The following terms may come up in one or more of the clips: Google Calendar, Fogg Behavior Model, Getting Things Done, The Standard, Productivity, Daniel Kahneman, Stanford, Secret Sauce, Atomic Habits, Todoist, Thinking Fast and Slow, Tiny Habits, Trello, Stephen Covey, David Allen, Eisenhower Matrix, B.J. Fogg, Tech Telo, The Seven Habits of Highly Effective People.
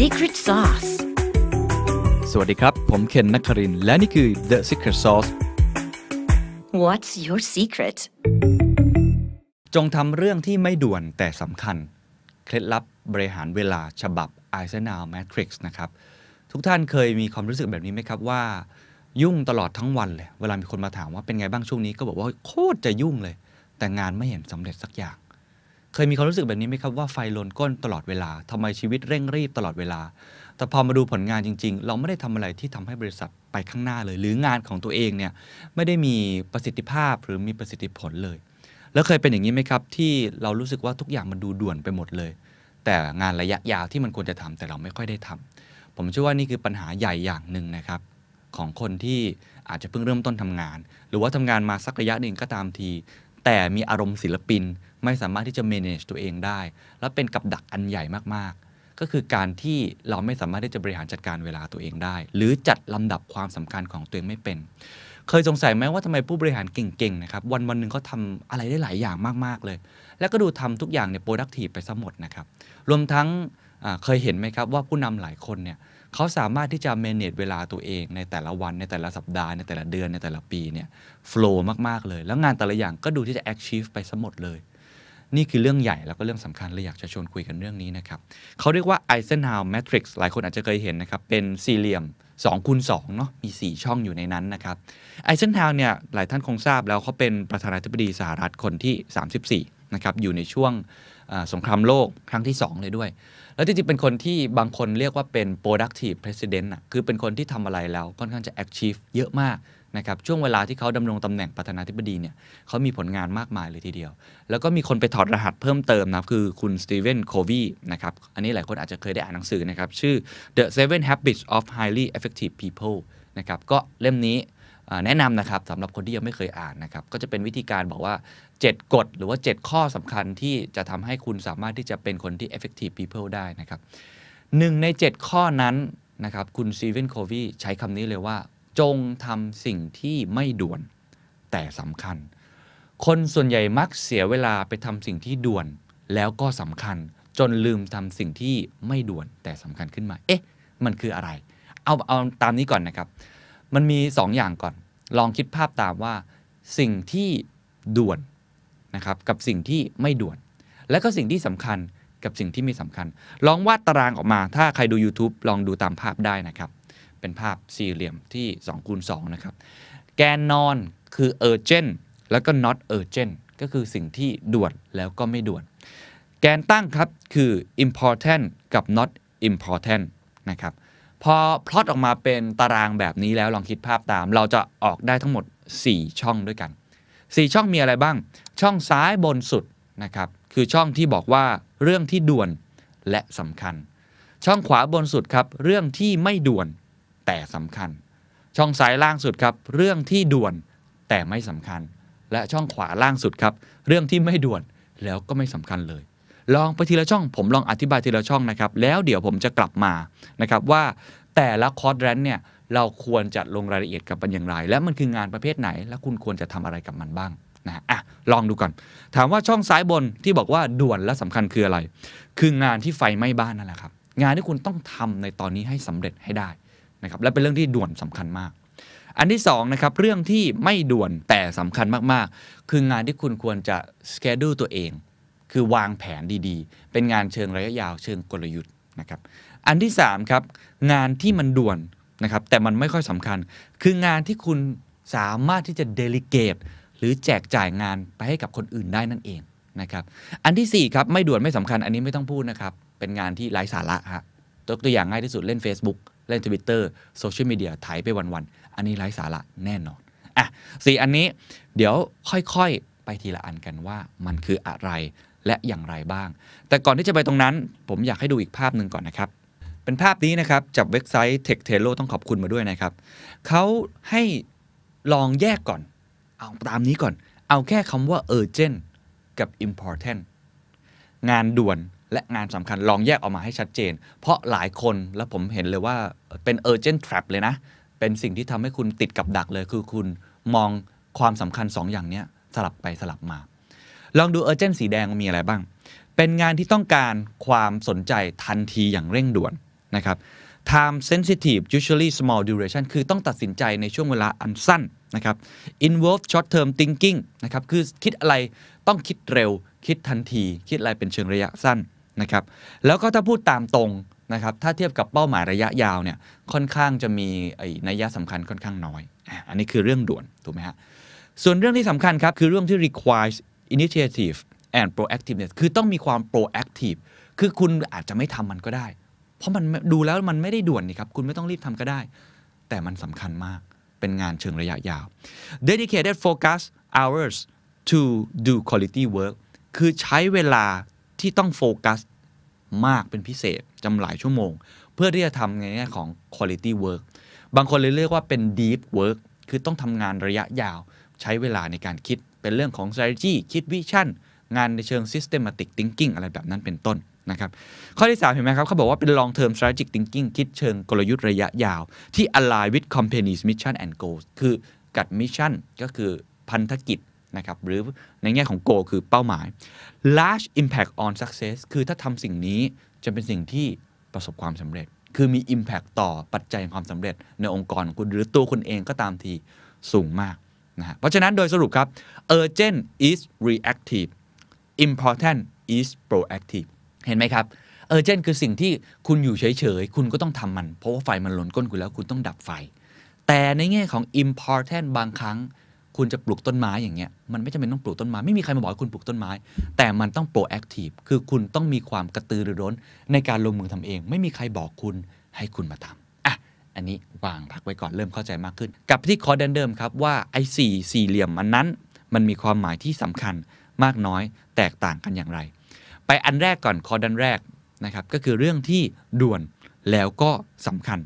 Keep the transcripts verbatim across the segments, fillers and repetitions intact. Secret Sauce สวัสดีครับผมเคนนักครินทร์และนี่คือ The Secret Sauce What's your secret จงทำเรื่องที่ไม่ด่วนแต่สำคัญเคล็ดลับบริหารเวลาฉบับ Eisenhower Matrix นะครับทุกท่านเคยมีความรู้สึกแบบนี้ไหมครับว่ายุ่งตลอดทั้งวันเลยเวลามีคนมาถามว่าเป็นไงบ้างช่วงนี้ก็บอกว่าโคตรจะยุ่งเลยแต่งานไม่เห็นสำเร็จสักอย่างเคยมีความรู้สึกแบบนี้ไหมครับว่าไฟลนก้นตลอดเวลาทำไมชีวิตเร่งรีบตลอดเวลาแต่พอมาดูผลงานจริงๆเราไม่ได้ทำอะไรที่ทำให้บริษัทไปข้างหน้าเลยหรืองานของตัวเองเนี่ยไม่ได้มีประสิทธิภาพหรือมีประสิทธิผลเลยแล้วเคยเป็นอย่างนี้ไหมครับที่เรารู้สึกว่าทุกอย่างมันดูด่วนไปหมดเลยแต่งานระยะยาวที่มันควรจะทำแต่เราไม่ค่อยได้ทำผมเชื่อว่านี่คือปัญหาใหญ่อย่างหนึ่งนะครับของคนที่อาจจะเพิ่งเริ่มต้นทำงานหรือว่าทำงานมาสักระยะหนึ่งก็ตามทีแต่มีอารมณ์ศิลปินไม่สามารถที่จะ manage ตัวเองได้และเป็นกับดักอันใหญ่มากๆก็คือการที่เราไม่สามารถที่จะบริหารจัดการเวลาตัวเองได้หรือจัดลำดับความสำคัญของตัวเองไม่เป็นเคยสงสัยไหมว่าทำไมผู้บริหารเก่งๆนะครับวันวันหนึ่งเขาทำอะไรได้หลายอย่างมากๆเลยแล้วก็ดูทำทุกอย่างเนี่ย productive ไปซะหมดนะครับรวมทั้งเคยเห็นไหมครับว่าผู้นำหลายคนเนี่ยเขาสามารถที่จะ manage เวลาตัวเองในแต่ละวันในแต่ละสัปดาห์ในแต่ละเดือนในแต่ละปีเนี่ย flow มากๆเลยแล้วงานแต่ละอย่างก็ดูที่จะ achieve ไปซะหมดเลยนี่คือเรื่องใหญ่แล้วก็เรื่องสำคัญเลยอยากจะชวนคุยกันเรื่องนี้นะครับเขาเรียกว่า Eisenhower Matrix หลายคนอาจจะเคยเห็นนะครับเป็นสี่เหลี่ยม สองคูณสอง เนาะมีสี่ช่องอยู่ในนั้นนะครับ Eisenhower เนี่ยหลายท่านคงทราบแล้วเขาเป็นประธานาธิบดีสหรัฐคนที่สามสิบสี่นะครับอยู่ในช่วงสงครามโลกครั้งที่สองเลยด้วยแล้วจริงๆเป็นคนที่บางคนเรียกว่าเป็น productive president อ่ะคือเป็นคนที่ทำอะไรแล้วค่อนข้างจะ achieve เยอะมากนะครับช่วงเวลาที่เขาดำรงตำแหน่งประธานาธิบดีเนี่ยเขามีผลงานมากมายเลยทีเดียวแล้วก็มีคนไปถอดรหัสเพิ่มเติมนะคือคุณ Stephen Covey นะครับอันนี้หลายคนอาจจะเคยได้อ่านหนังสือนะครับชื่อ The Seven Habits of Highly Effective People นะครับก็เล่มนี้แนะนำนะครับสำหรับคนที่ยังไม่เคยอ่านนะครับก็จะเป็นวิธีการบอกว่าเจ็ดกฎหรือว่าเจ็ดข้อสำคัญที่จะทำให้คุณสามารถที่จะเป็นคนที่ effective people ได้นะครับหนึ่งในเจ็ดข้อนั้นนะครับคุณซีเวนโควีใช้คำนี้เลยว่าจงทำสิ่งที่ไม่ด่วนแต่สำคัญคนส่วนใหญ่มักเสียเวลาไปทำสิ่งที่ด่วนแล้วก็สำคัญจนลืมทำสิ่งที่ไม่ด่วนแต่สำคัญขึ้นมาเอ๊ะมันคืออะไรเอาเอาตามนี้ก่อนนะครับมันมีสอง อ, อย่างก่อนลองคิดภาพตามว่าสิ่งที่ด่วนนะครับกับสิ่งที่ไม่ด่วนและก็สิ่งที่สำคัญกับสิ่งที่ไม่สำคัญลองวาดตารางออกมาถ้าใครดู YouTube ลองดูตามภาพได้นะครับเป็นภาพสี่เหลี่ยมที่ สองคูณสอง นะครับแกนนอนคือ urgent แล้วก็ not urgent ก็คือสิ่งที่ด่วนแล้วก็ไม่ด่วนแกนตั้งครับคือ important กับ not important นะครับพอพลอตออกมาเป็นตารางแบบนี้แล้วลองคิดภาพตามเราจะออกได้ทั้งหมดสี่ช่องด้วยกันสี่ช่องมีอะไรบ้างช่องซ้ายบนสุดนะครับคือช่องที่บอกว่าเรื่องที่ด่วนและสำคัญช่องขวาบนสุดครับเรื่องที่ไม่ด่วนแต่สำคัญช่องซ้ายล่างสุดครับเรื่องที่ด่วนแต่ไม่สำคัญและช่องขวาล่างสุดครับเรื่องที่ไม่ด่วนแล้วก็ไม่สำคัญเลยลองไปทีละช่องผมลองอธิบายทีละช่องนะครับแล้วเดี๋ยวผมจะกลับมานะครับว่าแต่ละควอดแรนต์เนี่ยเราควรจะลงรายละเอียดกับมันอย่างไรและมันคืองานประเภทไหนและคุณควรจะทำอะไรกับมันบ้างนะอ่ะลองดูก่อนถามว่าช่องซ้ายบนที่บอกว่าด่วนและสำคัญคืออะไรคืองานที่ไฟไหม้บ้านนั่นแหละครับงานที่คุณต้องทำในตอนนี้ให้สำเร็จให้ได้นะครับและเป็นเรื่องที่ด่วนสำคัญมากอันที่สองนะครับเรื่องที่ไม่ด่วนแต่สำคัญมากๆคืองานที่คุณควรจะสเกดูลตัวเองคือวางแผนดีๆเป็นงานเชิงระยะยาวเชิงกลยุทธ์นะครับอันที่สามครับงานที่มันด่วนนะครับแต่มันไม่ค่อยสำคัญคืองานที่คุณสามารถที่จะเดลิเกตหรือแจกจ่ายงานไปให้กับคนอื่นได้นั่นเองนะครับอันที่สี่ครับไม่ด่วนไม่สำคัญอันนี้ไม่ต้องพูดนะครับเป็นงานที่ไร้สาระฮะตัวตัวอย่างง่ายที่สุดเล่น Facebook เล่น Twitter โซเชียลมีเดียถ่ายไปวันๆอันนี้ไร้สาระแน่นอนอ่ะสี่อันนี้เดี๋ยวค่อยๆไปทีละอันกันว่ามันคืออะไรและอย่างไรบ้างแต่ก่อนที่จะไปตรงนั้นผมอยากให้ดูอีกภาพหนึ่งก่อนนะครับเป็นภาพนี้นะครับจากเว็บไซต์ Tech Telo ต้องขอบคุณมาด้วยนะครับเขาให้ลองแยกก่อนเอาตามนี้ก่อนเอาแค่คำว่า urgent กับ important งานด่วนและงานสำคัญลองแยกออกมาให้ชัดเจนเพราะหลายคนและผมเห็นเลยว่าเป็น urgent trap เลยนะเป็นสิ่งที่ทำให้คุณติดกับดักเลยคือคุณมองความสำคัญสองอย่างนี้สลับไปสลับมาลองดู urgent สีแดงมีอะไรบ้างเป็นงานที่ต้องการความสนใจทันทีอย่างเร่งด่วน นะครับ time sensitive usually small duration คือต้องตัดสินใจในช่วงเวลาอันสั้นนะครับ involve short term thinking นะครับคือคิดอะไรต้องคิดเร็วคิดทันทีคิดอะไรเป็นเชิงระยะสั้นนะครับแล้วก็ถ้าพูดตามตรงนะครับถ้าเทียบกับเป้าหมายระยะยาวเนี่ยค่อนข้างจะมีนัยยะสำคัญค่อนข้างน้อยอันนี้คือเรื่องด่วนถูกไหมฮะส่วนเรื่องที่สำคัญครับคือเรื่องที่ requires initiative and proactiveness คือต้องมีความ proactive คือคุณอาจจะไม่ทำมันก็ได้เพราะมันดูแล้วมันไม่ได้ด่วนนี่ครับคุณไม่ต้องรีบทำก็ได้แต่มันสำคัญมากเป็นงานเชิงระยะยาว dedicated focus hours to do quality work คือใช้เวลาที่ต้องโฟกัสมากเป็นพิเศษจำหลายชั่วโมงเพื่อที่จะทำในแง่ของ quality work บางคนเลยเรียกว่าเป็น deep work คือต้องทำงานระยะยาวใช้เวลาในการคิดเป็นเรื่องของ strategy คิด vision งานในเชิง systematic thinking อะไรแบบนั้นเป็นต้นนะครับข้อที่สามเห็นไหมครับเขาบอกว่าเป็น long term strategic thinking คิดเชิงกลยุทธ์ระยะยาวที่ align with company's mission and goals คือกับ mission ก็คือพันธกิจนะครับหรือในแง่ของ goal คือเป้าหมาย large impact on success คือถ้าทำสิ่งนี้จะเป็นสิ่งที่ประสบความสำเร็จคือมี impact ต่อปัจจัยความสำเร็จในองค์กรของคุณหรือตัวคุณเองก็ตามทีสูงมากนะฮะเพราะฉะนั้นโดยสรุปครับ urgent is reactive important is proactive เห็นไหมครับ urgent คือสิ่งที่คุณอยู่เฉยๆคุณก็ต้องทำมันเพราะว่าไฟมันล้นก้นคุณแล้วคุณต้องดับไฟแต่ในแง่ของ important บางครั้งคุณจะปลูกต้นไม้อย่างเงี้ยมันไม่จำเป็นต้องปลูกต้นไม้ไม่มีใครมาบอกให้คุณปลูกต้นไม้แต่มันต้อง proactive คือคุณต้องมีความกระตือรือร้นในการลงมือทำเองไม่มีใครบอกคุณให้คุณมาทำอ่ะอันนี้วางพักไว้ก่อนเริ่มเข้าใจมากขึ้นกลับที่คอร์สเดิมครับว่าไอ้สี่สี่เหลี่ยมอันนั้นมันมีความหมายที่สำคัญมากน้อยแตกต่างกันอย่างไรไปอันแรกก่อนคอร์สแรกนะครับก็คือเรื่องที่ด่วนแล้วก็สำคัญ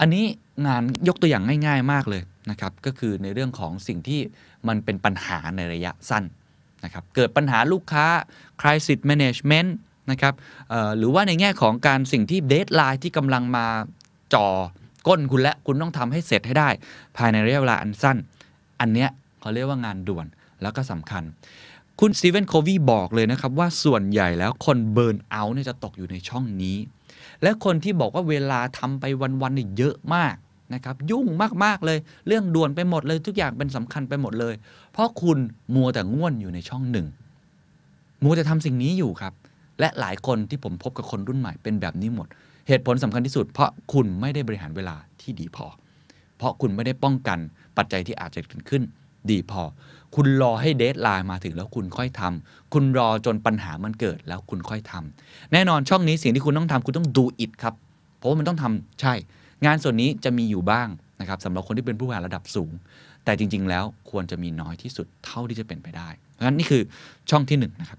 อันนี้งานยกตัวอย่างง่ายๆมากเลยนะครับก็คือในเรื่องของสิ่งที่มันเป็นปัญหาในระยะสั้นนะครับเกิดปัญหาลูกค้า crisis management นะครับหรือว่าในแง่ของการสิ่งที่ deadline ที่กำลังมาจ่อก้นคุณและคุณต้องทำให้เสร็จให้ได้ภายในระยะเวลาอันสั้นอันเนี้ยเขาเรียกว่างานด่วนแล้วก็สำคัญคุณ Stephen Covey บอกเลยนะครับว่าส่วนใหญ่แล้วคน burn out เนี่ยจะตกอยู่ในช่องนี้และคนที่บอกว่าเวลาทำไปวันๆเนี่ยเยอะมากนะครับยุ่งมากๆเลยเรื่องด่วนไปหมดเลยทุกอย่างเป็นสำคัญไปหมดเลยเพราะคุณมัวแต่ง่วนอยู่ในช่องหนึ่งมัวแต่ทำสิ่งนี้อยู่ครับและหลายคนที่ผมพบกับคนรุ่นใหม่เป็นแบบนี้หมดเหตุผลสำคัญที่สุดเพราะคุณไม่ได้บริหารเวลาที่ดีพอเพราะคุณไม่ได้ป้องกันปัจจัยที่อาจจะเกิดขึ้นดีพอคุณรอให้เดดไลน์มาถึงแล้วคุณค่อยทำคุณรอจนปัญหามันเกิดแล้วคุณค่อยทำแน่นอนช่องนี้สิ่งที่คุณต้องทำคุณต้องดูอิดครับเพราะว่ามันต้องทำใช่งานส่วนนี้จะมีอยู่บ้างนะครับสำหรับคนที่เป็นผู้บริหารระดับสูงแต่จริงๆแล้วควรจะมีน้อยที่สุดเท่าที่จะเป็นไปได้เพราะฉะนั้นนี่คือช่องที่หนึ่งนะครับ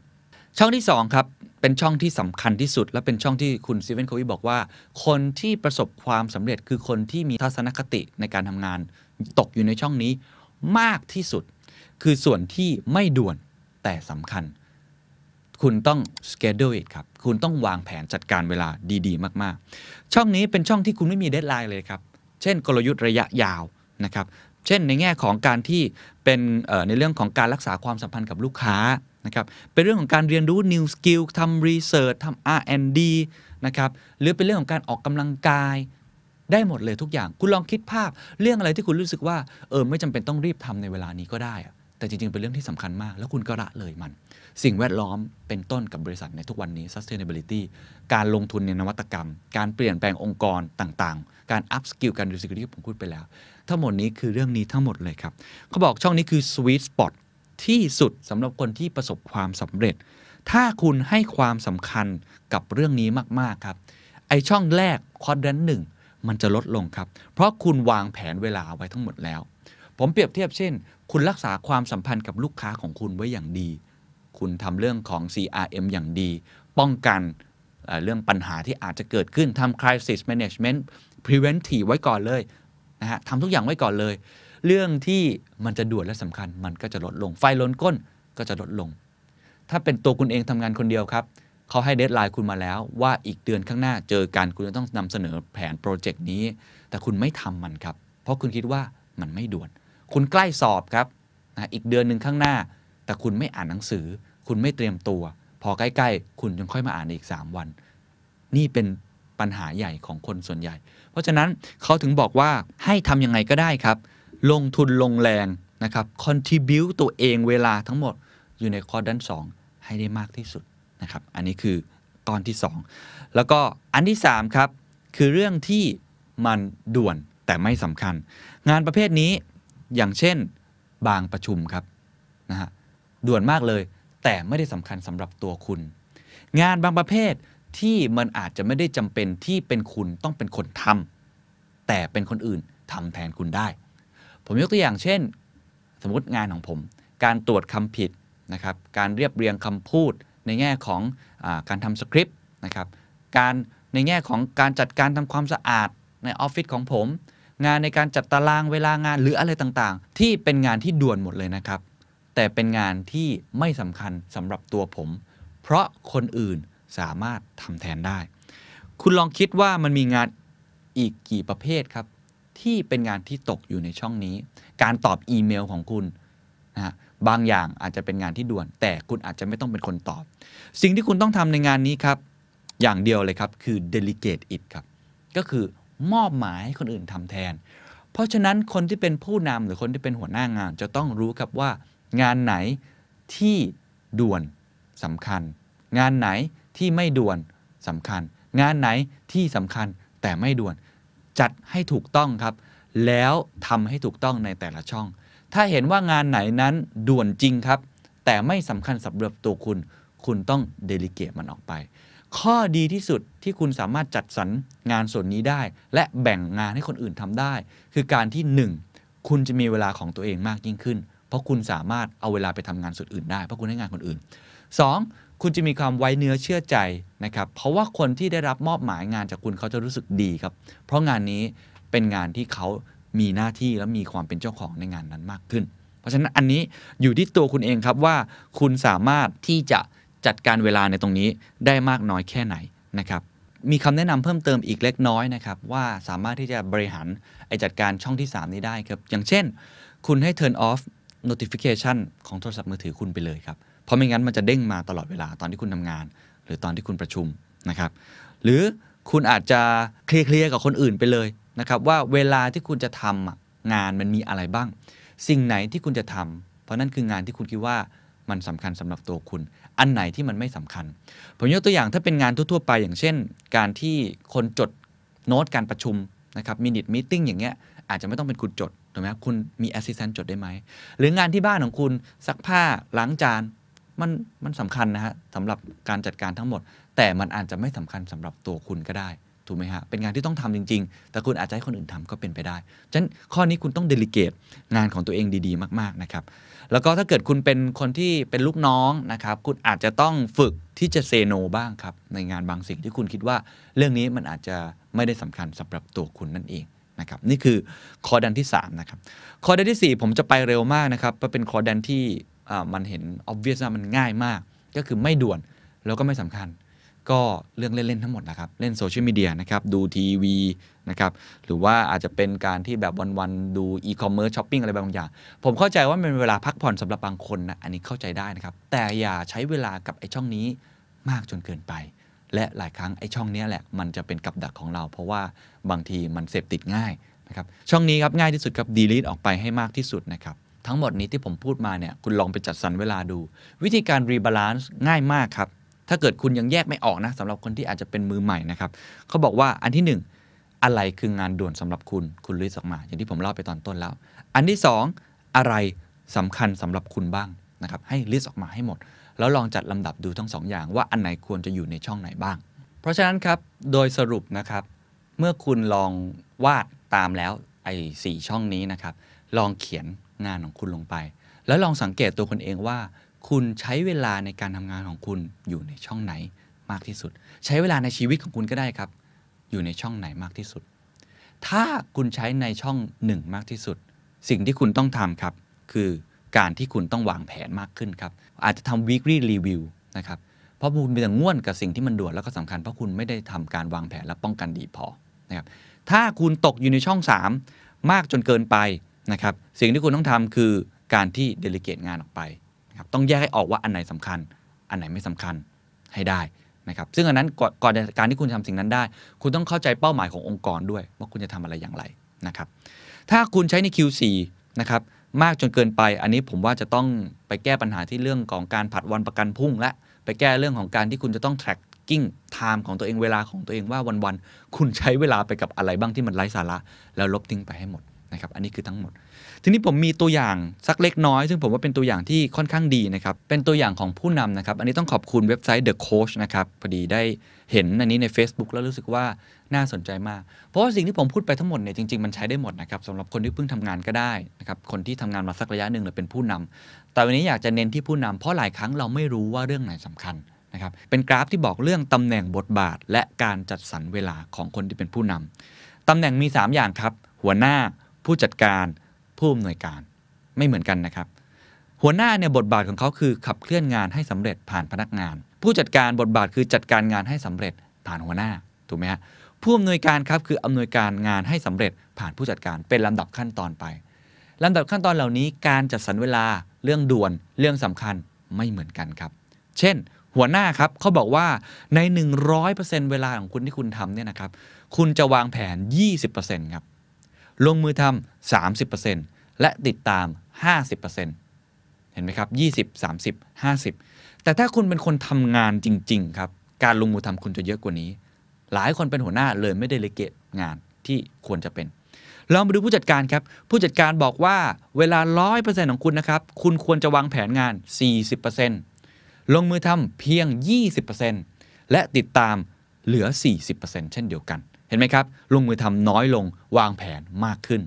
ช่องที่สองครับเป็นช่องที่สำคัญที่สุดและเป็นช่องที่คุณซีเว่นโควีบอกว่าคนที่ประสบความสำเร็จคือคนที่มีทัศนคติในการทำงานตกอยู่ในช่องนี้มากที่สุดคือส่วนที่ไม่ด่วนแต่สำคัญคุณต้อง schedule it ครับคุณต้องวางแผนจัดการเวลาดีๆมากๆช่องนี้เป็นช่องที่คุณไม่มี deadline เลยครับเช่นกลยุทธ์ระยะยาวนะครับเช่นในแง่ของการที่เป็นในเรื่องของการรักษาความสัมพันธ์กับลูกค้านะครับเป็นเรื่องของการเรียนรู้ new skill ทำ research ทำ อาร์ แอนด์ ดี นะครับหรือเป็นเรื่องของการออกกำลังกายได้หมดเลยทุกอย่างคุณลองคิดภาพเรื่องอะไรที่คุณรู้สึกว่าเออไม่จำเป็นต้องรีบทำในเวลานี้ก็ได้แต่จริงๆเป็นเรื่องที่สำคัญมากแล้วคุณก็ละเลยมันสิ่งแวดล้อมเป็นต้นกับบริษัทในทุกวันนี้ sustainability การลงทุนในนวัตกรรมการเปลี่ยนแปลงองค์กรต่างๆการ up skill การ reskill ที่ผมพูดไปแล้วทั้งหมดนี้คือเรื่องนี้ทั้งหมดเลยครับเขาบอกช่องนี้คือ sweet spot ที่สุดสำหรับคนที่ประสบความสำเร็จถ้าคุณให้ความสำคัญกับเรื่องนี้มากๆครับไอช่องแรก quadrant หนึ่งมันจะลดลงครับเพราะคุณวางแผนเวลาไว้ทั้งหมดแล้วผมเปรียบเทียบเช่นคุณรักษาความสัมพันธ์กับลูกค้าของคุณไว้อย่างดีคุณทำเรื่องของ ซี อาร์ เอ็ม อย่างดีป้องกันเรื่องปัญหาที่อาจจะเกิดขึ้นทำ crisis management preventive ไว้ก่อนเลยนะฮะทำทุกอย่างไว้ก่อนเลยเรื่องที่มันจะด่วนและสำคัญมันก็จะลดลงไฟล้นก้นก็จะลดลงถ้าเป็นตัวคุณเองทำงานคนเดียวครับเขาให้เดดไลน์คุณมาแล้วว่าอีกเดือนข้างหน้าเจอกันคุณจะต้องนำเสนอแผนโปรเจกต์นี้แต่คุณไม่ทำมันครับเพราะคุณคิดว่ามันไม่ด่วนคุณใกล้สอบครับนะอีกเดือนหนึ่งข้างหน้าแต่คุณไม่อ่านหนังสือคุณไม่เตรียมตัวพอใกล้ๆคุณจึงค่อยมาอ่านอีกสามวันนี่เป็น ปัญหาใหญ่ของคนส่วนใหญ่เพราะฉะนั้นเขาถึงบอกว่าให้ทำยังไงก็ได้ครับลงทุนลงแรงนะครับ contribute ตัวเองเวลาทั้งหมดอยู่ในข้อด้านสองให้ได้มากที่สุดนะครับอันนี้คือตอนที่สองแล้วก็อันที่สามครับคือเรื่องที่มันด่วนแต่ไม่สำคัญงานประเภทนี้อย่างเช่นบางประชุมครับนะฮะด่วนมากเลยแต่ไม่ได้สำคัญสำหรับตัวคุณงานบางประเภทที่มันอาจจะไม่ได้จำเป็นที่เป็นคุณต้องเป็นคนทำแต่เป็นคนอื่นทำแทนคุณได้ผมยกตัวอย่างเช่นสมมติงานของผมการตรวจคำผิดนะครับการเรียบเรียงคำพูดในแง่ของอ่าการทำสคริปต์นะครับการในแง่ของการจัดการทำความสะอาดในออฟฟิศของผมงานในการจัดตารางเวลางานหรืออะไรต่างๆที่เป็นงานที่ด่วนหมดเลยนะครับแต่เป็นงานที่ไม่สำคัญสำหรับตัวผมเพราะคนอื่นสามารถทำแทนได้คุณลองคิดว่ามันมีงานอีกกี่ประเภทครับที่เป็นงานที่ตกอยู่ในช่องนี้การตอบอีเมลของคุณนะฮะบางอย่างอาจจะเป็นงานที่ด่วนแต่คุณอาจจะไม่ต้องเป็นคนตอบสิ่งที่คุณต้องทำในงานนี้ครับอย่างเดียวเลยครับคือ delegate it ครับก็คือมอบหมายให้คนอื่นทำแทนเพราะฉะนั้นคนที่เป็นผู้นำหรือคนที่เป็นหัวหน้างานจะต้องรู้ครับว่างานไหนที่ด่วนสำคัญงานไหนที่ไม่ด่วนสำคัญงานไหนที่สำคัญแต่ไม่ด่วนจัดให้ถูกต้องครับแล้วทำให้ถูกต้องในแต่ละช่องถ้าเห็นว่างานไหนนั้นด่วนจริงครับแต่ไม่สำคัญสำหรับตัวคุณคุณต้องเดลิเกตมันออกไปข้อดีที่สุดที่คุณสามารถจัดสรรงานส่วนนี้ได้และแบ่งงานให้คนอื่นทำได้คือการที่หนึ่งคุณจะมีเวลาของตัวเองมากยิ่งขึ้นเพราะคุณสามารถเอาเวลาไปทำงานส่วนอื่นได้เพราะคุณให้งานคนอื่นสองคุณจะมีความไว้เนื้อเชื่อใจนะครับเพราะว่าคนที่ได้รับมอบหมายงานจากคุณเขาจะรู้สึกดีครับเพราะงานนี้เป็นงานที่เขามีหน้าที่และมีความเป็นเจ้าของในงานนั้นมากขึ้นเพราะฉะนั้นอันนี้อยู่ที่ตัวคุณเองครับว่าคุณสามารถที่จะจัดการเวลาในตรงนี้ได้มากน้อยแค่ไหนนะครับมีคำแนะนำเพิ่มเติมอีกเล็กน้อยนะครับว่าสามารถที่จะบริหารไอ้จัดการช่องที่สามนี้ได้ครับอย่างเช่นคุณให้ turn off notification ของโทรศัพท์มือถือคุณไปเลยครับเพราะไม่งั้นมันจะเด้งมาตลอดเวลาตอนที่คุณทำงานหรือตอนที่คุณประชุมนะครับหรือคุณอาจจะเคลียร์กับคนอื่นไปเลยนะครับว่าเวลาที่คุณจะทำงานมันมีอะไรบ้างสิ่งไหนที่คุณจะทำเพราะนั่นคืองานที่คุณคิดว่ามันสำคัญสำหรับตัวคุณอันไหนที่มันไม่สำคัญผมยกตัวอย่างถ้าเป็นงานทั่วๆไปอย่างเช่นการที่คนจดโน้ตการประชุมนะครับมินิทมีตติ้งอย่างเงี้ยอาจจะไม่ต้องเป็นคุณจดถูกไหมครับคุณมีแอสซิสแตนต์จดได้ไหมหรืองานที่บ้านของคุณซักผ้าล้างจานมันมันสำคัญนะฮะสำหรับการจัดการทั้งหมดแต่มันอาจจะไม่สำคัญสำหรับตัวคุณก็ได้ถูกไหมฮะเป็นงานที่ต้องทำจริงๆแต่คุณอาจจะให้คนอื่นทำก็เป็นไปได้ฉะนั้นข้อนี้คุณต้องเดลิเกตงานของตัวเองดีๆมากๆนะครับแล้วก็ถ้าเกิดคุณเป็นคนที่เป็นลูกน้องนะครับคุณอาจจะต้องฝึกที่จะเซโนบ้างครับในงานบางสิ่งที่คุณคิดว่าเรื่องนี้มันอาจจะไม่ได้สำคัญสำหรับตัวคุณนั่นเองนะครับนี่คือข้อดันที่สามนะครับข้อดันที่สี่ผมจะไปเร็วมากนะครับเพราะเป็นข้อดันที่มันเห็น obvious มันง่ายมากก็คือไม่ด่วนแล้วก็ไม่สำคัญก็เรื่องเล่นๆทั้งหมดนะครับเล่นโซเชียลมีเดียนะครับดูทีวีนะครับหรือว่าอาจจะเป็นการที่แบบวันๆดูอีคอมเมิร์ซช้อปปิ้งอะไรบางอย่างผมเข้าใจว่ามันเป็นเวลาพักผ่อนสำหรับบางคนนะอันนี้เข้าใจได้นะครับแต่อย่าใช้เวลากับไอ้ช่องนี้มากจนเกินไปและหลายครั้งไอ้ช่องนี้แหละมันจะเป็นกับดักของเราเพราะว่าบางทีมันเสพติดง่ายนะครับช่องนี้ครับง่ายที่สุดครับ delete ออกไปให้มากที่สุดนะครับทั้งหมดนี้ที่ผมพูดมาเนี่ยคุณลองไปจัดสรรเวลาดูวิธีการรีบาลานซ์ง่ายมากครับถ้าเกิดคุณยังแยกไม่ออกนะสำหรับคนที่อาจจะเป็นมือใหม่นะครับเขาบอกว่าอันที่หนึ่งอะไรคืองานด่วนสำหรับคุณคุณลิสต์ออกมาอย่างที่ผมเล่าไปตอนต้นแล้วอันที่สองอะไรสำคัญสำหรับคุณบ้างนะครับให้ลิสต์ออกมาให้หมดแล้วลองจัดลำดับดูทั้งสองอย่างว่าอันไหนควรจะอยู่ในช่องไหนบ้างเพราะฉะนั้นครับโดยสรุปนะครับเมื่อคุณลองวาดตามแล้วไอ้สี่ช่องนี้นะครับลองเขียนงานของคุณลงไปแล้วลองสังเกตตัวคุณเองว่าคุณใช้เวลาในการทำงานของคุณอยู่ในช่องไหนมากที่สุดใช้เวลาในชีวิตของคุณก็ได้ครับอยู่ในช่องไหนมากที่สุดถ้าคุณใช้ในช่องหนึ่งมากที่สุดสิ่งที่คุณต้องทำครับคือการที่คุณต้องวางแผนมากขึ้นครับอาจจะทำ weekly review นะครับเพราะคุณมีแต่ง่วนกับสิ่งที่มันด่วนแล้วก็สำคัญเพราะคุณไม่ได้ทำการวางแผนและป้องกันดีพอนะครับถ้าคุณตกอยู่ในช่องสามมากจนเกินไปนะครับสิ่งที่คุณต้องทำคือการที่เดลิเกตงานออกไปต้องแยกให้ออกว่าอันไหนสำคัญอันไหนไม่สำคัญให้ได้ นะครับซึ่งอันนั้นก่อนการที่คุณทำสิ่งนั้นได้คุณต้องเข้าใจเป้าหมายขององค์กรด้วยว่าคุณจะทำอะไรอย่างไรนะครับถ้าคุณใช้ใน คิว โฟร์ นะครับมากจนเกินไปอันนี้ผมว่าจะต้องไปแก้ปัญหาที่เรื่องของการผัดวันประกันพรุ่งและไปแก้เรื่องของการที่คุณจะต้อง tracking time ของตัวเองเวลาของตัวเองว่าวันๆคุณใช้เวลาไปกับอะไรบ้างที่มันไร้สาระแล้วลบทิ้งไปให้หมดนะครับอันนี้คือทั้งหมดทีนี้ผมมีตัวอย่างสักเล็กน้อยซึ่งผมว่าเป็นตัวอย่างที่ค่อนข้างดีนะครับเป็นตัวอย่างของผู้นำนะครับอันนี้ต้องขอบคุณเว็บไซต์ The Coach นะครับพอดีได้เห็นอันนี้ใน Facebook แล้วรู้สึกว่าน่าสนใจมากเพราะว่าสิ่งที่ผมพูดไปทั้งหมดเนี่ยจริงๆมันใช้ได้หมดนะครับสำหรับคนที่เพิ่งทำงานก็ได้นะครับคนที่ทำงานมาสักระยะหนึ่งหรือเป็นผู้นำแต่วันนี้อยากจะเน้นที่ผู้นำเพราะหลายครั้งเราไม่รู้ว่าเรื่องไหนสำคัญนะครับเป็นกราฟที่บอกเรื่องตำแหน่งบทบาทและการจัดสรรเวลาของคนที่เป็นผู้นำตำแหน่งมีสามอย่างครับหัวหน้าผู้จัดการผู้อำนวยการไม่เหมือนกันนะครับหัวหน้าเนี่ยบทบาทของเขาคือขับเคลื่อนงานให้สำเร็จผ่านพนักงานผู้จัดการบทบาทคือจัดการงานให้สำเร็จผ่านหัวหน้าถูกไหมฮะผู้อำนวยการครับคืออำนวยการงานให้สำเร็จผ่านผู้จัดการเป็นลำดับขั้นตอนไปลำดับขั้นตอนเหล่านี้การจัดสรรเวลาเรื่องด่วนเรื่องสำคัญไม่เหมือนกันครับเช่นหัวหน้าครับเขาบอกว่าใน หนึ่งร้อยเปอร์เซ็นต์ เวลาของคุณที่คุณทำเนี่ยนะครับคุณจะวางแผน ยี่สิบเปอร์เซ็นต์ ครับลงมือทำ สามสิบเปอร์เซ็นต์ และติดตาม ห้าสิบเปอร์เซ็นต์ เห็นไหมครับ ยี่สิบ สามสิบ ห้าสิบ แต่ถ้าคุณเป็นคนทำงานจริงๆครับการลงมือทำคุณจะเยอะกว่านี้หลายคนเป็นหัวหน้าเลยไม่ได้เลเกตงานที่ควรจะเป็นลองมาดูผู้จัดการครับผู้จัดการบอกว่าเวลา หนึ่งร้อยเปอร์เซ็นต์ ของคุณนะครับคุณควรจะวางแผนงาน สี่สิบเปอร์เซ็นต์ ลงมือทำเพียง ยี่สิบเปอร์เซ็นต์ และติดตามเหลือ สี่สิบเปอร์เซ็นต์ เช่นเดียวกันเห็นไหมครับลงมือทำน้อยลงวางแผนมากขึ้น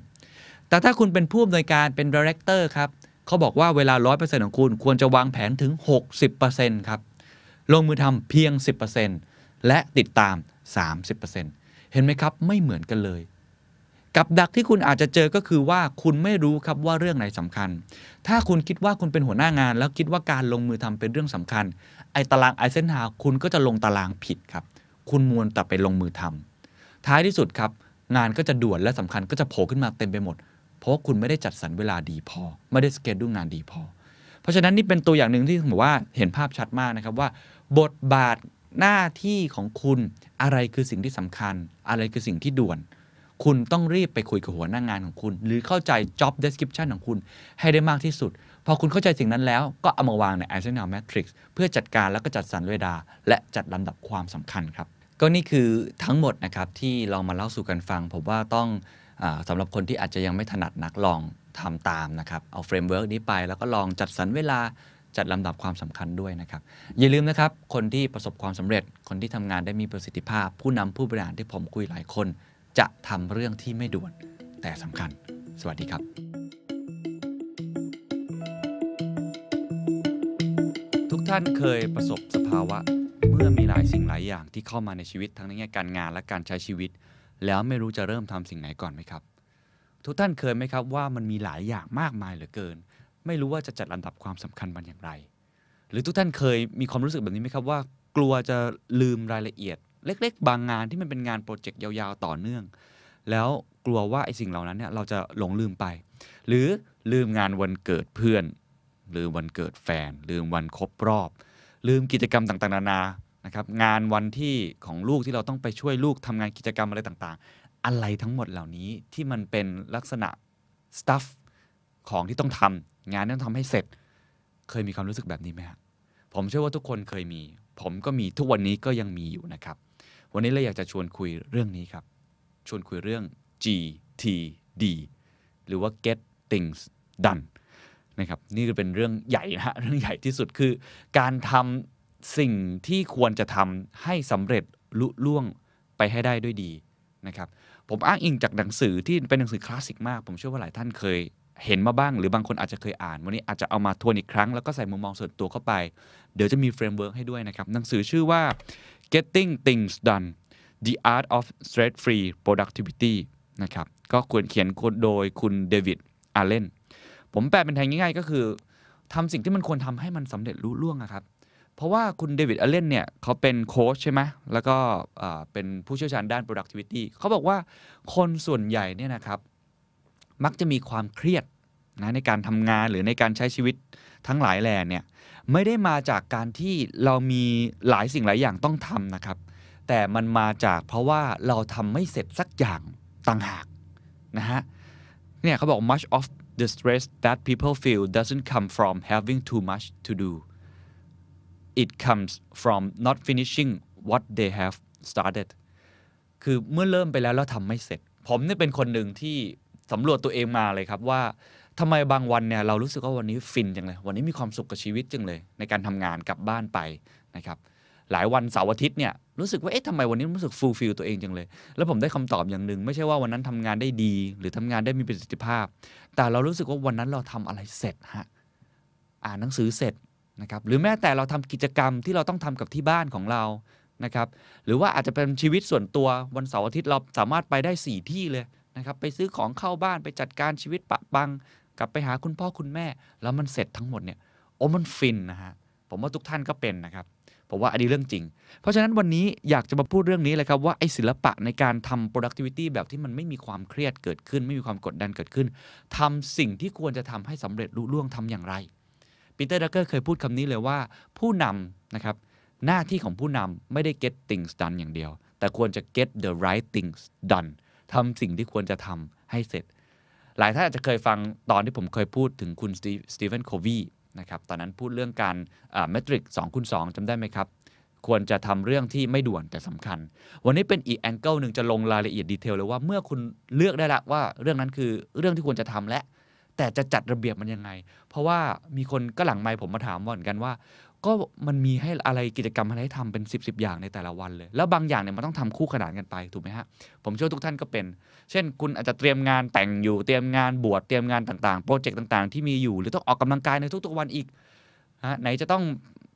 แต่ถ้าคุณเป็นผู้อำนวยการเป็น ดี ไอ เรคเตอร์ ครับเขาบอกว่าเวลา หนึ่งร้อยเปอร์เซ็นต์ ของคุณควรจะวางแผนถึง หกสิบเปอร์เซ็นต์ ครับลงมือทำเพียง สิบเปอร์เซ็นต์ และติดตาม สามสิบเปอร์เซ็นต์ เห็นไหมครับไม่เหมือนกันเลยกับดักที่คุณอาจจะเจอก็คือว่าคุณไม่รู้ครับว่าเรื่องไหนสำคัญถ้าคุณคิดว่าคุณเป็นหัวหน้างานแล้วคิดว่าการลงมือทำเป็นเรื่องสำคัญไอ้ตาราง Eisenhower คุณก็จะลงตารางผิดครับคุณมัวแต่ไปลงมือทำท้ายที่สุดครับงานก็จะด่วนและสำคัญก็จะโผล่ขึ้นมาเต็มไปหมดเพราะคุณไม่ได้จัดสรรเวลาดีพอไม่ได้สเกจดูงานดีพอเพราะฉะนั้นนี่เป็นตัวอย่างหนึ่งที่ผมว่าเห็นภาพชัดมากนะครับว่าบทบาทหน้าที่ของคุณอะไรคือสิ่งที่สำคัญอะไรคือสิ่งที่ด่วนคุณต้องรีบไปคุยกับหัวหน้างานของคุณหรือเข้าใจ job description ของคุณให้ได้มากที่สุดพอคุณเข้าใจสิ่งนั้นแล้วก็เอามาวางใน Eisenhower Matrix เพื่อจัดการแล้วก็จัดสรรเวลาและจัดลำดับความสำคัญครับก็นี่คือทั้งหมดนะครับที่ลองมาเล่าสู่กันฟังผมว่าต้องอาสำหรับคนที่อาจจะยังไม่ถนัดนักลองทำตามนะครับเอาเฟรมเวิร์กนี้ไปแล้วก็ลองจัดสรรเวลาจัดลำดับความสำคัญด้วยนะครับอย่าลืมนะครับคนที่ประสบความสำเร็จคนที่ทำงานได้มีประสิทธิภาพผู้นำผู้บริหารที่ผมคุยหลายคนจะทำเรื่องที่ไม่ด่วนแต่สำคัญสวัสดีครับทุกท่านเคยประสบสภาวะเมื่อมีหลายสิ่งหลายอย่างที่เข้ามาในชีวิตทั้งในแง่การงานและการใช้ชีวิตแล้วไม่รู้จะเริ่มทำสิ่งไหนก่อนไหมครับทุกท่านเคยไหมครับว่ามันมีหลายอย่างมากมายเหลือเกินไม่รู้ว่าจะจัดลำดับความสำคัญมันอย่างไรหรือทุกท่านเคยมีความรู้สึกแบบนี้ไหมครับว่ากลัวจะลืมรายละเอียดเล็กๆบางงานที่มันเป็นงานโปรเจกต์ยาวๆต่อเนื่องแล้วกลัวว่าไอ้สิ่งเหล่านั้นเนี่ยเราจะหลงลืมไปหรือลืมงานวันเกิดเพื่อนลืมวันเกิดแฟนลืมวันครบรอบลืมกิจกรรมต่างๆนานานะครับงานวันที่ของลูกที่เราต้องไปช่วยลูกทำงานกิจกรรมอะไรต่างๆอะไรทั้งหมดเหล่านี้ที่มันเป็นลักษณะ stuff ของที่ต้องทำงานต้องทำให้เสร็จเคยมีความรู้สึกแบบนี้ไหมครับผมเชื่อว่าทุกคนเคยมีผมก็มีทุกวันนี้ก็ยังมีอยู่นะครับวันนี้เราอยากจะชวนคุยเรื่องนี้ครับชวนคุยเรื่อง จี ที ดี หรือว่า Get Things Doneนะครับนี่ก็เป็นเรื่องใหญ่นะฮะเรื่องใหญ่ที่สุดคือการทำสิ่งที่ควรจะทำให้สำเร็จลุล่วงไปให้ได้ด้วยดีนะครับผมอ้างอิงจากหนังสือที่เป็นหนังสือคลาสสิกมากผมเชื่อว่าหลายท่านเคยเห็นมาบ้างหรือบางคนอาจจะเคยอ่านวันนี้อาจจะเอามาทวนอีกครั้งแล้วก็ใส่มุมมองส่วนตัวเข้าไปเดี๋ยวจะมีเฟรมเวิร์กให้ด้วยนะครับหนังสือชื่อว่า Getting Things Done: The Art of Stress-Free Productivity นะครับก็ควรเขียนโดยคุณเดวิดอาร์เลนผมแปลเป็นไทยง่ายๆก็คือทำสิ่งที่มันควรทำให้มันสำเร็จรุ่ล่วงนะครับเพราะว่าคุณเดวิดอาร์เลนเนี่ยเขาเป็นโค้ชใช่ไหมแล้วก็เป็นผู้เชี่ยวชาญด้าน productivity เขาบอกว่าคนส่วนใหญ่เนี่ยนะครับมักจะมีความเครียดนะในการทำงานหรือในการใช้ชีวิตทั้งหลายแหล่เนี่ย ไม่ได้มาจากการที่เรามีหลายสิ่งหลายอย่างต้องทำนะครับแต่มันมาจากเพราะว่าเราทำไม่เสร็จสักอย่างต่างหากนะฮะเนี่ยเขาบอก much of the stress that people feel doesn't come from having too much to do it comes from not finishing what they have started คือเมื่อเริ่มไปแล้วแล้วทำไม่เสร็จผมเนี่ยเป็นคนหนึ่งที่สำรวจตัวเองมาเลยครับว่าทำไมบางวันเนี่ยเรารู้สึกว่าวันนี้ฟินจังเลยวันนี้มีความสุขกับชีวิตจังเลยในการทำงานกลับบ้านไปนะครับหลายวันเสาร์อาทิตย์เนี่ยรู้สึกว่าเอ๊ะทำไมวันนี้รู้สึกฟูลฟิลตัวเองจังเลยแล้วผมได้คำตอบอย่างหนึ่งไม่ใช่ว่าวันนั้นทำงานได้ดีหรือทำงานได้มีประสิทธิภาพแต่เรารู้สึกว่าวันนั้นเราทำอะไรเสร็จฮะอ่านหนังสือเสร็จนะครับหรือแม้แต่เราทำกิจกรรมที่เราต้องทำกับที่บ้านของเรานะครับหรือว่าอาจจะเป็นชีวิตส่วนตัววันเสาร์อาทิตย์เราสามารถไปได้สี่ที่เลยนะครับไปซื้อของเข้าบ้านไปจัดการชีวิตปะปังกลับไปหาคุณพ่อคุณแม่แล้วมันเสร็จทั้งหมดเนี่ยโอ้มันฟินนะฮะผมว่าทุกท่านก็เป็นนะครับผมว่าอันนี้เรื่องจริงเพราะฉะนั้นวันนี้อยากจะมาพูดเรื่องนี้เลยครับว่าไอ้ศิลปะในการทำ productivity แบบที่มันไม่มีความเครียดเกิดขึ้นไม่มีความกดดันเกิดขึ้นทำสิ่งที่ควรจะทำให้สำเร็จรุ่งเรืองทำอย่างไรปีเตอร์ ดักเกอร์เคยพูดคำนี้เลยว่าผู้นำนะครับหน้าที่ของผู้นำไม่ได้ get things done อย่างเดียวแต่ควรจะ get the right things done ทำสิ่งที่ควรจะทำให้เสร็จหลายท่านอาจจะเคยฟังตอนที่ผมเคยพูดถึงคุณ Stephen Covey นะครับตอนนั้นพูดเรื่องการ Matrix สองคูณสองจำได้ไหมครับควรจะทำเรื่องที่ไม่ด่วนแต่สำคัญวันนี้เป็นอีกแองเกิลหนึ่งจะลงรายละเอียดดีเทลเลยว่าเมื่อคุณเลือกได้ละ ว่าเรื่องนั้นคือเรื่องที่ควรจะทำและแต่จะจัดระเบียบมันยังไงเพราะว่ามีคนก็หลังไมค์ผมมาถามเหมือนกันว่าก็มันมีให้อะไรกิจกรรมอะไรให้ทำเป็น สิบ สิบ อย่างในแต่ละวันเลยแล้วบางอย่างเนี่ยมันต้องทำคู่ขนานกันไปถูกไหมฮะผมเชื่อทุกท่านก็เป็นเช่นคุณอาจจะเตรียมงานแต่งอยู่เตรียมงานบวชเตรียมงานต่างๆโปรเจกต์ต่างๆที่มีอยู่หรือต้องออกกำลังกายในทุกๆวันอีกฮะไหนจะต้อง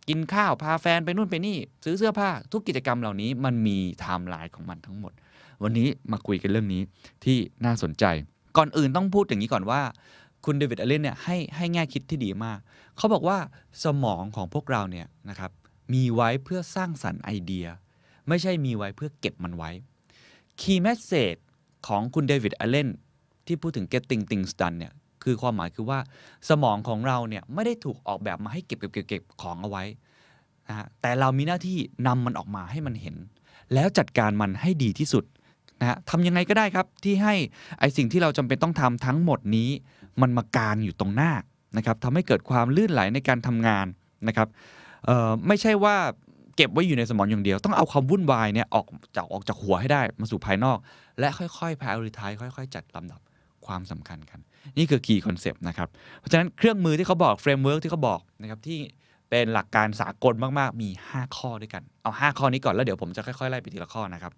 กินข้าวพาแฟนไปนู่นไปนี่ซื้อเสื้อผ้าทุกกิจกรรมเหล่านี้มันมีไทม์ไลน์ของมันทั้งหมดวันนี้มาคุยกันเรื่องนี้ที่น่าสนใจก่อนอื่นต้องพูดอย่างนี้ก่อนว่าคุณเดวิดอเลนเนี่ยให้ให้แง่คิดที่ดีมากเขาบอกว่าสมองของพวกเราเนี่ยนะครับมีไว้เพื่อสร้างสรรค์ไอเดียไม่ใช่มีไว้เพื่อเก็บมันไว้คีย์เมสเสจของคุณเดวิดอเลนที่พูดถึง Getting Things Done เนี่ยคือความหมายคือว่าสมองของเราเนี่ยไม่ได้ถูกออกแบบมาให้เก็บเก็บเก็บเก็บของเอาไว้นะฮะแต่เรามีหน้าที่นำมันออกมาให้มันเห็นแล้วจัดการมันให้ดีที่สุดนะฮะทำยังไงก็ได้ครับที่ให้ไอสิ่งที่เราจำเป็นต้องทำทั้งหมดนี้มันมากางอยู่ตรงหน้านะครับทำให้เกิดความลื่นไหลในการทำงานนะครับไม่ใช่ว่าเก็บไว้อยู่ในสมองอย่างเดียวต้องเอาความวุ่นวายเนี่ยออกจากออกจากหัวให้ได้มาสู่ภายนอกและค่อยๆ prioritize ค่อยๆจัดลำดับความสำคัญกันนี่คือ key concept นะครับเพราะฉะนั้นเครื่องมือที่เขาบอก framework ที่เขาบอกนะครับที่เป็นหลักการสากลมากๆมีห้าข้อด้วยกันเอาห้าข้อนี้ก่อนแล้วเดี๋ยวผมจะค่อยๆไล่ไปทีละข้อนะครับ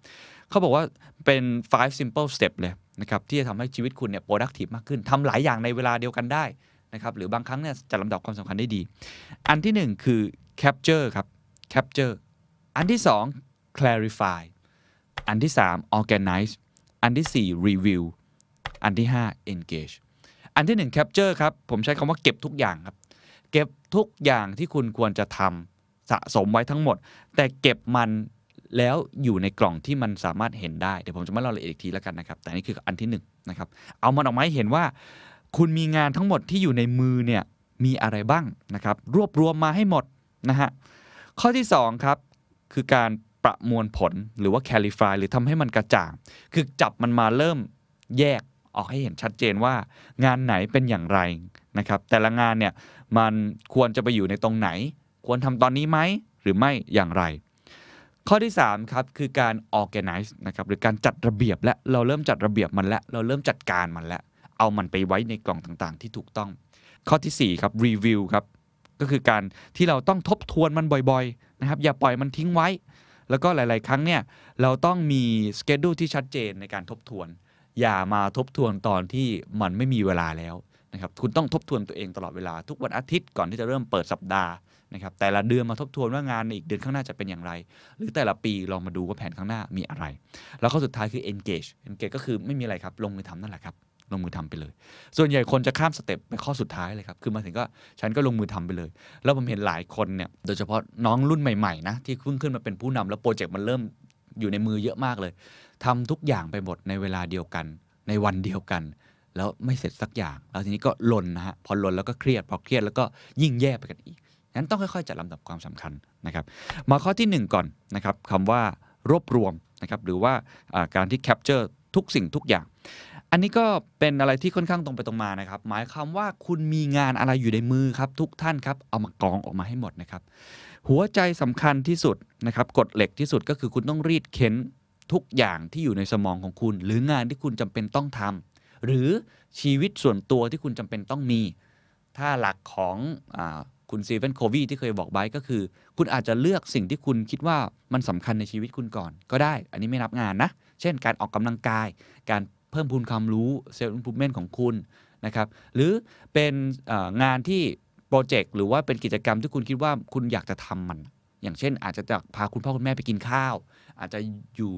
เขาบอกว่าเป็น five simple step เลยนะครับที่จะทำให้ชีวิตคุณเนี่ย productive มากขึ้นทำหลายอย่างในเวลาเดียวกันได้นะครับหรือบางครั้งเนี่ยจัดลำดับความสำคัญได้ดีอันที่หนึ่งคือ capture ครับ capture อันที่สอง clarify อันที่สาม organize อันที่สี่ review อันที่ห้า engage อันที่หนึ่ง capture ครับผมใช้คำว่าเก็บทุกอย่างครับเก็บทุกอย่างที่คุณควรจะทำสะสมไว้ทั้งหมดแต่เก็บมันแล้วอยู่ในกล่องที่มันสามารถเห็นได้เดี๋ยวผมจะมาเล่าละเอียดอีกทีแล้วกันนะครับแต่นี่คืออันที่หนึ่งนะครับเอามันออกมาให้เห็นว่าคุณมีงานทั้งหมดที่อยู่ในมือเนี่ยมีอะไรบ้างนะครับรวบรวมมาให้หมดนะฮะข้อที่สองครับคือการประมวลผลหรือว่า clarify หรือทำให้มันกระจ่างคือจับมันมาเริ่มแยกออกให้เห็นชัดเจนว่างานไหนเป็นอย่างไรนะครับแต่ละงานเนี่ยมันควรจะไปอยู่ในตรงไหนควรทำตอนนี้ไหมหรือไม่อย่างไรข้อที่สามครับคือการ organize นะครับหรือการจัดระเบียบและเราเริ่มจัดระเบียบมันแล้วเราเริ่มจัดการมันแล้วเอามันไปไว้ในกล่องต่างๆที่ถูกต้องข้อที่สี่ครับ review ครับก็คือการที่เราต้องทบทวนมันบ่อยๆนะครับอย่าปล่อยมันทิ้งไว้แล้วก็หลายๆครั้งเนี่ยเราต้องมี schedule ที่ชัดเจนในการทบทวนอย่ามาทบทวนตอนที่มันไม่มีเวลาแล้วนะครับคุณต้องทบทวนตัวเองตลอดเวลาทุกวันอาทิตย์ก่อนที่จะเริ่มเปิดสัปดาห์นะครับแต่ละเดือนมาทบทวนว่างานในอีกเดือนข้างหน้าจะเป็นอย่างไรหรือแต่ละปีลองมาดูว่าแผนข้างหน้ามีอะไรแล้วข้อสุดท้ายคือ engage engage ก็คือไม่มีอะไรครับลงมือทำนั่นแหละครับลงมือทำไปเลยส่วนใหญ่คนจะข้ามสเต็ปไปข้อสุดท้ายเลยครับคือมาถึงก็ฉันก็ลงมือทำไปเลยแล้วผมเห็นหลายคนเนี่ยโดยเฉพาะน้องรุ่นใหม่ๆนะที่เพิ่งขึ้นมาเป็นผู้นำแล้วโปรเจกต์มันเริ่มอยู่ในมือเยอะมากเลยทำทุกอย่างไปหมดในเวลาเดียวกันในวันเดียวกันแล้วไม่เสร็จสักอย่างแล้วทีนี้ก็หล่นนะฮะพอหล่นแล้วก็เครียดพอเครียดแล้วก็ยิ่งแย่ไปกันอีก นั้นต้องค่อยๆจัดลำดับความสำคัญนะครับมาข้อที่หนึ่งก่อนนะครับคำว่ารวบรวมนะครับหรือว่าการที่แคปเจอร์ทุกสิ่งทุกอย่างอันนี้ก็เป็นอะไรที่ค่อนข้างตรงไปตรงมานะครับหมายความว่าคุณมีงานอะไรอยู่ในมือครับทุกท่านครับเอามากองออกมาให้หมดนะครับหัวใจสำคัญที่สุดนะครับกฎเหล็กที่สุดก็คือคุณต้องรีดเค้นทุกอย่างที่อยู่ในสมองของคุณหรืองานที่คุณจำเป็นต้องทำหรือชีวิตส่วนตัวที่คุณจำเป็นต้องมีถ้าหลักของอ่าคุณ Stephen Covey ที่เคยบอกไว้ก็คือคุณอาจจะเลือกสิ่งที่คุณคิดว่ามันสำคัญในชีวิตคุณก่อนก็ได้อันนี้ไม่นับงานนะเช่นการออกกำลังกายการเพิ่มพูนความรู้ self improvement ของคุณนะครับหรือเป็นงานที่โปรเจกต์หรือว่าเป็นกิจกรรมที่คุณคิดว่าคุณอยากจะทำมันอย่างเช่นอาจจะพาคุณพ่อคุณแม่ไปกินข้าวอาจจะอยู่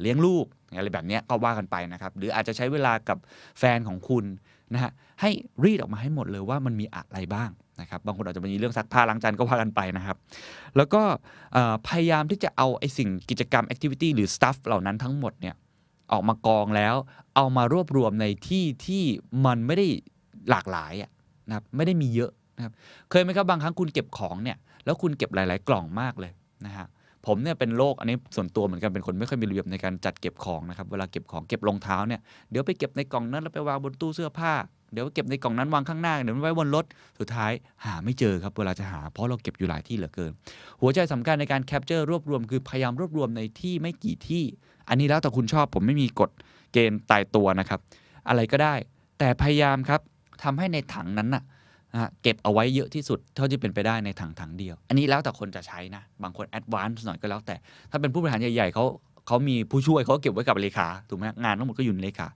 เลี้ยงลูกอะไรแบบนี้ก็ว่ากันไปนะครับหรืออาจจะใช้เวลากับแฟนของคุณนะฮะให้รีดออกมาให้หมดเลยว่ามันมีอะไรบ้างนะครับบางคนอาจจะมีเรื่องซักผ้าล้างจานก็ว่ากันไปนะครับแล้วก็พยายามที่จะเอาไอ้สิ่งกิจกรรม activity หรือ stuff เหล่านั้นทั้งหมดเนี่ยออกมากองแล้วเอามารวบรวมในที่ที่มันไม่ได้หลากหลายอ่ะนะครับไม่ได้มีเยอะนะครับเคยไหมครับบางครั้งคุณเก็บของเนี่ยแล้วคุณเก็บหลายๆกล่องมากเลยนะฮะผมเนี่ยเป็นโรคอันนี้ส่วนตัวเหมือนกันเป็นคนไม่ค่อยมีระเบียบในการจัดเก็บของนะครับเวลาเก็บของเก็บรองเท้าเนี่ยเดี๋ยวไปเก็บในกล่องนั้นแล้วไปวางบนตู้เสื้อผ้าเดี๋ยวเก็บในกล่องนั้นวางข้างหน้าเดี๋ยวไว้บนรถสุดท้ายหาไม่เจอครับเวลาจะหาเพราะเราเก็บอยู่หลายที่เหลือเกินหัวใจสำคัญในการแคปเจอร์รวบรวมคือพยายามรวบรวมในที่ไม่กี่ที่อันนี้แล้วแต่คุณชอบผมไม่มีกฎเกณฑ์ตายตัวนะครับอะไรก็ได้แต่พยายามครับทำให้ในถังนั้นนะเก็บเอาไว้เยอะที่สุดเท่าที่เป็นไปได้ในถังถังเดียวอันนี้แล้วแต่คนจะใช้นะบางคนแอดวานซ์หน่อยก็แล้วแต่ถ้าเป็นผู้บริหารใหญ่ๆเขาเขามีผู้ช่วยเขาเก็บไว้กับเลขาถูกไหมงานทั้งหมดก็อยู่ในเลขา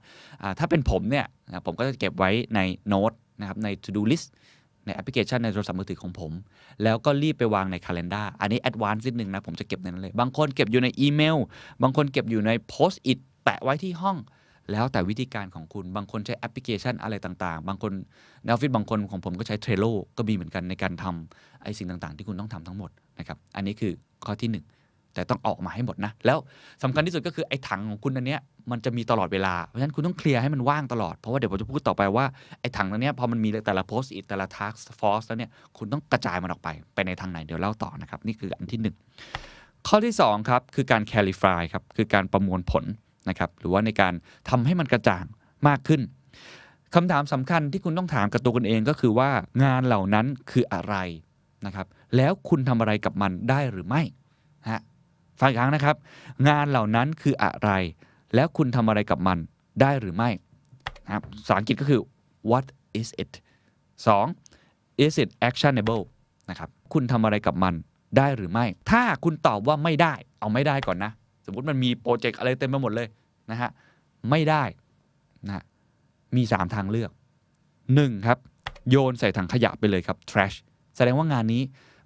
ถ้าเป็นผมเนี่ยผมก็จะเก็บไว้ในโน้ตนะครับใน to do list ในแอปพลิเคชันในโทรศัพท์มือถือของผมแล้วก็รีบไปวางใน calendar อันนี้แอดวานซ์นิดนึงนะผมจะเก็บในนั้นเลยบางคนเก็บอยู่ในอีเมลบางคนเก็บอยู่ใน post it แปะไว้ที่ห้องแล้วแต่วิธีการของคุณบางคนใช้แอปพลิเคชันอะไรต่างๆบางคนในออฟฟิศบางคนของผมก็ใช้ Trello ก็มีเหมือนกันในการทำไอ้สิ่งต่างๆที่คุณต้องทำทั้งหมดนะครับอันนี้คือข้อที่หนึ่งแต่ต้องออกมาให้หมดนะแล้วสำคัญที่สุดก็คือไอ้ถังของคุณอันเนี้ยมันจะมีตลอดเวลาเพราะฉะนั้นคุณต้องเคลียร์ให้มันว่างตลอดเพราะว่าเดี๋ยวผมจะพูดต่อไปว่าไอ้ถังอันเนี้ยพอมันมีแต่ละโพสต์อีกแต่ละทัสฟอร์สแล้วเนี่ยคุณต้องกระจายมันออกไปไปในทางไหนเดี๋ยวเล่าต่อนะครับนี่คืออันที่หนึ่งข้อที่สองครับคือการ clarify ครับคือการประมวลผลนะครับหรือว่าในการทำให้มันกระจ่างมากขึ้นคำถามสำคัญที่คุณต้องถามกับตัวคุณเองก็คือว่างานเหล่านั้นคืออะไรนะครับแล้วคุณทำอะไรกับมันได้หรือไม่ฮะฟังอีกครั้งนะครับงานเหล่านั้นคืออะไรแล้วคุณทำอะไรกับมันได้หรือไม่นะครับภาษาอังกฤษก็คือ what is it สอง is it actionable นะครับคุณทำอะไรกับมันได้หรือไม่ถ้าคุณตอบว่าไม่ได้เอาไม่ได้ก่อนนะสมมติมันมีโปรเจกต์อะไรเต็มไปหมดเลยนะฮะไม่ได้นะมีสามทางเลือกหนึ่งครับโยนใส่ถังขยะไปเลยครับ trash แสดงว่างานนี้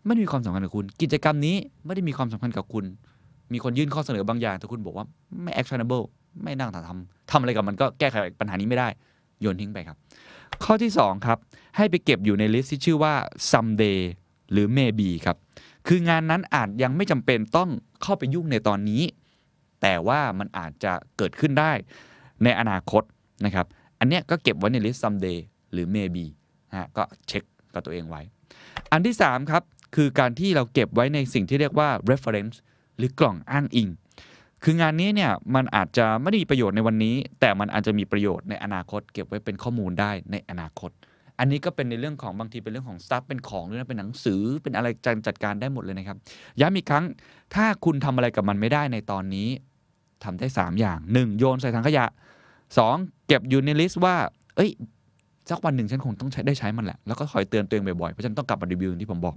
ไม่มีความสำคัญกับคุณกิจกรรมนี้ไม่ได้มีความสำคัญกับคุณมีคนยื่นข้อเสนอบางอย่างแต่คุณบอกว่าไม่ actionable ไม่น่าทำทำอะไรกับมันก็แก้ไขปัญหานี้ไม่ได้โยนทิ้งไปครับข้อที่สองครับให้ไปเก็บอยู่ในลิสต์ที่ชื่อว่า someday หรือ maybe ครับคืองานนั้นอาจยังไม่จำเป็นต้องเข้าไปยุ่งในตอนนี้แต่ว่ามันอาจจะเกิดขึ้นได้ในอนาคตนะครับอันเนี้ยก็เก็บไว้ใน list someday หรือ maybe ฮะก็เช็คกับตัวเองไว้อันที่สามครับคือการที่เราเก็บไว้ในสิ่งที่เรียกว่า reference หรือกล่องอ้างอิงคืองานนี้เนี่ยมันอาจจะไม่ได้มีประโยชน์ในวันนี้แต่มันอาจจะมีประโยชน์ในอนาคตเก็บไว้เป็นข้อมูลได้ในอนาคตอันนี้ก็เป็นในเรื่องของบางทีเป็นเรื่องของ stuff เป็นของด้วยนะเป็นหนังสือเป็นอะไรจัดการได้หมดเลยนะครับย้ำอีกครั้งถ้าคุณทำอะไรกับมันไม่ได้ในตอนนี้ทำได้สามอย่างหนึ่งโยนใส่ถังขยะสองเก็บอยู่ในลิสต์ว่าเอ้ยสักวันหนึ่งฉันคงต้องใช้ได้ใช้มันแหละแล้วก็คอยเตือนตัวเองบ่อยๆเพราะฉันต้องกลับมารีวิวที่ผมบอก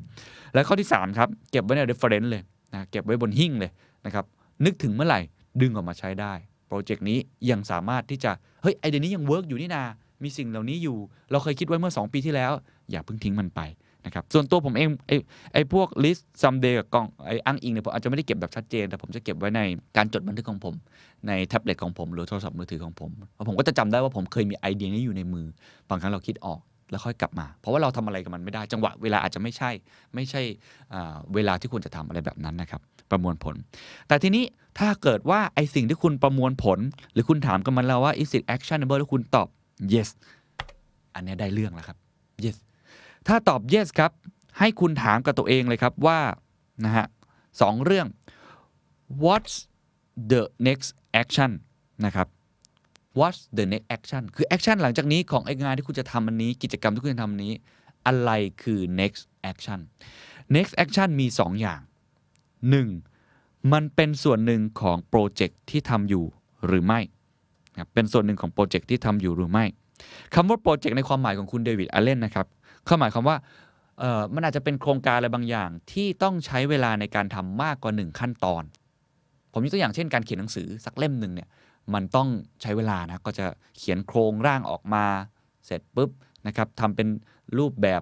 และข้อที่สามครับเก็บไว้ใน reference เลยนะเก็บไว้บนหิ้งเลยนะครับนึกถึงเมื่อไหร่ดึงออกมาใช้ได้โปรเจกต์นี้ยังสามารถที่จะเฮ้ยไอเดียนี้ยังเวิร์กอยู่นี่นามีสิ่งเหล่านี้อยู่เราเคยคิดไว้เมื่อสองปีที่แล้วอย่าเพิ่งทิ้งมันไปนะครับส่วนตัวผมเองไอ้ไอ้พวก list someday กับกล่องไอ้อ้างอิงเนี่ยผมอาจจะไม่ได้เก็บแบบชัดเจนแต่ผมจะเก็บไว้ในการจดบันทึกของผมในแท็บเล็ตของผมหรือโทรศัพท์มือถือของผมเพราะผมก็จะจำได้ว่าผมเคยมีไอเดียนี้อยู่ในมือบางครั้งเราคิดออกแล้วค่อยกลับมาเพราะว่าเราทำอะไรกับมันไม่ได้จังหวะเวลาอาจจะไม่ใช่ไม่ใช่เวลาที่ควรจะทำอะไรแบบนั้นนะครับประมวลผลแต่ทีนี้ถ้าเกิดว่าไอ้สิ่งที่คุณประมวลผลหรือคุณถามกับมันแล้วว่า is it actionable แล้วคุณตอบ yes อันนี้ได้เรื่องแล้วครับ yesถ้าตอบ yes ครับ ให้คุณถามกับตัวเองเลยครับว่านะฮะสองเรื่อง what's the next action นะครับ what's the next action คือ action หลังจากนี้ของไอ้งานที่คุณจะทำอันนี้กิจกรรมที่คุณจะทำนี้อะไรคือ next action next action มีสองอย่าง หนึ่ง. มันเป็นส่วนหนึ่งของโปรเจกต์ที่ทำอยู่หรือไม่เป็นส่วนหนึ่งของโปรเจกต์ที่ทำอยู่หรือไม่คำว่าโปรเจกต์ในความหมายของคุณเดวิด อัลเลนนะครับเขาหมายความว่ามันอาจจะเป็นโครงการอะไรบางอย่างที่ต้องใช้เวลาในการทำมากกว่าหนึ่งขั้นตอนผมยกตัวอย่างเช่นการเขียนหนังสือสักเล่มหนึ่งเนี่ยมันต้องใช้เวลานะก็จะเขียนโครงร่างออกมาเสร็จปุ๊บนะครับทำเป็นรูปแบบ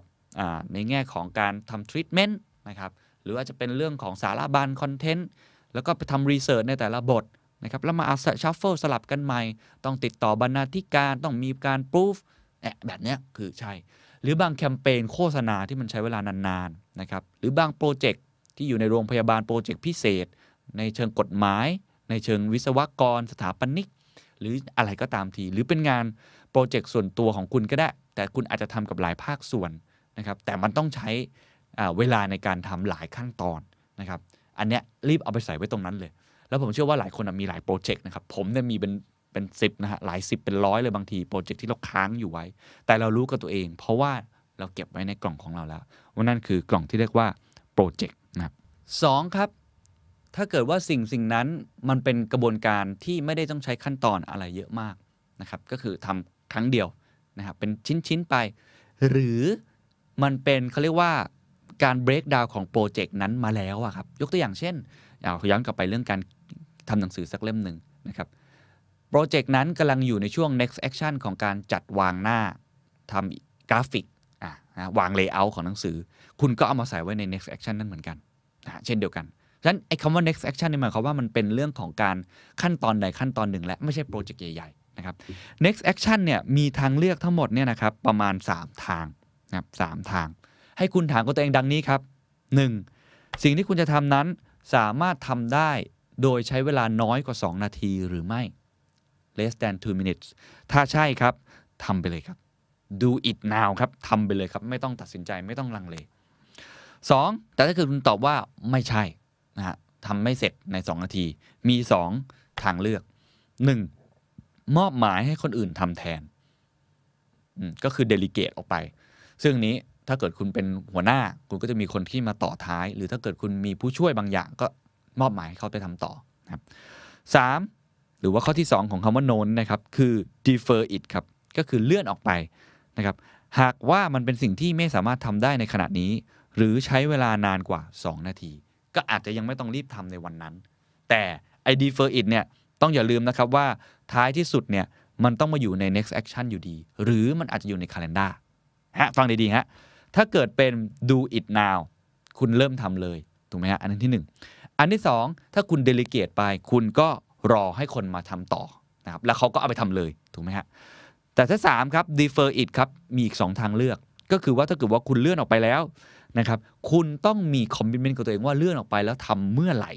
ในแง่ของการทำทรีทเมนต์นะครับหรืออาจจะเป็นเรื่องของสาระบานคอนเทนต์แล้วก็ไปทำรีเสิร์ชในแต่ละบทนะครับแล้วมาอัพชัฟเฟิลสลับกันใหม่ต้องติดต่อบรรณาธิการต้องมีการพรูฟแบบนี้คือใช่หรือบางแคมเปญโฆษณาที่มันใช้เวลานานๆนะครับหรือบางโปรเจกต์ที่อยู่ในโรงพยาบาลโปรเจกต์พิเศษในเชิงกฎหมายในเชิงวิศวกรสถาปนิกหรืออะไรก็ตามทีหรือเป็นงานโปรเจกต์ส่วนตัวของคุณก็ได้แต่คุณอาจจะทำกับหลายภาคส่วนนะครับแต่มันต้องใช้เวลาในการทำหลายขั้นตอนนะครับอันเนี้ยรีบเอาไปใส่ไว้ตรงนั้นเลยแล้วผมเชื่อว่าหลายคนมีหลายโปรเจกต์นะครับผมเนี่ยมีเป็นเป็นสิบนะฮะหลายสิบเป็นร้อยเลยบางทีโปรเจกต์ที่เราค้างอยู่ไว้แต่เรารู้กับตัวเองเพราะว่าเราเก็บไว้ในกล่องของเราแล้วว่านั่นคือกล่องที่เรียกว่าโปรเจกต์นะครับสองครับถ้าเกิดว่าสิ่งสิ่งนั้นมันเป็นกระบวนการที่ไม่ได้ต้องใช้ขั้นตอนอะไรเยอะมากนะครับก็คือทำครั้งเดียวนะครับเป็นชิ้นๆไปหรือมันเป็นเขาเรียกว่าการเบรกดาวน์ของโปรเจกต์นั้นมาแล้วอะครับยกตัวอย่างเช่นเอาย้อนกลับไปเรื่องการทำหนังสือสักเล่มหนึ่งนะครับโปรเจกต์นั้นกำลังอยู่ในช่วง next action ของการจัดวางหน้าทำกราฟิกอ่ะนะวางเลเยอร์ของหนังสือคุณก็เอามาใส่ไว้ใน next action นั่นเหมือนกันนะเช่นเดียวกันฉะนั้นไอ้คำว่า next action นี่หมายความว่ามันเป็นเรื่องของการขั้นตอนใดขั้นตอนหนึ่งและไม่ใช่โปรเจกต์ใหญ่ๆนะครับ next action เนี่ยมีทางเลือกทั้งหมดเนี่ยนะครับประมาณสามทางนะครับสามทางให้คุณถามกับตัวเองดังนี้ครับ หนึ่ง. สิ่งที่คุณจะทำนั้นสามารถทำได้โดยใช้เวลาน้อยกว่าสองนาทีหรือไม่ less than two minutes ถ้าใช่ครับทำไปเลยครับ do it now ครับทำไปเลยครับไม่ต้องตัดสินใจไม่ต้องลังเล สอง. แต่ถ้าเกิดคุณตอบว่าไม่ใช่นะฮะทำไม่เสร็จในสองนาทีมีสองทางเลือก หนึ่ง. มอบหมายให้คนอื่นทำแทนก็คือ delegate ออกไปซึ่งนี้ถ้าเกิดคุณเป็นหัวหน้าคุณก็จะมีคนที่มาต่อท้ายหรือถ้าเกิดคุณมีผู้ช่วยบางอย่างก็มอบหมายให้เขาไปทำต่อครับสามหรือว่าข้อที่สองของคำว่า known นะครับคือ defer it ครับก็คือเลื่อนออกไปนะครับหากว่ามันเป็นสิ่งที่ไม่สามารถทำได้ในขณะนี้หรือใช้เวลานานกว่าสองนาทีก็อาจจะยังไม่ต้องรีบทำในวันนั้นแต่ไอ้ defer it เนี่ยต้องอย่าลืมนะครับว่าท้ายที่สุดเนี่ยมันต้องมาอยู่ใน next action อยู่ดีหรือมันอาจจะอยู่ใน calendar ฮะฟังดีๆฮะถ้าเกิดเป็น do it now คุณเริ่มทำเลยถูกไหมฮะอันนั้นที่หนึ่งอันที่สองถ้าคุณ delegate ไปคุณก็รอให้คนมาทำต่อนะครับแล้วเขาก็เอาไปทำเลยถูกไหมฮะแต่ถ้าสามครับ defer it ครับมีอีกสองทางเลือกก็คือว่าถ้าเกิดว่าคุณเลื่อนออกไปแล้วนะครับคุณต้องมี commitment กับตัวเองว่าเลื่อนออกไปแล้วทำเมื่อไหร่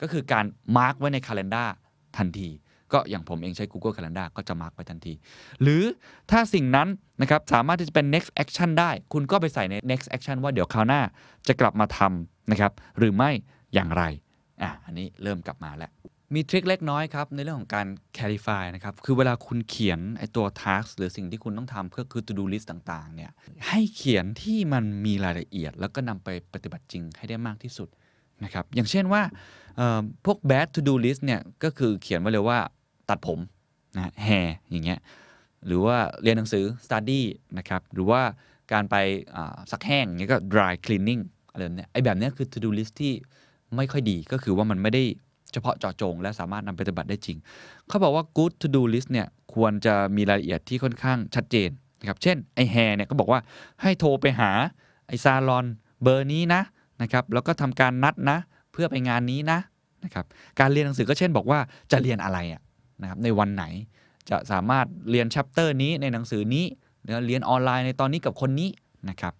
ก็คือการ mark ไว้ใน calendar ทันทีก็อย่างผมเองใช้ Google Calendar ก็จะมาร์กไว้ทันทีหรือถ้าสิ่งนั้นนะครับสามารถที่จะเป็น next action ได้คุณก็ไปใส่ใน next action ว่าเดี๋ยวคราวหน้าจะกลับมาทำนะครับหรือไม่อย่างไรอ่ะอันนี้เริ่มกลับมาแล้วมีทริคเล็กน้อยครับในเรื่องของการ clarify นะครับคือเวลาคุณเขียนไอ้ตัว task หรือสิ่งที่คุณต้องทำก็คือ to do list ต่างๆเนี่ยให้เขียนที่มันมีรายละเอียดแล้วก็นำไปปฏิบัติจริงให้ได้มากที่สุดนะครับอย่างเช่นว่าพวก bad to do list เนี่ยก็คือเขียนไว้เลยว่าตัดผมนะแฮร์อย่างเงี้ยหรือว่าเรียนหนังสือ study นะครับหรือว่าการไปซักแห้งอย่างเงี้ยก็ dry cleaning อะไรแบบเนี้ยไอ้แบบเนี้ยคือ to do list ที่ไม่ค่อยดีก็คือว่ามันไม่ได้เฉพาะเจาะจงและสามารถนำไปปฏิบัติได้จริงเขาบอกว่า good to do list เนี่ยควรจะมีรายละเอียดที่ค่อนข้างชัดเจนนะครับเช่นไอ้แฮร์เนี่ยก็บอกว่าให้โทรไปหาไอ้ซาลอนเบอร์นี้นะนะครับแล้วก็ทำการนัดนะเพื่อไปงานนี้นะนะครับการเรียนหนังสือก็เช่นบอกว่าจะเรียนอะไรอ่ะนะครับในวันไหนจะสามารถเรียนแชปเตอร์นี้ในหนังสือนี้หรือเรียนออนไลน์ในตอนนี้กับคนนี้นะครับ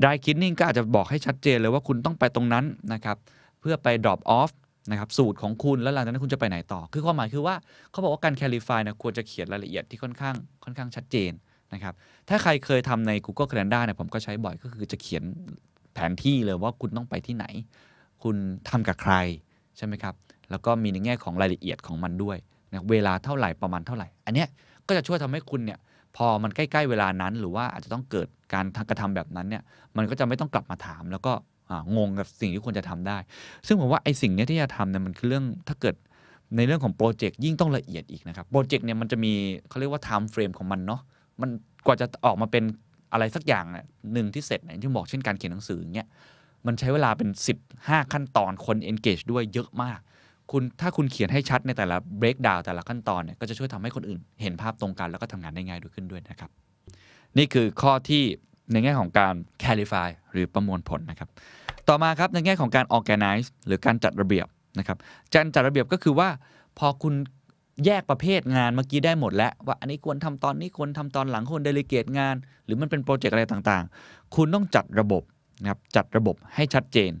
ไดคิดนิ่งก็อาจจะบอกให้ชัดเจนเลยว่าคุณต้องไปตรงนั้นนะครับเพื่อไป drop off นะครับสูตรของคุณแล้วหลังจากนั้นคุณจะไปไหนต่อคือความหมายคือว่าเขาบอกว่าการ clarify นะควรจะเขียนรายละเอียดที่ค่อนข้างค่อนข้างชัดเจน นะครับถ้าใครเคยทำใน Google Calendar เนี่ยผมก็ใช้บ่อยก็คือจะเขียนแผนที่เลยว่าคุณต้องไปที่ไหนคุณทำกับใครใช่ไหมครับแล้วก็มีในแง่ของรายละเอียดของมันด้วยนะเวลาเท่าไหร่ประมาณเท่าไหร่อันเนี้ยก็จะช่วยทำให้คุณเนี่ยพอมันใกล้ๆเวลานั้นหรือว่าอาจจะต้องเกิดการกระทำแบบนั้นเนี่ยมันก็จะไม่ต้องกลับมาถามแล้วก็งงกับสิ่งที่ควรจะทำได้ซึ่งผมว่าไอ้สิ่งนี้ที่จะทำเนี่ยมันคือเรื่องถ้าเกิดในเรื่องของโปรเจกต์ยิ่งต้องละเอียดอีกนะครับโปรเจกต์เนี่ยมันจะมีเขาเรียกว่าไทม์เฟรมของมันเนาะมันกว่าจะออกมาเป็นอะไรสักอย่างหนึ่งที่เสร็จอย่างที่บอกเช่นการเขียนหนังสืออย่างเงี้ยมันใช้เวลาเป็นสิบห้าขั้นตอนคน engage ด้วยเยอะมากคุณถ้าคุณเขียนให้ชัดในแต่ละ breakdown แต่ละขั้นตอนเนี่ยก็จะช่วยทำให้คนอื่นเห็นภาพตรงกันแล้วก็ทำงานได้ง่ายด้วยขึ้นด้วยนะครับนี่คือข้อที่ในแง่ของการ clarify หรือประมวลผลนะครับต่อมาครับในแง่ของการ organize หรือการจัดระเบียบนะครับการจัดระเบียบก็คือว่าพอคุณแยกประเภทงานเมื่อกี้ได้หมดแล้วว่าอันนี้ควรทำตอนนี้ควรทำตอนหลังควร delegate งานหรือมันเป็นโปรเจกต์อะไรต่างๆคุณต้องจัดระบบนะครับจัดระบบให้ชัดเจน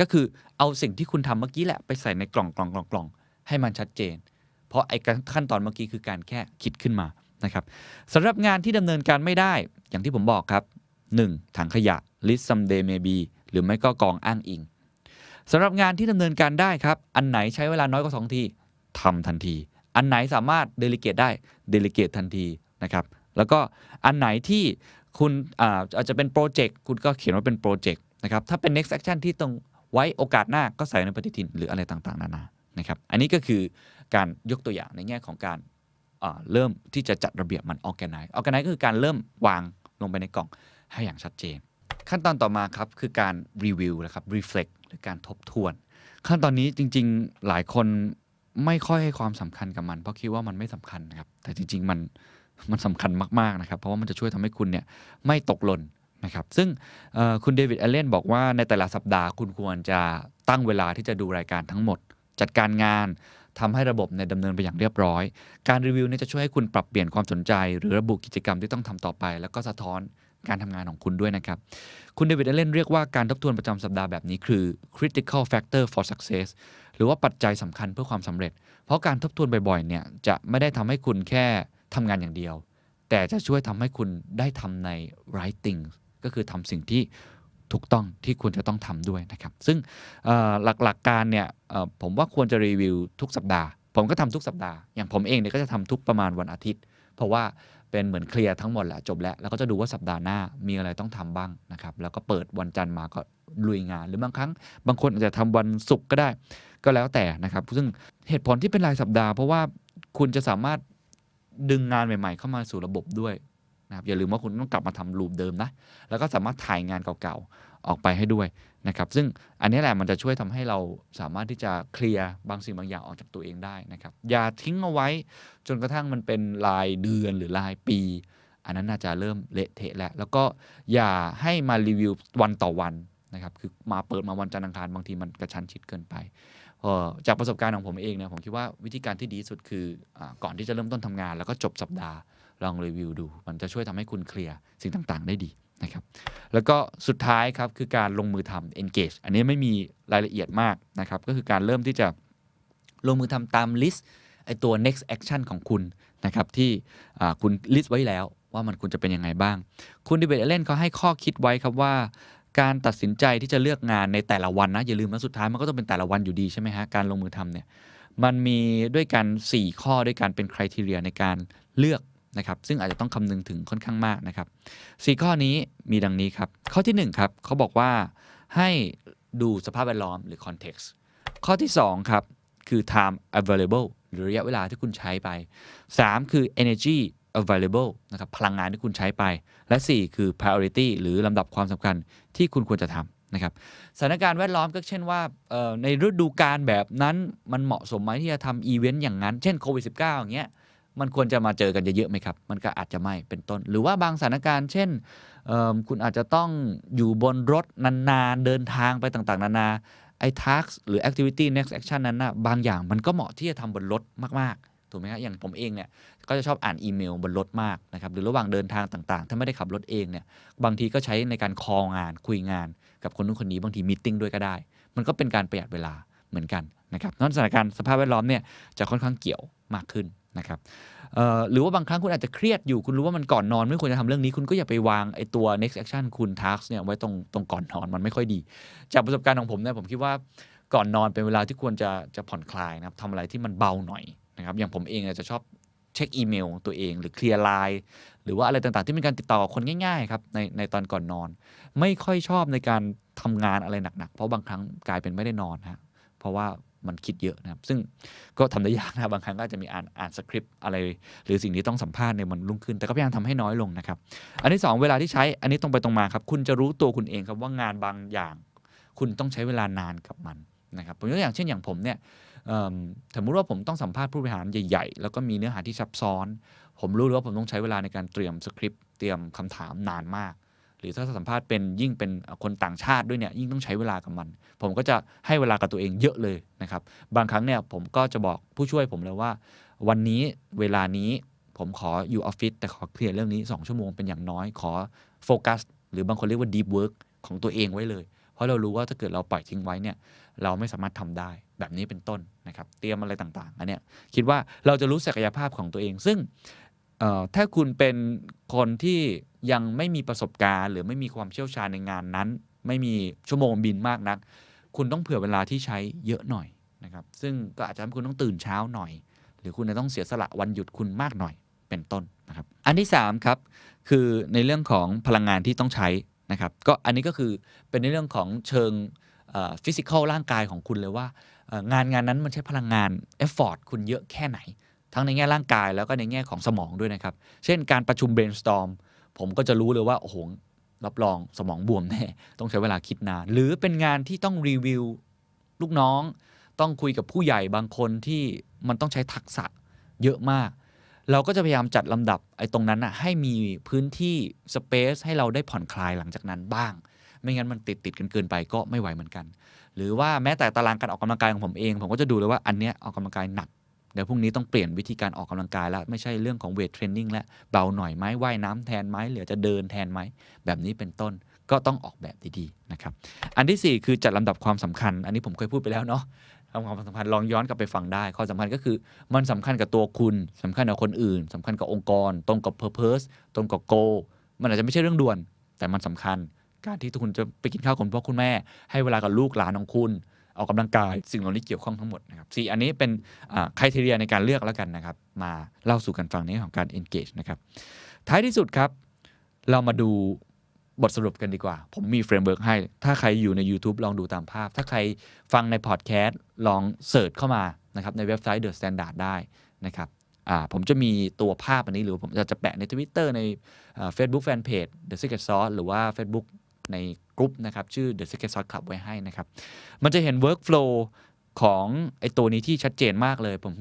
ก็คือเอาสิ่งที่คุณทำเมื่อกี้แหละไปใส่ในกล่องกล่องกล่องกล่องให้มันชัดเจนเพราะไอ้ขั้นตอนเมื่อกี้คือการแค่คิดขึ้นมานะครับสำหรับงานที่ดำเนินการไม่ได้อย่างที่ผมบอกครับหนึ่งถังขยะ list someday maybe หรือไม่ก็กองอ้างอิงสำหรับงานที่ดำเนินการได้ครับอันไหนใช้เวลาน้อยกว่าสองทีทำทันทีอันไหนสามารถ delegate ได้ delegate ทันทีนะครับแล้วก็อันไหนที่คุณอาจจะเป็นโปรเจกต์คุณก็เขียนว่าเป็นโปรเจกต์นะครับถ้าเป็น next action ที่ต้องไว้โอกาสหน้าก็ใส่ในปฏิทินหรืออะไรต่างๆนานานะครับอันนี้ก็คือการยกตัวอย่างในแง่ของการเริ่มที่จะจัดระเบียบมัน organize organize ก็คือการเริ่มวางลงไปในกล่องให้อย่างชัดเจนขั้นตอนต่อมาครับคือการรีวิวนะครับ reflect หรือการทบทวนขั้นตอนนี้จริงๆหลายคนไม่ค่อยให้ความสำคัญกับมันเพราะคิดว่ามันไม่สำคัญนะครับแต่จริงๆมันมันสำคัญมากๆนะครับเพราะว่ามันจะช่วยทำให้คุณเนี่ยไม่ตกหล่นนะครับซึ่งคุณเดวิด แอลเลนบอกว่าในแต่ละสัปดาห์คุณควรจะตั้งเวลาที่จะดูรายการทั้งหมดจัดการงานทำให้ระบบเนี่ยดำเนินไปอย่างเรียบร้อยการรีวิวเนี่ยจะช่วยให้คุณปรับเปลี่ยนความสนใจหรือระบุกิจกรรมที่ต้องทำต่อไปแล้วก็สะท้อนการทำงานของคุณด้วยนะครับคุณเดวิด แอลเลนเรียกว่าการทบทวนประจำสัปดาห์แบบนี้คือ critical factor for success หรือว่าปัจจัยสำคัญเพื่อความสำเร็จเพราะการทบทวนบ่อยๆเนี่ยจะไม่ได้ทำให้คุณแค่ทำงานอย่างเดียวแต่จะช่วยทำให้คุณได้ทำใน right thing ก็คือทำสิ่งที่ถูกต้องที่ควรจะต้องทำด้วยนะครับซึ่งหลักๆ ก, การเนี่ยผมว่าควรจะรีวิวทุกสัปดาห์ผมก็ทำทุกสัปดาห์อย่างผมเองเนี่ยก็จะทำทุกประมาณวันอาทิตย์เพราะว่าเป็นเหมือนเคลียร์ทั้งหมดแหละจบแล้วแล้วก็จะดูว่าสัปดาห์หน้ามีอะไรต้องทำบ้างนะครับแล้วก็เปิดวันจันทร์มาก็ลุยงานหรือบางครั้งบางคนอาจจะทำวันศุกร์ก็ได้ก็แล้วแต่นะครับซึ่งเหตุผลที่เป็นรายสัปดาห์เพราะว่าคุณจะสามารถดึงงานใหม่ๆเข้ามาสู่ระบบด้วยนะครับอย่าลืมว่าคุณต้องกลับมาทำรูปเดิมนะแล้วก็สามารถถ่ายงานเก่าๆออกไปให้ด้วยนะครับซึ่งอันนี้แหละมันจะช่วยทำให้เราสามารถที่จะเคลียร์บางสิ่งบางอย่างออกจากตัวเองได้นะครับอย่าทิ้งเอาไว้จนกระทั่งมันเป็นรายเดือนหรือรายปีอันนั้นน่าจะเริ่มเละเทะแล้วแล้วก็อย่าให้มารีวิววันต่อวันนะครับคือมาเปิดมาวันจันทร์อังคารบางทีมันกระชั้นชิดเกินไปจากประสบการณ์ของผมเองเนี่ยผมคิดว่าวิธีการที่ดีสุดคือก่อนที่จะเริ่มต้นทำงานแล้วก็จบสัปดาห์ลองรีวิวดูมันจะช่วยทำให้คุณเคลียร์สิ่งต่างๆได้ดีนะครับแล้วก็สุดท้ายครับคือการลงมือทำ engage อันนี้ไม่มีรายละเอียดมากนะครับก็คือการเริ่มที่จะลงมือทำตาม list ไอตัว next action ของคุณนะครับที่คุณ list ไว้แล้วว่ามันคุณจะเป็นยังไงบ้างคุณดิเบตเล่นเขาให้ข้อคิดไว้ครับว่าการตัดสินใจที่จะเลือกงานในแต่ละวันนะอย่าลืมนะสุดท้ายมันก็ต้องเป็นแต่ละวันอยู่ดีใช่ไหมฮะการลงมือทำเนี่ยมันมีด้วยกันสี่ข้อด้วยกันเป็นcriteriaในการเลือกนะครับซึ่งอาจจะต้องคำนึงถึงค่อนข้างมากนะครับสี่ข้อนี้มีดังนี้ครับข้อที่หนึ่งครับเขาบอกว่าให้ดูสภาพแวดล้อมหรือ context ข้อที่สองครับคือ time available หรือระยะเวลาที่คุณใช้ไปสามคือ energy available นะครับพลังงานที่คุณใช้ไปและสี่คือ priority หรือลำดับความสำคัญที่คุณควรจะทำนะครับสถานการณ์แวดล้อมก็เช่นว่าในฤดูกาลแบบนั้นมันเหมาะสมไหมที่จะทำอีเวนต์อย่างนั้นเช่นโควิด สิบเก้า อย่างเงี้ยมันควรจะมาเจอกันเยอะๆไหมครับมันก็อาจจะไม่เป็นต้นหรือว่าบางสถานการณ์เช่นคุณอาจจะต้องอยู่บนรถนานๆเดินทางไปต่างๆนานาไอ้ task หรือ activity next action นั้นนะบางอย่างมันก็เหมาะที่จะทำบนรถมากๆถูกไหมครับอย่างผมเองเนี่ยก็จะชอบอ่านอีเมลบนรถมากนะครับหรือระหว่างเดินทางต่างๆถ้าไม่ได้ขับรถเองเนี่ยบางทีก็ใช้ในการคอลงานคุยงานกับคนนู้นคนนี้บางทีมีตติ้งด้วยก็ได้มันก็เป็นการประหยัดเวลาเหมือนกันนะครับนั่นสถานการณ์สภาพแวดล้อมเนี่ยจะค่อนข้างเกี่ยวมากขึ้น นะครับหรือว่าบางครั้งคุณอาจจะเครียดอยู่คุณรู้ว่ามันก่อนนอนไม่ควรจะทำเรื่องนี้คุณก็อย่าไปวางไอ้ตัว next action คุณ task เนี่ยไว้ตรงตรงก่อนนอนมันไม่ค่อยดีจากประสบการณ์ของผมเนี่ยผมคิดว่าก่อนนอนเป็นเวลาที่ควรจะจะผ่อนคลายนะครับทำอะไรที่มันเบาหน่อยนะครับอย่างผมเองอาจจะชอบเช็คอีเมลตัวเองหรือเคลียร์ไลน์หรือว่าอะไรต่างๆที่เป็นการติดต่อคนง่ายๆครับในในตอนก่อนนอนไม่ค่อยชอบในการทำงานอะไรหนักๆเพราะบางครั้งกลายเป็นไม่ได้นอนฮะเพราะว่ามันคิดเยอะนะครับซึ่งก็ทำได้ยากนะบางครั้งก็จะมีอ่านอ่านสคริปต์อะไรหรือสิ่งที่ต้องสัมภาษณ์ในวันรุ่งขึ้นแต่ก็พยายามทำให้น้อยลงนะครับอันที่สองเวลาที่ใช้อันนี้ตรงไปตรงมาครับคุณจะรู้ตัวคุณเองครับว่างานบางอย่างคุณต้องใช้เวลานานกับมันนะครับผมยกตัวอย่างเช่นอย่างผมเนี่ยสมมติว่าผมต้องสัมภาษณ์ผู้บริหารใหญ่ๆแล้วก็มีเนื้อหาที่ซับซ้อนผมรู้เลยว่าผมต้องใช้เวลาในการเตรียมสคริปต์เตรียมคำถามนานมากหรือถ้าสัมภาษณ์เป็นยิ่งเป็นคนต่างชาติด้วยเนี่ยยิ่งต้องใช้เวลากับมันผมก็จะให้เวลากับตัวเองเยอะเลยนะครับบางครั้งเนี่ยผมก็จะบอกผู้ช่วยผมเลยว่าวันนี้เวลานี้ผมขออยู่ออฟฟิศแต่ขอเคลียร์เรื่องนี้สองชั่วโมงเป็นอย่างน้อยขอโฟกัสหรือบางคนเรียกว่าดีปเวิร์กของตัวเองไว้เลยเพราะเรารู้ว่าถ้าเกิดเราปล่อยทิ้งไว้เนี่ยเราไม่สามารถทำได้แบบนี้เป็นต้นนะครับเตรียมอะไรต่างๆอันเนี้ยคิดว่าเราจะรู้ศักยภาพของตัวเองซึ่งถ้าคุณเป็นคนที่ยังไม่มีประสบการณ์หรือไม่มีความเชี่ยวชาญในงานนั้นไม่มีชั่วโมงบินมากนักคุณต้องเผื่อเวลาที่ใช้เยอะหน่อยนะครับซึ่งก็อาจจะทำให้คุณต้องตื่นเช้าหน่อยหรือคุณจะต้องเสียสละวันหยุดคุณมากหน่อยเป็นต้นนะครับอันที่สามครับคือในเรื่องของพลังงานที่ต้องใช้นะครับก็อันนี้ก็คือเป็นในเรื่องของเชิงฟิสิกอลร่างกายของคุณเลยว่างานงานนั้นมันใช้พลังงานเอฟฟอร์ตคุณเยอะแค่ไหนทั้งในแง่ร่างกายแล้วก็ในแง่ของสมองด้วยนะครับเช่นการประชุม brainstorm ผมก็จะรู้เลยว่าโอ้โหรับรองสมองบวมแน่ต้องใช้เวลาคิดนานหรือเป็นงานที่ต้องรีวิวลูกน้องต้องคุยกับผู้ใหญ่บางคนที่มันต้องใช้ทักษะเยอะมากเราก็จะพยายามจัดลำดับไอ้ตรงนั้นนะให้มีพื้นที่สเปซให้เราได้ผ่อนคลายหลังจากนั้นบ้างไม่งั้นมันติดติดกันเกินไปก็ไม่ไหวเหมือนกันหรือว่าแม้แต่ตารางการออกกำลังกายของผมเองผมก็จะดูเลยว่าอันเนี้ยออกกำลังกายหนักเดี๋ยวพรุ่งนี้ต้องเปลี่ยนวิธีการออกกำลังกายแล้วไม่ใช่เรื่องของเวทเทรนนิ่งแล้วเบาหน่อยไหมว่ายน้ำแทนไหมหรือจะเดินแทนไหมแบบนี้เป็นต้นก็ต้องออกแบบดีๆนะครับอันที่สี่คือจัดลำดับความสำคัญอันนี้ผมเคยพูดไปแล้วเนาะความสำคัญลองย้อนกลับไปฟังได้ข้อสำคัญก็คือมันสำคัญกับตัวคุณสำคัญกับคนอื่นสำคัญกับองค์กรตรงกับ purpose ตรงกับ goal มันอาจจะไม่ใช่เรื่องด่วนแต่มันสำคัญการที่คุณจะไปกินข้าวกับพ่อคุณแม่ให้เวลากับลูกหลานของคุณออกกำลังกายสิ่งเหล่านี้เกี่ยวข้องทั้งหมดนะครับสี่อันนี้เป็นคุณทีเรียในการเลือกแล้วกันนะครับมาเล่าสู่กันฟังในของการ engage นะครับท้ายที่สุดครับเรามาดูบทสรุปกันดีกว่าผมมีเฟรมเวิร์กให้ถ้าใครอยู่ใน YouTube ลองดูตามภาพถ้าใครฟังในพอดแคสต์ลองเสิร์ชเข้ามานะครับในเว็บไซต์ The Standard ได้นะครับผมจะมีตัวภาพอันนี้หรือผมจะแปะใน Twitter ใน Facebook Fanpage The Secret Sauce หรือว่า Facebook ในกลุ่มนะครับชื่อ The Secret Sauce Club ไว้ให้นะครับมันจะเห็น Workflow ของไอ้ตัวนี้ที่ชัดเจนมากเลยผม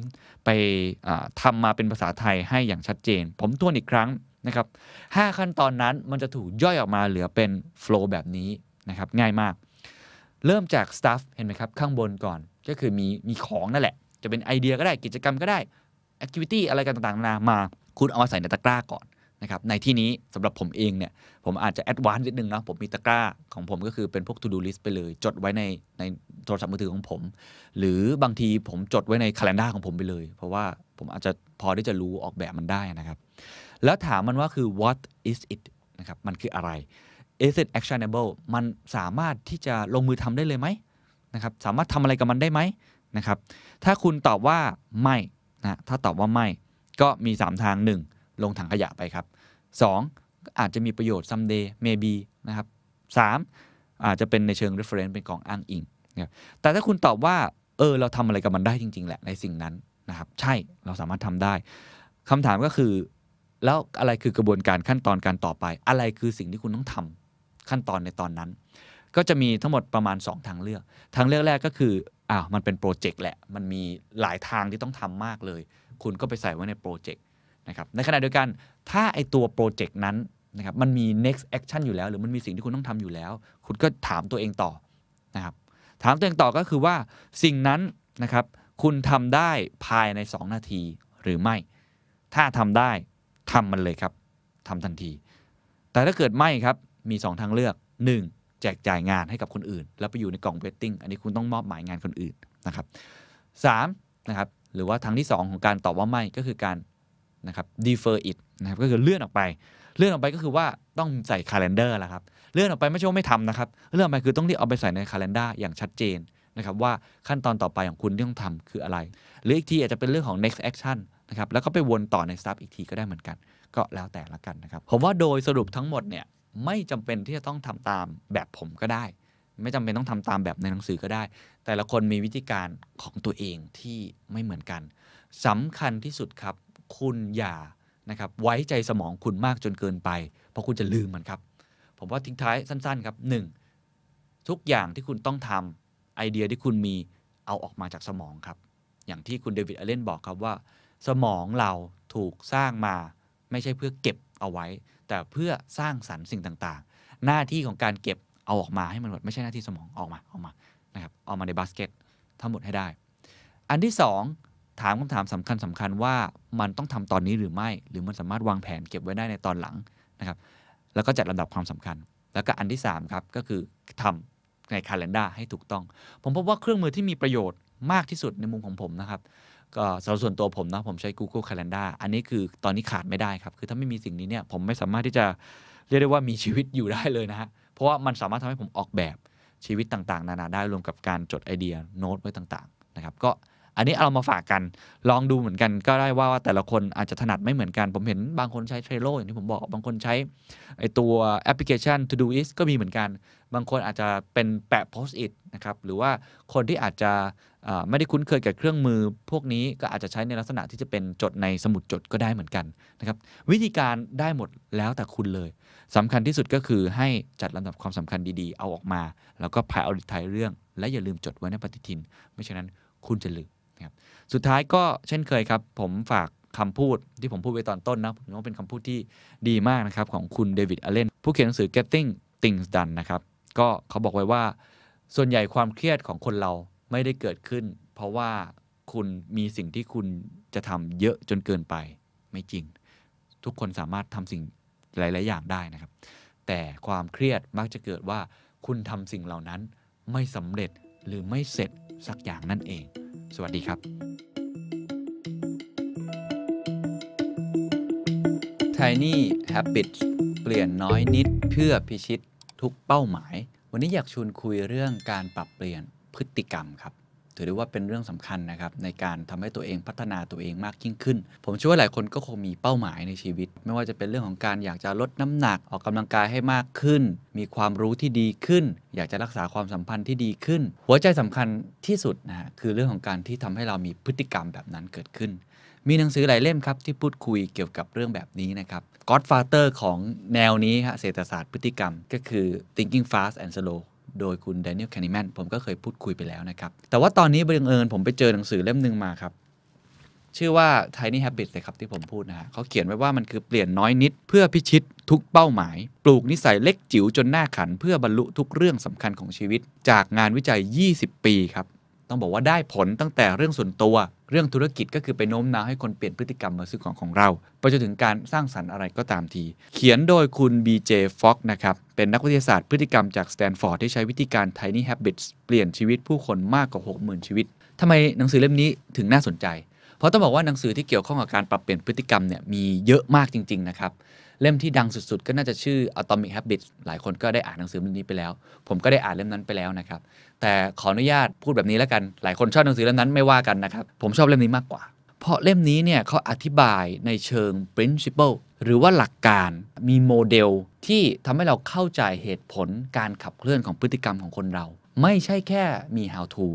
ไปทำมาเป็นภาษาไทยให้อย่างชัดเจนผมทวนอีกครั้งนะครับห้าขั้นตอนนั้นมันจะถูกย่อยออกมาเหลือเป็นโฟลว์แบบนี้นะครับง่ายมากเริ่มจาก stuff เห็นไหมครับข้างบนก่อนก็คือมีมีของนั่นแหละจะเป็นไอเดียก็ได้กิจกรรมก็ได้ activity อะไรกันต่างๆนานามาคุณเอามาใส่ในตะกร้าก่อนนะครับในที่นี้สำหรับผมเองเนี่ยผมอาจจะ advance นิดนึงนะผมมีตะกร้าของผมก็คือเป็นพวก to do list ไปเลยจดไว้ในในโทรศัพท์มือถือของผมหรือบางทีผมจดไว้ใน calendar ของผมไปเลยเพราะว่าผมอาจจะพอที่จะรู้ออกแบบมันได้นะครับแล้วถามมันว่าคือ what is it นะครับมันคืออะไร is it actionable มันสามารถที่จะลงมือทำได้เลยไหมนะครับสามารถทำอะไรกับมันได้ไหมนะครับถ้าคุณตอบว่าไม่นะถ้าตอบว่าไม่ก็มีสามทางหนึ่งลงถังขยะไปครับสองอาจจะมีประโยชน์ someday maybe นะครับสามอาจจะเป็นในเชิง reference เป็นกองอ้างอิงนะครับแต่ถ้าคุณตอบว่าเออเราทำอะไรกับมันได้จริงๆแหละในสิ่งนั้นนะครับใช่เราสามารถทำได้คำถามก็คือแล้วอะไรคือกระบวนการขั้นตอนการต่อไปอะไรคือสิ่งที่คุณต้องทำขั้นตอนในตอนนั้นก็จะมีทั้งหมดประมาณสองทางเลือกทางเลือกแรกก็คืออ้าวมันเป็นโปรเจกต์แหละมันมีหลายทางที่ต้องทำมากเลยคุณก็ไปใส่ไว้ในโปรเจกต์นะครับในขณะเดียวกันถ้าไอตัวโปรเจกต์นั้นนะครับมันมี next action อยู่แล้วหรือมันมีสิ่งที่คุณต้องทำอยู่แล้วคุณก็ถามตัวเองต่อนะครับถามตัวเองต่อก็คือว่าสิ่งนั้นนะครับคุณทำได้ภายในสองนาทีหรือไม่ถ้าทำได้ทำมันเลยครับทำทันทีแต่ถ้าเกิดไม่ครับมีสองทางเลือกหนึ่งแจกจ่ายงานให้กับคนอื่นแล้วไปอยู่ในกล่องเวทติ้งอันนี้คุณต้องมอบหมายงานคนอื่นนะครับสามนะครับ หรือว่าทางที่สองของการตอบว่าไม่ก็คือการนะครับ defer it นะครับก็คือเลื่อนออกไปเลื่อนออกไปก็คือว่าต้องใส่ calendar ละครับเลื่อนออกไปไม่ใช่ว่าไม่ทำนะครับเลื่อนออกไปคือต้องรีบเอาไปใส่ใน calendar อย่างชัดเจนนะครับว่าขั้นตอนต่อไปของคุณที่ต้องทำคืออะไรหรืออีกทีอาจจะเป็นเรื่องของ next action นะครับแล้วก็ไปวนต่อใน stuff อีกทีก็ได้เหมือนกันก็แล้วแต่ละกันนะครับผมว่าโดยสรุปทั้งหมดเนี่ยไม่จำเป็นที่จะต้องทำตามแบบผมก็ได้ไม่จำเป็นต้องทำตามแบบในหนังสือก็ได้แต่ละคนมีวิธีการของตัวเองที่ไม่เหมือนกันสำคัญที่สุดครับคุณอย่านะครับไว้ใจสมองคุณมากจนเกินไปเพราะคุณจะลืมมันครับผมว่าทิ้งท้ายสั้นๆครับหนึ่งทุกอย่างที่คุณต้องทำไอเดียที่คุณมีเอาออกมาจากสมองครับอย่างที่คุณเดวิดอเลนบอกครับว่าสมองเราถูกสร้างมาไม่ใช่เพื่อเก็บเอาไว้แต่เพื่อสร้างสรรค์สิ่งต่างๆหน้าที่ของการเก็บเอาออกมาให้มันหมดไม่ใช่หน้าที่สมองออกมาออกมานะครับออกมาในบาสเกตทั้งหมดให้ได้อันที่สองถามคำถามสำคัญสำคัญว่ามันต้องทำตอนนี้หรือไม่หรือมันสามารถวางแผนเก็บไว้ได้ในตอนหลังนะครับแล้วก็จัดลำดับความสำคัญแล้วก็อันที่สามครับก็คือทำใน calendar ให้ถูกต้องผมพบว่าเครื่องมือที่มีประโยชน์มากที่สุดในมุมของผมนะครับก็สำหรับส่วนตัวผมนะผมใช้ Google Calendar อันนี้คือตอนนี้ขาดไม่ได้ครับคือถ้าไม่มีสิ่งนี้เนี่ยผมไม่สามารถที่จะเรียกได้ว่ามีชีวิตอยู่ได้เลยนะฮะเพราะว่ามันสามารถทำให้ผมออกแบบชีวิตต่างๆนานาได้รวมกับการจดไอเดียโน้ตไว้ต่างๆนะครับก็อันนี้เอามาฝากกันลองดูเหมือนกันก็ได้ว่าแต่ละคนอาจจะถนัดไม่เหมือนกันผมเห็นบางคนใช้ Trello อย่างที่ผมบอกบางคนใช้ไอตัวแอปพลิเคชัน Todoist ก็มีเหมือนกันบางคนอาจจะเป็นแปะ Post-it นะครับหรือว่าคนที่อาจจะไม่ได้คุ้นเคยกับเครื่องมือพวกนี้ก็อาจจะใช้ในลักษณะที่จะเป็นจดในสมุดจดก็ได้เหมือนกันนะครับวิธีการได้หมดแล้วแต่คุณเลยสำคัญที่สุดก็คือให้จัดลำดับความสำคัญดีๆเอาออกมาแล้วก็ prioritize เรื่องและอย่าลืมจดไว้ในปฏิทินไม่เช่นนั้นคุณจะลืมนะครับสุดท้ายก็เช่นเคยครับผมฝากคำพูดที่ผมพูดไว้ตอนต้นนะผมว่าเป็นคำพูดที่ดีมากนะครับของคุณเดวิดอเลนผู้เขียนหนังสือ Getting Things Done นะครับก็เขาบอกไว้ว่าส่วนใหญ่ความเครียดของคนเราไม่ได้เกิดขึ้นเพราะว่าคุณมีสิ่งที่คุณจะทำเยอะจนเกินไปไม่จริงทุกคนสามารถทำสิ่งหลายๆอย่างได้นะครับแต่ความเครียดมักจะเกิดว่าคุณทำสิ่งเหล่านั้นไม่สำเร็จหรือไม่เสร็จสักอย่างนั่นเองสวัสดีครับ Tiny Habits เปลี่ยนน้อยนิดเพื่อพิชิตทุกเป้าหมายวันนี้อยากชวนคุยเรื่องการปรับเปลี่ยนพฤติกรรมครับถือได้ว่าเป็นเรื่องสำคัญนะครับในการทำให้ตัวเองพัฒนาตัวเองมากยิ่งขึ้นผมเชื่อว่าหลายคนก็คงมีเป้าหมายในชีวิตไม่ว่าจะเป็นเรื่องของการอยากจะลดน้ำหนักออกกำลังกายให้มากขึ้นมีความรู้ที่ดีขึ้นอยากจะรักษาความสัมพันธ์ที่ดีขึ้นหัวใจสำคัญที่สุดนะฮะคือเรื่องของการที่ทำให้เรามีพฤติกรรมแบบนั้นเกิดขึ้นมีหนังสือหลายเล่มครับที่พูดคุยเกี่ยวกับเรื่องแบบนี้นะครับ Godfather ของแนวนี้ฮะเศรษฐศาสตร์พฤติกรรมก็คือ Thinking Fast and Slowโดยคุณ Daniel Kahneman ผมก็เคยพูดคุยไปแล้วนะครับแต่ว่าตอนนี้บังเอิญผมไปเจอหนังสือเล่มหนึ่งมาครับชื่อว่า Tiny Habits เลยครับที่ผมพูดนะฮะเขาเขียนไว้ว่ามันคือเปลี่ยนน้อยนิดเพื่อพิชิตทุกเป้าหมายปลูกนิสัยเล็กจิ๋วจนหน้าขันเพื่อบรรลุทุกเรื่องสำคัญของชีวิตจากงานวิจัยยี่สิบปีครับต้องบอกว่าได้ผลตั้งแต่เรื่องส่วนตัวเรื่องธุรกิจก็คือไปโน้มน้าวให้คนเปลี่ยนพฤติกรรมมาซื้อของของเราไปจนถึงการสร้างสรรค์อะไรก็ตามทีเขียนโดยคุณ บี เจ Fogg นะครับเป็นนักวิทยาศาสตร์พฤติกรรมจากสแตนฟอร์ดที่ใช้วิธีการ Tiny Habits เปลี่ยนชีวิตผู้คนมากกว่า หกหมื่น ชีวิตทำไมหนังสือเล่มนี้ถึงน่าสนใจเพราะต้องบอกว่าหนังสือที่เกี่ยวข้องกับการปรับเปลี่ยนพฤติกรรมเนี่ยมีเยอะมากจริงๆนะครับเล่มที่ดังสุดๆก็น่าจะชื่อ Atomic Habits หลายคนก็ได้อ่านหนังสือเล่มนี้ไปแล้วผมก็ได้อ่านเล่มนั้นไปแล้วนะครับแต่ขออนุญาตพูดแบบนี้แล้วกันหลายคนชอบหนังสือเล่มนั้นไม่ว่ากันนะครับผมชอบเล่มนี้มากกว่าเพราะเล่มนี้เนี่ยเขาอธิบายในเชิง principle หรือว่าหลักการมีโมเดลที่ทำให้เราเข้าใจเหตุผลการขับเคลื่อนของพฤติกรรมของคนเราไม่ใช่แค่มี how to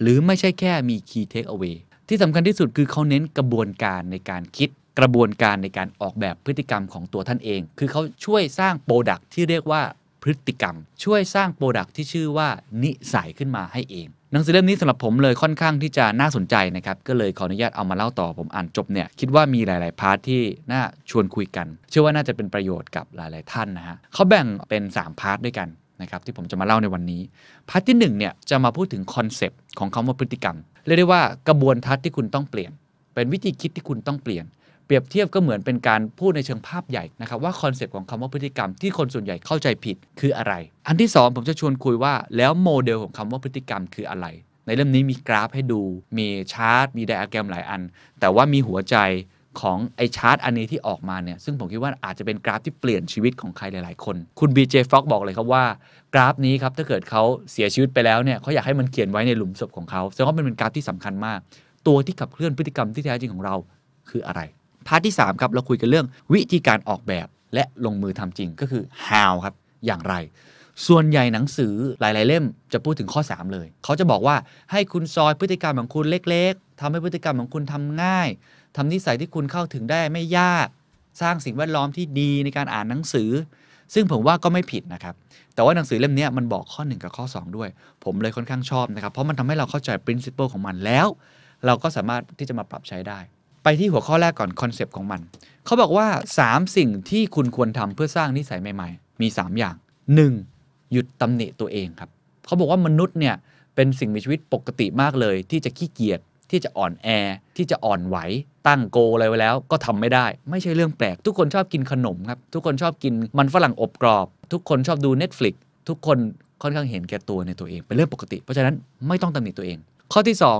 หรือไม่ใช่แค่มี key take away ที่สำคัญที่สุดคือเขาเน้นกระบวนการในการคิดกระบวนการในการออกแบบพฤติกรรมของตัวท่านเองคือเขาช่วยสร้างโปรดักต์ที่เรียกว่าพฤติกรรมช่วยสร้างโปรดักต์ที่ชื่อว่านิสัยขึ้นมาให้เองหนังสือเล่มนี้สำหรับผมเลยค่อนข้างที่จะน่าสนใจนะครับก็เลยขออนุญาตเอามาเล่าต่อผมอ่านจบเนี่ยคิดว่ามีหลายๆพาร์ทที่น่าชวนคุยกันเชื่อว่าน่าจะเป็นประโยชน์กับหลายๆท่านนะฮะเขาแบ่งเป็นสามพาร์ทด้วยกันนะครับที่ผมจะมาเล่าในวันนี้พาร์ทที่หนึ่งเนี่ยจะมาพูดถึงคอนเซปต์ของคำว่าพฤติกรรมเรียกได้ว่ากระบวนทัศน์ที่คุณต้องเปลี่ยนเป็นวิธีคิดที่คุณต้องเปลี่ยนเปรียบเทียบก็เหมือนเป็นการพูดในเชิงภาพใหญ่นะครับว่าคอนเซปต์ของคำว่าพฤติกรรมที่คนส่วนใหญ่เข้าใจผิดคืออะไรอันที่สองผมจะชวนคุยว่าแล้วโมเดลของคำว่าพฤติกรรมคืออะไร ในเล่มนี้มีกราฟให้ดูมีชาร์ตมีไดอะแกรมหลายอันแต่ว่ามีหัวใจของไอชาร์ตอันนี้ที่ออกมาเนี่ยซึ่งผมคิดว่าอาจจะเป็นกราฟที่เปลี่ยนชีวิตของใครหลายๆคนคุณ บี เจ Fogg บอกเลยครับว่ากราฟนี้ครับถ้าเกิดเขาเสียชีวิตไปแล้วเนี่ยเขาอยากให้มันเขียนไว้ในหลุมศพของเขาแสดงว่ามันเป็นกราฟที่สำคัญมากตัวที่ขับเคลื่อนพฤติกรรมที่แท้จริงของเราคืออะไรพาร์ทที่สามครับเราคุยกันเรื่องวิธีการออกแบบและลงมือทำจริงก็คือ how ครับอย่างไรส่วนใหญ่หนังสือหลายๆเล่มจะพูดถึงข้อสามเลยเขาจะบอกว่าให้คุณซอยพฤติกรรมของคุณเล็กๆทำให้พฤติกรรมของคุณทำง่ายทำนิสัยที่คุณเข้าถึงได้ไม่ยากสร้างสิ่งแวดล้อมที่ดีในการอ่านหนังสือซึ่งผมว่าก็ไม่ผิดนะครับแต่ว่าหนังสือเล่มนี้มันบอกข้อหนึ่งกับข้อสองด้วยผมเลยค่อนข้างชอบนะครับเพราะมันทำให้เราเข้าใจ principle ของมันแล้วเราก็สามารถที่จะมาปรับใช้ได้ไปที่หัวข้อแรกก่อนคอนเซปต์ของมันเขาบอกว่าสามสิ่งที่คุณควรทำเพื่อสร้างนิสัยใหม่ๆมีสามอย่างหนึ่งหยุดตำหนิตัวเองครับเขาบอกว่ามนุษย์เนี่ยเป็นสิ่งมีชีวิตปกติมากเลยที่จะขี้เกียจที่จะอ่อนแอที่จะอ่อนไหวตั้งโกอะไรไว้แล้วก็ทำไม่ได้ไม่ใช่เรื่องแปลกทุกคนชอบกินขนมครับทุกคนชอบกินมันฝรั่งอบกรอบทุกคนชอบดู Netflix ทุกคนค่อนข้างเห็นแก่ตัวในตัวเองเป็นเรื่องปกติเพราะฉะนั้นไม่ต้องตำหนิตัวเองข้อที่สอ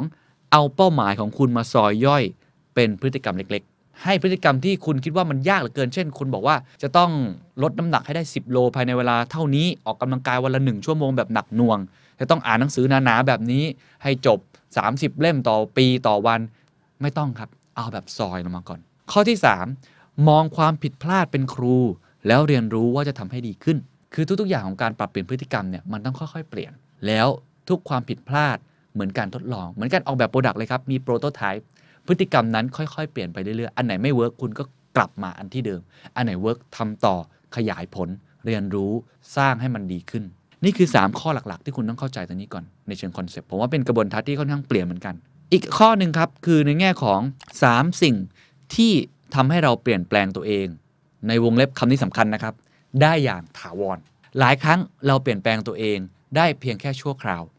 งเอาเป้าหมายของคุณมาซอยย่อยเป็นพฤติกรรมเล็กๆให้พฤติกรรมที่คุณคิดว่ามันยากเหลือเกินเช่นคุณบอกว่าจะต้องลดน้ำหนักให้ได้สิบโลภายในเวลาเท่านี้ออกกำลังกายวันละหนึ่งชั่วโมงแบบหนักหน่วงจะต้องอ่านหนังสือหนาๆแบบนี้ให้จบสามสิบเล่มต่อปีต่อวันไม่ต้องครับเอาแบบซอยลงมาก่อนข้อที่สามมองความผิดพลาดเป็นครูแล้วเรียนรู้ว่าจะทำให้ดีขึ้นคือทุกๆอย่างของการปรับเปลี่ยนพฤติกรรมเนี่ยมันต้องค่อยๆเปลี่ยนแล้วทุกความผิดพลาดเหมือนการทดลองเหมือนการออกแบบโปรดักต์เลยครับมีโปรโตไทป์พฤติกรรมนั้นค่อยๆเปลี่ยนไปเรื่อยๆอันไหนไม่เวิร์กคุณก็กลับมาอันที่เดิมอันไหนเวิร์กทำต่อขยายผลเรียนรู้สร้างให้มันดีขึ้นนี่คือสามข้อหลักๆที่คุณต้องเข้าใจตรงนี้ก่อนในเชิงคอนเซปต์ผมว่าเป็นกระบวนการที่ค่อนข้างเปลี่ยนเหมือนกันอีกข้อหนึ่งครับคือในแง่ของสามสิ่งที่ทำให้เราเปลี่ยนแปลงตัวเองในวงเล็บคำนี้สำคัญนะครับได้อย่างถาวรหลายครั้งเราเปลี่ยนแปลงตัวเองได้เพียงแค่ชั่วคราว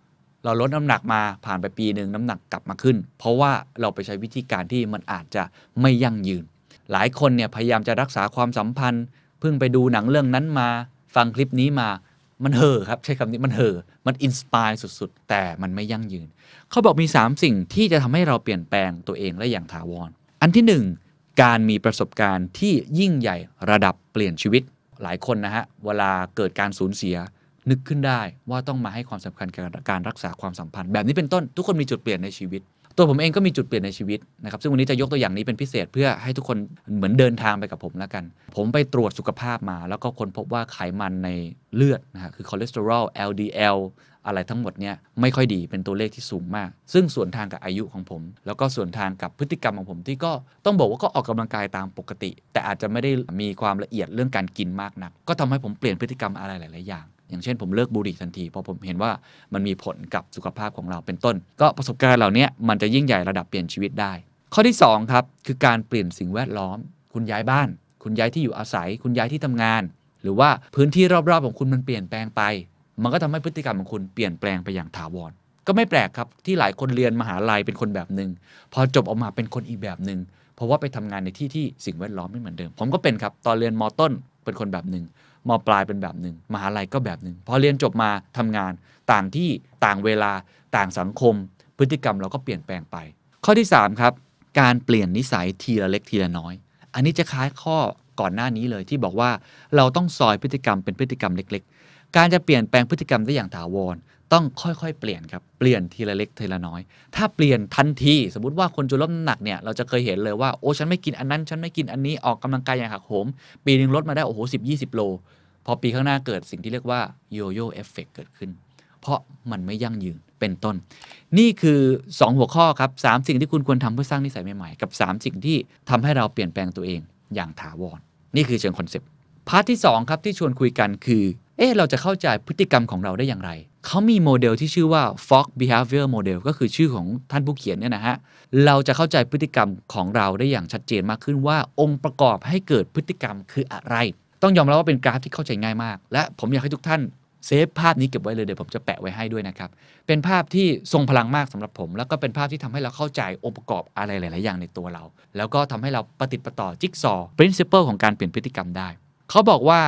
เราลดน้ำหนักมาผ่านไปปีหนึ่งน้ำหนักกลับมาขึ้นเพราะว่าเราไปใช้วิธีการที่มันอาจจะไม่ยั่งยืนหลายคนเนี่ยพยายามจะรักษาความสัมพันธ์เพิ่งไปดูหนังเรื่องนั้นมาฟังคลิปนี้มามันเห่อครับใช้คำนี้มันเห่อมันอินสปายสุดๆแต่มันไม่ยั่งยืนเขาบอกมีสามสิ่งที่จะทำให้เราเปลี่ยนแปลงตัวเองและอย่างถาวรอันที่หนึ่งการมีประสบการณ์ที่ยิ่งใหญ่ระดับเปลี่ยนชีวิตหลายคนนะฮะเวลาเกิดการสูญเสียนึกขึ้นได้ว่าต้องมาให้ความสำคัญกับการรักษาความสัมพันธ์แบบนี้เป็นต้นทุกคนมีจุดเปลี่ยนในชีวิตตัวผมเองก็มีจุดเปลี่ยนในชีวิตนะครับซึ่งวันนี้จะยกตัวอย่างนี้เป็นพิเศษเพื่อให้ทุกคนเหมือนเดินทางไปกับผมแล้วกันผมไปตรวจสุขภาพมาแล้วก็ค้นพบว่าไขมันในเลือดนะฮะคือคอเลสเตอรอล แอล ดี แอล อะไรทั้งหมดเนี่ยไม่ค่อยดีเป็นตัวเลขที่สูงมากซึ่งส่วนทางกับอายุของผมแล้วก็ส่วนทางกับพฤติกรรมของผมที่ก็ต้องบอกว่าก็ออกกำลังกายตามปกติแต่อาจจะไม่ได้มีความละเอียดเรื่องการกินมากนักก็ทำให้ผมเปลี่ยนพฤติกรรมอะไรหลายๆอย่างอย่างเช่นผมเลิกบุหรี่ทันทีเพราะผมเห็นว่ามันมีผลกับสุขภาพของเราเป็นต้นก็ประสบการณ์เหล่านี้มันจะยิ่งใหญ่ระดับเปลี่ยนชีวิตได้ข้อที่สองครับคือการเปลี่ยนสิ่งแวดล้อมคุณย้ายบ้านคุณย้ายที่อยู่อาศัยคุณย้ายที่ทำงานหรือว่าพื้นที่รอบๆของคุณมันเปลี่ยนแปลงไปมันก็ทำให้พฤติกรรมของคุณเปลี่ยนแปลงไปอย่างถาวรก็ไม่แปลกครับที่หลายคนเรียนมหาลัยเป็นคนแบบนึงพอจบออกมาเป็นคนอีกแบบนึงเพราะว่าไปทำงานในที่ที่สิ่งแวดล้อมไม่เหมือนเดิมผมก็เป็นครับตอนเรียนม.ต้นเป็นคนแบบนึงม.ปลายเป็นแบบหนึ่งมหาลัยก็แบบหนึ่งพอเรียนจบมาทำงานต่างที่ต่างเวลาต่างสังคมพฤติกรรมเราก็เปลี่ยนแปลงไปข้อที่สามครับการเปลี่ยนนิสัยทีละเล็กทีละน้อยอันนี้จะคล้ายข้อก่อนหน้านี้เลยที่บอกว่าเราต้องซอยพฤติกรรมเป็นพฤติกรรมเล็กๆการจะเปลี่ยนแปลงพฤติกรรมได้อย่างถาวรต้องค่อยๆเปลี่ยนครับเปลี่ยนทีละเล็กทีละน้อยถ้าเปลี่ยนทันทีสมมติว่าคนจะลดน้ำหนักเนี่ยเราจะเคยเห็นเลยว่าโอ้ฉันไม่กินอันนั้นฉันไม่กินอันนี้ออกกำลังกายอย่างหักโหมปีนึงลดมาได้โอ้โหสิบยี่สิบโลพอปีข้างหน้าเกิดสิ่งที่เรียกว่าโยโย่เอฟเฟกต์เกิดขึ้นเพราะมันไม่ยั่งยืนเป็นต้นนี่คือสองหัวข้อครับสามสิ่งที่คุณควรทำเพื่อสร้างนิสัยใหม่ๆกับสามสิ่งที่ทำให้เราเปลี่ยนแปลงตัวเองอย่างถาวรนี่คือเชิงคอนเซปต์พาร์ทที่สองครับที่ชวนคุยกันคือเอ๊ะเราจะเข้าใจพฤติกรรมของเราได้อย่างไรเขามีโมเดลที่ชื่อว่า Fogg Behavior Model ก็คือชื่อของท่านผู้เขียนเนี่ยนะฮะเราจะเข้าใจพฤติกรรมของเราได้อย่างชัดเจนมากขึ้นว่าองค์ประกอบให้เกิดพฤติกรรมคืออะไรต้องยอมรับว่าเป็นกราฟที่เข้าใจง่ายมากและผมอยากให้ทุกท่านเซฟภาพนี้เก็บไว้เลยเดี๋ยวผมจะแปะไว้ให้ด้วยนะครับเป็นภาพที่ทรงพลังมากสำหรับผมแล้วก็เป็นภาพที่ทำให้เราเข้าใจองค์ประกอบอะไรหลายๆอย่างในตัวเราแล้วก็ทำให้เราประติดประต่อจิ๊กซอว์ principle ของการเปลี่ยนพฤติกรรมได้เขาบอกว่า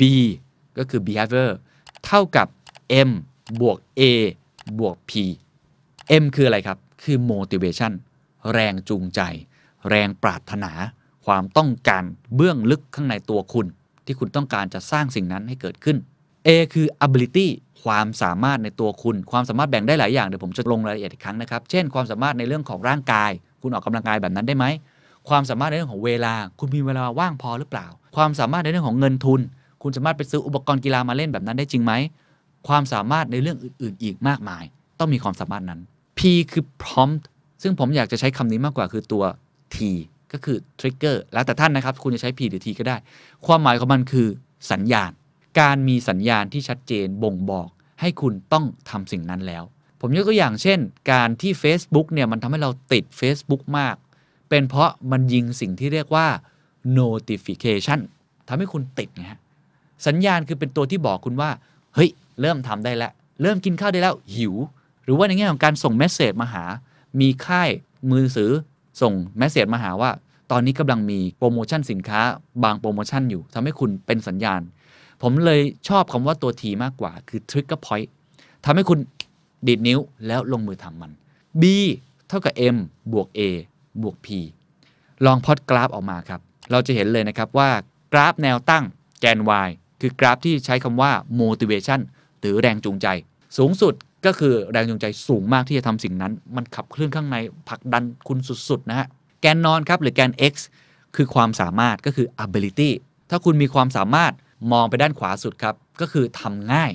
B ก็คือ behavior เท่ากับ M บวก A บวก P M คืออะไรครับคือ motivation แรงจูงใจแรงปรารถนาความต้องการเบื้องลึกข้างในตัวคุณที่คุณต้องการจะสร้างสิ่งนั้นให้เกิดขึ้น A คือ ability ความสามารถในตัวคุณความสามารถแบ่งได้หลายอย่างเดี๋ยวผมจะลงรายละเอียดอีกครั้งนะครับเช่นความสามารถในเรื่องของร่างกายคุณออกกำลังกายแบบนั้นได้ไหมความสามารถในเรื่องของเวลาคุณมีเวลาว่างพอหรือเปล่าความสามารถในเรื่องของเงินทุนคุณสามารถไปซื้ออุปกรณ์กีฬามาเล่นแบบนั้นได้จริงไหมความสามารถในเรื่องอื่นๆอีกมากมายต้องมีความสามารถนั้น P คือ prompt ซึ่งผมอยากจะใช้คำนี้มากกว่าคือตัว T ก็คือ trigger แล้วแต่ท่านนะครับคุณจะใช้ P หรือ T ก็ได้ความหมายของมันคือสัญญาณการมีสัญญาณที่ชัดเจนบ่งบอกให้คุณต้องทำสิ่งนั้นแล้วผมยกตัวอย่างเช่นการที่ Facebook เนี่ยมันทำให้เราติด Facebook มากเป็นเพราะมันยิงสิ่งที่เรียกว่า notification ทำให้คุณติดไงฮะสัญญาณคือเป็นตัวที่บอกคุณว่าเฮ้ยเริ่มทำได้แล้วเริ่มกินข้าวได้แล้วหิวหรือว่าในแง่ของการส่งเมสเสจมาหามีค่ายมือถือส่งเมสเสจมาหาว่าตอนนี้กำลังมีโปรโมชั่นสินค้าบางโปรโมชั่นอยู่ทำให้คุณเป็นสัญญาณผมเลยชอบคำว่าตัว T มากกว่าคือ trigger point ทำให้คุณดีดนิ้วแล้วลงมือทำมัน B เท่ากับ M บวก A บวก P ลองพอดกราฟออกมาครับเราจะเห็นเลยนะครับว่ากราฟแนวตั้งแกน Y คือกราฟที่ใช้คำว่า motivation หรือแรงจูงใจสูงสุดก็คือแรงจูงใจสูงมากที่จะทำสิ่งนั้นมันขับเคลื่อนข้างในผลักดันคุณสุดๆนะฮะแกนนอนครับหรือแกน X คือความสามารถก็คือ ability ถ้าคุณมีความสามารถมองไปด้านขวาสุดครับก็คือทำง่าย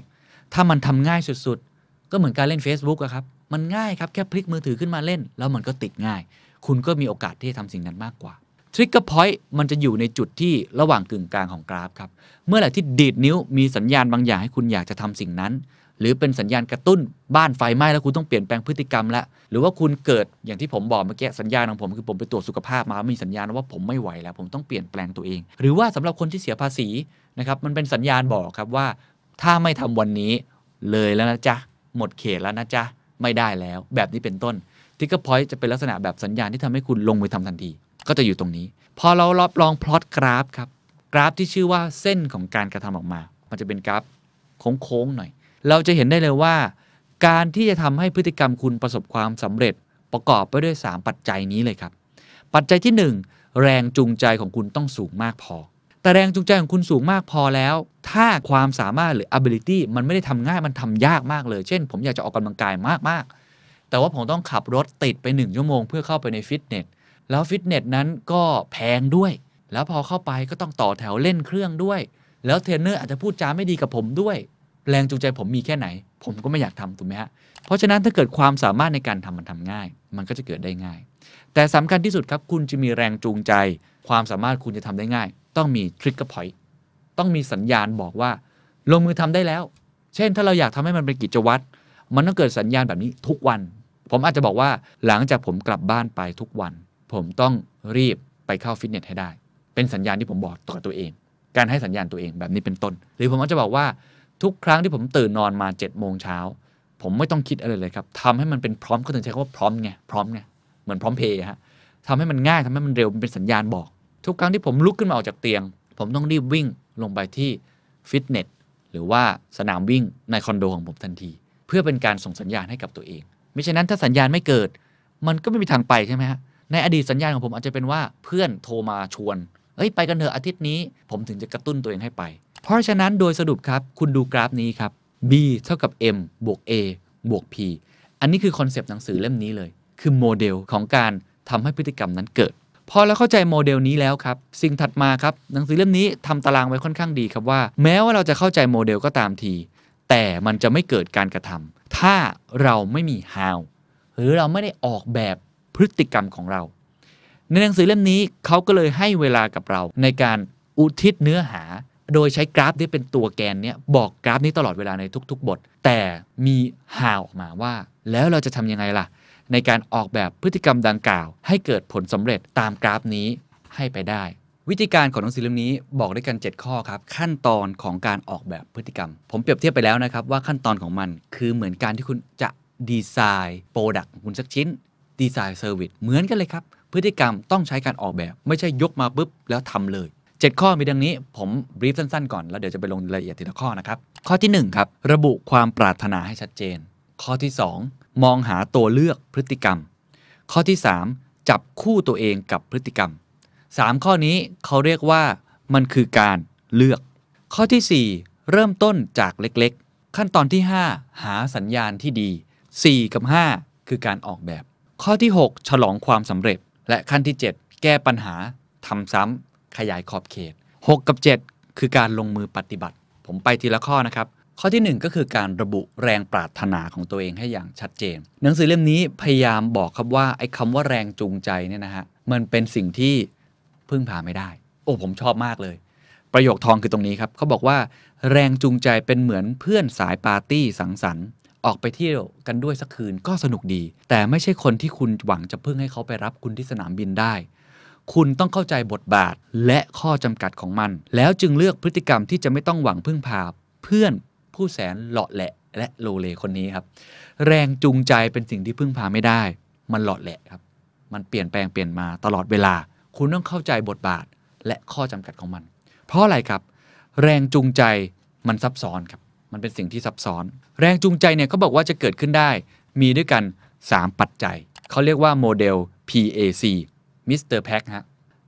ถ้ามันทำง่ายสุดๆก็เหมือนการเล่น Facebook อะครับมันง่ายครับแค่พลิกมือถือขึ้นมาเล่นแล้วมันก็ติดง่ายคุณก็มีโอกาสที่จะทำสิ่งนั้นมากกว่า Trigger Point มันจะอยู่ในจุดที่ระหว่างกึ่งกลางของกราฟครับเมื่อไหร่ที่ดีดนิ้วมีสัญญาณบางอย่างให้คุณอยากจะทำสิ่งนั้นหรือเป็นสัญญาณกระตุ้นบ้านไฟไหม้แล้วคุณต้องเปลี่ยนแปลงพฤติกรรมแล้วหรือว่าคุณเกิดอย่างที่ผมบอกเมื่อกี้สัญญาณของผมคือผมไปตรวจสุขภาพมามีสัญญาณว่าผมไม่ไหวแล้วผมต้องเปลี่ยนแปลงตัวเองหรือว่าสำหรับคนที่เสียภาษีนะครับมันเป็นสัญญาณบอกครับว่าถ้าไม่ทำวันนี้เลยแล้วนะจ๊ะหมดเขตแล้วนะจ๊ะไม่ได้แล้วแบบนี้เป็นต้นทิกเกอร์พอยต์จะเป็นลักษณะแบบสัญญาณที่ทำให้คุณลงมือทำทันทีก็จะอยู่ตรงนี้พอเราลองพลอตกราฟครับกราฟที่ชื่อว่าเส้นของการกระทำออกมามันจะเป็นกราฟโค้งๆหน่อยเราจะเห็นได้เลยว่าการที่จะทำให้พฤติกรรมคุณประสบความสำเร็จประกอบไปด้วยสามปัจจัยนี้เลยครับปัจจัยที่หนึ่งแรงจูงใจของคุณต้องสูงมากพอแต่แรงจูงใจของคุณสูงมากพอแล้วถ้าความสามารถหรือ ability มันไม่ได้ทำง่ายมันทำยากมากเลยเช่นผมอยากจะออกกำลังกายมากๆแต่ว่าผมต้องขับรถติดไปหนึ่งชั่วโมงเพื่อเข้าไปในฟิตเนสแล้วฟิตเนสนั้นก็แพงด้วยแล้วพอเข้าไปก็ต้องต่อแถวเล่นเครื่องด้วยแล้วเทรนเนอร์อาจจะพูดจาไม่ดีกับผมด้วยแรงจูงใจผมมีแค่ไหนผมก็ไม่อยากทำถูกไหมฮะเพราะฉะนั้นถ้าเกิดความสามารถในการทำมันทำง่ายมันก็จะเกิดได้ง่ายแต่สำคัญที่สุดครับคุณจะมีแรงจูงใจความสามารถคุณจะทำได้ง่ายต้องมี trigger point ต้องมีสัญญาณบอกว่าลงมือทำได้แล้วเช่นถ้าเราอยากทำให้มันเป็นกิจวัตรมันต้องเกิดสัญญาณแบบนี้ทุกวันผมอาจจะบอกว่าหลังจากผมกลับบ้านไปทุกวันผมต้องรีบไปเข้าฟิตเนสให้ได้เป็นสัญญาณที่ผมบอกกับตัวเองการให้สัญญาณตัวเองแบบนี้เป็นต้นหรือผมอาจจะบอกว่าทุกครั้งที่ผมตื่นนอนมาเจ็ดโมงเช้าผมไม่ต้องคิดอะไรเลยครับทำให้มันเป็นพร้อมก็ถึงใช้คำว่าพร้อมไงพร้อมไงเหมือนพร้อมเพย์ฮะทำให้มันง่ายทำให้มันเร็วมันเป็นสัญญาณบอกทุกครั้งที่ผมลุกขึ้นมาออกจากเตียงผมต้องรีบวิ่งลงไปที่ฟิตเนสหรือว่าสนามวิ่งในคอนโดของผมทันทีเพื่อเป็นการส่งสัญญาณให้กับตัวเองมิฉะนั้นถ้าสัญญาณไม่เกิดมันก็ไม่มีทางไปใช่ไหมฮะในอดีตสัญญาณของผมอาจจะเป็นว่าเพื่อนโทรมาชวนเอ้ยไปกันเถอะอาทิตย์นี้ผมถึงจะกระตุ้นตัวเองให้ไปเพราะฉะนั้นโดยสรุปครับคุณดูกราฟนี้ครับ B เท่ากับ M บวก A บวก P อันนี้คือคอนเซปต์หนังสือเล่มนี้เลยคือโมเดลของการทำให้พฤติกรรมนั้นเกิดพอเราเข้าใจโมเดลนี้แล้วครับสิ่งถัดมาครับหนังสือเล่มนี้ทำตารางไว้ค่อนข้างดีครับว่าแม้ว่าเราจะเข้าใจโมเดลก็ตามทีแต่มันจะไม่เกิดการกระทำถ้าเราไม่มี how หรือเราไม่ได้ออกแบบพฤติกรรมของเราในหนังสือเล่มนี้เขาก็เลยให้เวลากับเราในการอุทิศเนื้อหาโดยใช้กราฟที่เป็นตัวแกนเนี่ยบอกกราฟนี้ตลอดเวลาในทุกๆบทแต่มี how ออกมาว่าแล้วเราจะทำยังไงล่ะในการออกแบบพฤติกรรมดังกล่าวให้เกิดผลสำเร็จตามกราฟนี้ให้ไปได้วิธีการของหนังสือเล่มนี้บอกด้วยกันเจ็ดข้อครับขั้นตอนของการออกแบบพฤติกรรมผมเปรียบเทียบไปแล้วนะครับว่าขั้นตอนของมันคือเหมือนการที่คุณจะดีไซน์โปรดักต์ของคุณสักชิ้นดีไซน์เซอร์วิสเหมือนกันเลยครับพฤติกรรมต้องใช้การออกแบบไม่ใช่ยกมาปุ๊บแล้วทำเลยเจ็ดข้อมีดังนี้ผมบรีฟสั้นๆก่อนแล้วเดี๋ยวจะไปลงรายละเอียดทีละข้อนะครับข้อที่หนึ่งครับระบุความปรารถนาให้ชัดเจนข้อที่สอง มองหาตัวเลือกพฤติกรรมข้อที่สามจับคู่ตัวเองกับพฤติกรรมสามข้อนี้เขาเรียกว่ามันคือการเลือกข้อที่สี่เริ่มต้นจากเล็กๆขั้นตอนที่ห้าหาสัญญาณที่ดีสี่กับห้าคือการออกแบบข้อที่หกฉลองความสำเร็จและขั้นที่เจ็ดแก้ปัญหาทำซ้ำขยายขอบเขตหกกับเจ็ดคือการลงมือปฏิบัติผมไปทีละข้อนะครับข้อที่หนึ่งก็คือการระบุแรงปรารถนาของตัวเองให้อย่างชัดเจนหนังสือเล่มนี้พยายามบอกครับว่าไอ้คำว่าแรงจูงใจเนี่ยนะฮะมันเป็นสิ่งที่พึ่งพาไม่ได้โอ้ผมชอบมากเลยประโยคทองคือตรงนี้ครับเขาบอกว่าแรงจูงใจเป็นเหมือนเพื่อนสายปาร์ตี้สังสรรค์ออกไปเที่ยวกันด้วยสักคืนก็สนุกดีแต่ไม่ใช่คนที่คุณหวังจะพึ่งให้เขาไปรับคุณที่สนามบินได้คุณต้องเข้าใจบทบาทและข้อจำกัดของมันแล้วจึงเลือกพฤติกรรมที่จะไม่ต้องหวังพึ่งพาเพื่อนผู้แสนหล่อแหละและโลเลคนนี้ครับแรงจูงใจเป็นสิ่งที่พึ่งพาไม่ได้มันหล่อแหละครับมันเปลี่ยนแปลงเปลี่ยนมาตลอดเวลาคุณต้องเข้าใจบทบาทและข้อจำกัดของมันเพราะอะไรครับแรงจูงใจมันซับซ้อนครับมันเป็นสิ่งที่ซับซ้อนแรงจูงใจเนี่ยเขาบอกว่าจะเกิดขึ้นได้มีด้วยกันสามปัจจัยเขาเรียกว่าโมเดล พี เอ ซี มิสเตอร์แพ็คฮะ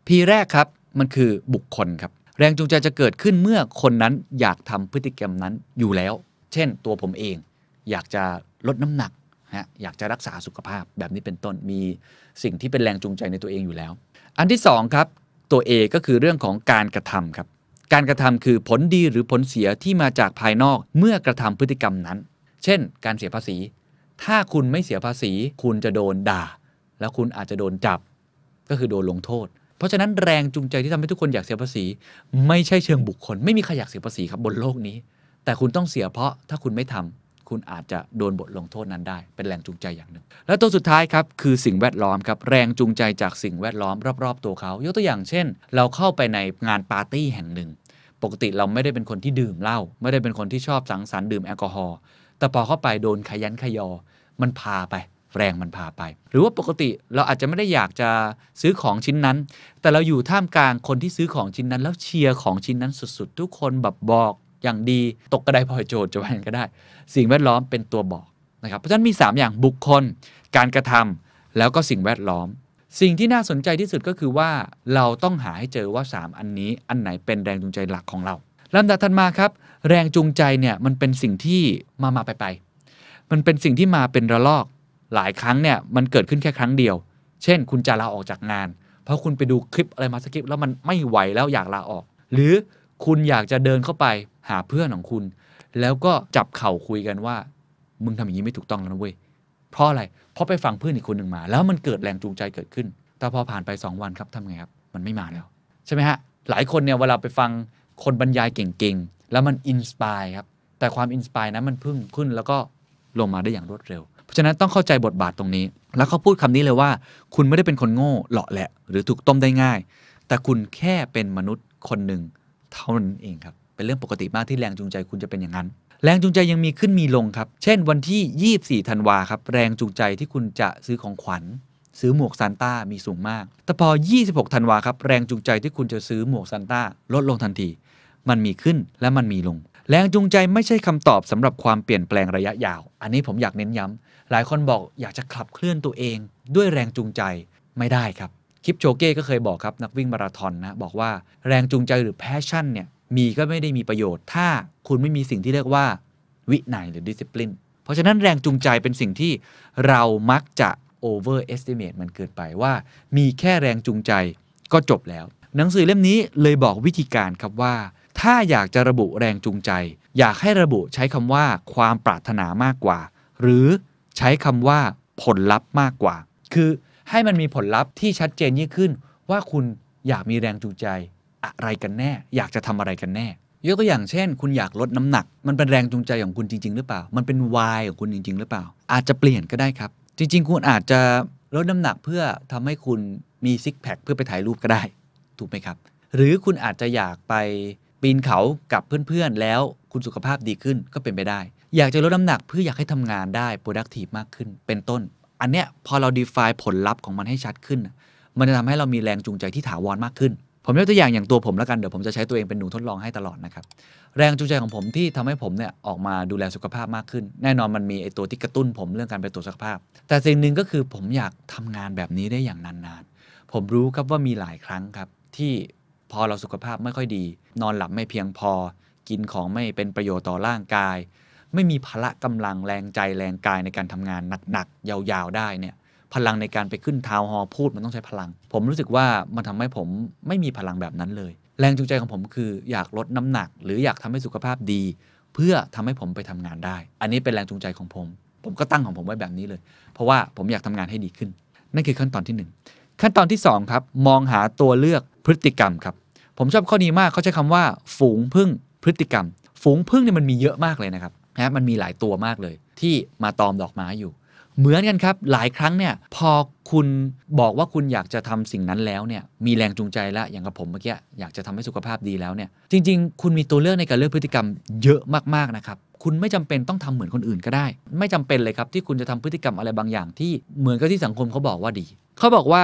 P แรกครับมันคือบุคคลครับแรงจูงใจจะเกิดขึ้นเมื่อคนนั้นอยากทำพฤติกรรมนั้นอยู่แล้วเช่นตัวผมเองอยากจะลดน้ำหนักฮะอยากจะรักษาสุขภาพแบบนี้เป็นต้นมีสิ่งที่เป็นแรงจูงใจในตัวเองอยู่แล้วอันที่สองครับตัว A ก็คือเรื่องของการกระทำครับการกระทำคือผลดีหรือผลเสียที่มาจากภายนอกเมื่อกระทำพฤติกรรมนั้นเช่นการเสียภาษีถ้าคุณไม่เสียภาษีคุณจะโดนด่าแล้วคุณอาจจะโดนจับก็คือโดนลงโทษเพราะฉะนั้นแรงจูงใจที่ทำให้ทุกคนอยากเสียภาษีไม่ใช่เชิงบุคคลไม่มีใครอยากเสียภาษีครับบนโลกนี้แต่คุณต้องเสียเพราะถ้าคุณไม่ทำคุณอาจจะโดนบทลงโทษนั้นได้เป็นแรงจูงใจอย่างหนึ่งและตัวสุดท้ายครับคือสิ่งแวดล้อมครับแรงจูงใจจากสิ่งแวดล้อมรอบๆตัวเขายกตัวอย่างเช่นเราเข้าไปในงานปาร์ตี้แห่งหนึ่งปกติเราไม่ได้เป็นคนที่ดื่มเหล้าไม่ได้เป็นคนที่ชอบสังสรรค์ดื่มแอลกอฮอล์แต่พอเข้าไปโดนขยันขยอมันพาไปแรงมันพาไปหรือว่าปกติเราอาจจะไม่ได้อยากจะซื้อของชิ้นนั้นแต่เราอยู่ท่ามกลางคนที่ซื้อของชิ้นนั้นแล้วเชียร์ของชิ้นนั้นสุดๆทุกคนแบบบอกอย่างดีตกกระไดพลอยโจรจะว่าอย่างก็ได้สิ่งแวดล้อมเป็นตัวบอกนะครับเพราะฉะนั้นมีสามอย่างบุคคลการกระทำแล้วก็สิ่งแวดล้อมสิ่งที่น่าสนใจที่สุดก็คือว่าเราต้องหาให้เจอว่าสามอันนี้อันไหนเป็นแรงจูงใจหลักของเราลำดับถัดมาครับแรงจูงใจเนี่ยมันเป็นสิ่งที่มามาไปไปมันเป็นสิ่งที่มาเป็นระลอกหลายครั้งเนี่ยมันเกิดขึ้นแค่ครั้งเดียวเช่นคุณจะลาออกจากงานเพราะคุณไปดูคลิปอะไรมาสักคลิปแล้วมันไม่ไหวแล้วอยากลาออกหรือคุณอยากจะเดินเข้าไปหาเพื่อนของคุณแล้วก็จับเข่าคุยกันว่ามึงทำอย่างนี้ไม่ถูกต้องแล้วนะเว้ยเพราะอะไรเพราะไปฟังเพื่อนอีกคนหนึ่งมาแล้วมันเกิดแรงจูงใจเกิดขึ้นแต่พอผ่านไปสองวันครับทำไงครับมันไม่มาแล้วใช่ไหมฮะหลายคนเนี่ยเวลาไปฟังคนบรรยายเก่งๆแล้วมันอินสปายครับแต่ความอินสปายนั้นมันพึ่งขึ้นแล้วก็ลงมาได้อย่างรวดเร็วเพราะฉะนั้นต้องเข้าใจบทบาทตรงนี้แล้วเขาพูดคำนี้เลยว่าคุณไม่ได้เป็นคนโง่หล่อแหละหรือถูกต้มได้ง่ายแต่คุณแค่เป็นมนุษย์คนหนึ่งเท่านั้นเองครับเป็นเรื่องปกติมากที่แรงจูงใจคุณจะเป็นอย่างนั้นแรงจูงใจยังมีขึ้นมีลงครับเช่นวันที่ยี่สิบสี่ธันวาครับแรงจูงใจที่คุณจะซื้อของขวัญซื้อหมวกซานต้ามีสูงมากแต่พอยี่สิบหกธันวาครับแรงจูงใจที่คุณจะซื้อหมวกซานต้าลดลงทันทีมันมีขึ้นและมันมีลงแรงจูงใจไม่ใช่คำตอบสำหรับความเปลี่ยนแปลงระยะยาวอันนี้ผมอยากเน้นย้ำหลายคนบอกอยากจะขับเคลื่อนตัวเองด้วยแรงจูงใจไม่ได้ครับคิปโชเก้ก็เคยบอกครับนักวิ่งมาราธอนนะบอกว่าแรงจูงใจหรือแพชชั่นเนี่ยมีก็ไม่ได้มีประโยชน์ถ้าคุณไม่มีสิ่งที่เรียกว่าวินัยหรือดิสซิปลินเพราะฉะนั้นแรงจูงใจเป็นสิ่งที่เรามักจะโอเวอร์เอสติเมตมันเกินไปว่ามีแค่แรงจูงใจก็จบแล้วหนังสือเล่มนี้เลยบอกวิธีการครับว่าถ้าอยากจะระบุแรงจูงใจอยากให้ระบุใช้คำว่าความปรารถนามากกว่าหรือใช้คำว่าผลลัพธ์มากกว่าคือให้มันมีผลลัพธ์ที่ชัดเจนยิ่งขึ้นว่าคุณอยากมีแรงจูงใจอะไรกันแน่อยากจะทำอะไรกันแน่ยกตัวอย่างเช่นคุณอยากลดน้ำหนักมันเป็นแรงจูงใจของคุณจริงๆหรือเปล่ามันเป็นวายของคุณจริงๆหรือเปล่าอาจจะเปลี่ยนก็ได้ครับจริงๆคุณอาจจะลดน้ำหนักเพื่อทำให้คุณมีซิกแพคเพื่อไปถ่ายรูปก็ได้ถูกไหมครับหรือคุณอาจจะอยากไปปีนเขากับเพื่อนๆแล้วคุณสุขภาพดีขึ้นก็เป็นไปได้อยากจะลดน้ำหนักเพื่ออยากให้ทำงานได้ productive มากขึ้นเป็นต้นอันเนี้ยพอเรา define ผลลัพธ์ของมันให้ชัดขึ้นมันจะทำให้เรามีแรงจูงใจที่ถาวรมากขึ้น ผมยกตัวอย่างอย่างตัวผมแล้วกันเดี๋ยวผมจะใช้ตัวเองเป็นหนูทดลองให้ตลอดนะครับแรงจูงใจของผมที่ทำให้ผมเนี่ยออกมาดูแลสุขภาพมากขึ้นแน่นอนมันมีไอตัวที่กระตุ้นผมเรื่องการไปตรวจสุขภาพแต่สิ่งหนึ่งก็คือผมอยากทำงานแบบนี้ได้อย่างนานๆผมรู้ครับว่ามีหลายครั้งครับที่พอเราสุขภาพไม่ค่อยดีนอนหลับไม่เพียงพอกินของไม่เป็นประโยชน์ต่อร่างกายไม่มีพละกำลังแรงใจแรงกายในการทำงานหนักๆยาวๆได้เนี่ยพลังในการไปขึ้นทาวน์ฮอลล์พูดมันต้องใช้พลังผมรู้สึกว่ามันทำให้ผมไม่มีพลังแบบนั้นเลยแรงจูงใจของผมคืออยากลดน้ำหนักหรืออยากทำให้สุขภาพดีเพื่อทำให้ผมไปทำงานได้อันนี้เป็นแรงจูงใจของผมผมก็ตั้งของผมไว้แบบนี้เลยเพราะว่าผมอยากทำงานให้ดีขึ้นนั่นคือขั้นตอนที่หนึ่งขั้นตอนที่สองครับมองหาตัวเลือกพฤติกรรมครับผมชอบข้อนี้มากเขาใช้คำว่าฝูงผึ้งพฤติกรรมฝูงผึ้งเนี่ยมันมีเยอะมากเลยนะครับนะมันมีหลายตัวมากเลยที่มาตอมดอกไม้อยู่เหมือนกันครับหลายครั้งเนี่ยพอคุณบอกว่าคุณอยากจะทำสิ่งนั้นแล้วเนี่ยมีแรงจูงใจแล้วอย่างกับผมเมื่อกี้อยากจะทำให้สุขภาพดีแล้วเนี่ยจริงๆคุณมีตัวเลือกในการเลือกพฤติกรรมเยอะมากๆนะครับคุณไม่จำเป็นต้องทำเหมือนคนอื่นก็ได้ไม่จำเป็นเลยครับที่คุณจะทำพฤติกรรมอะไรบางอย่างที่เหมือนกับที่สังคมเขาบอกว่าดีเขาบอกว่า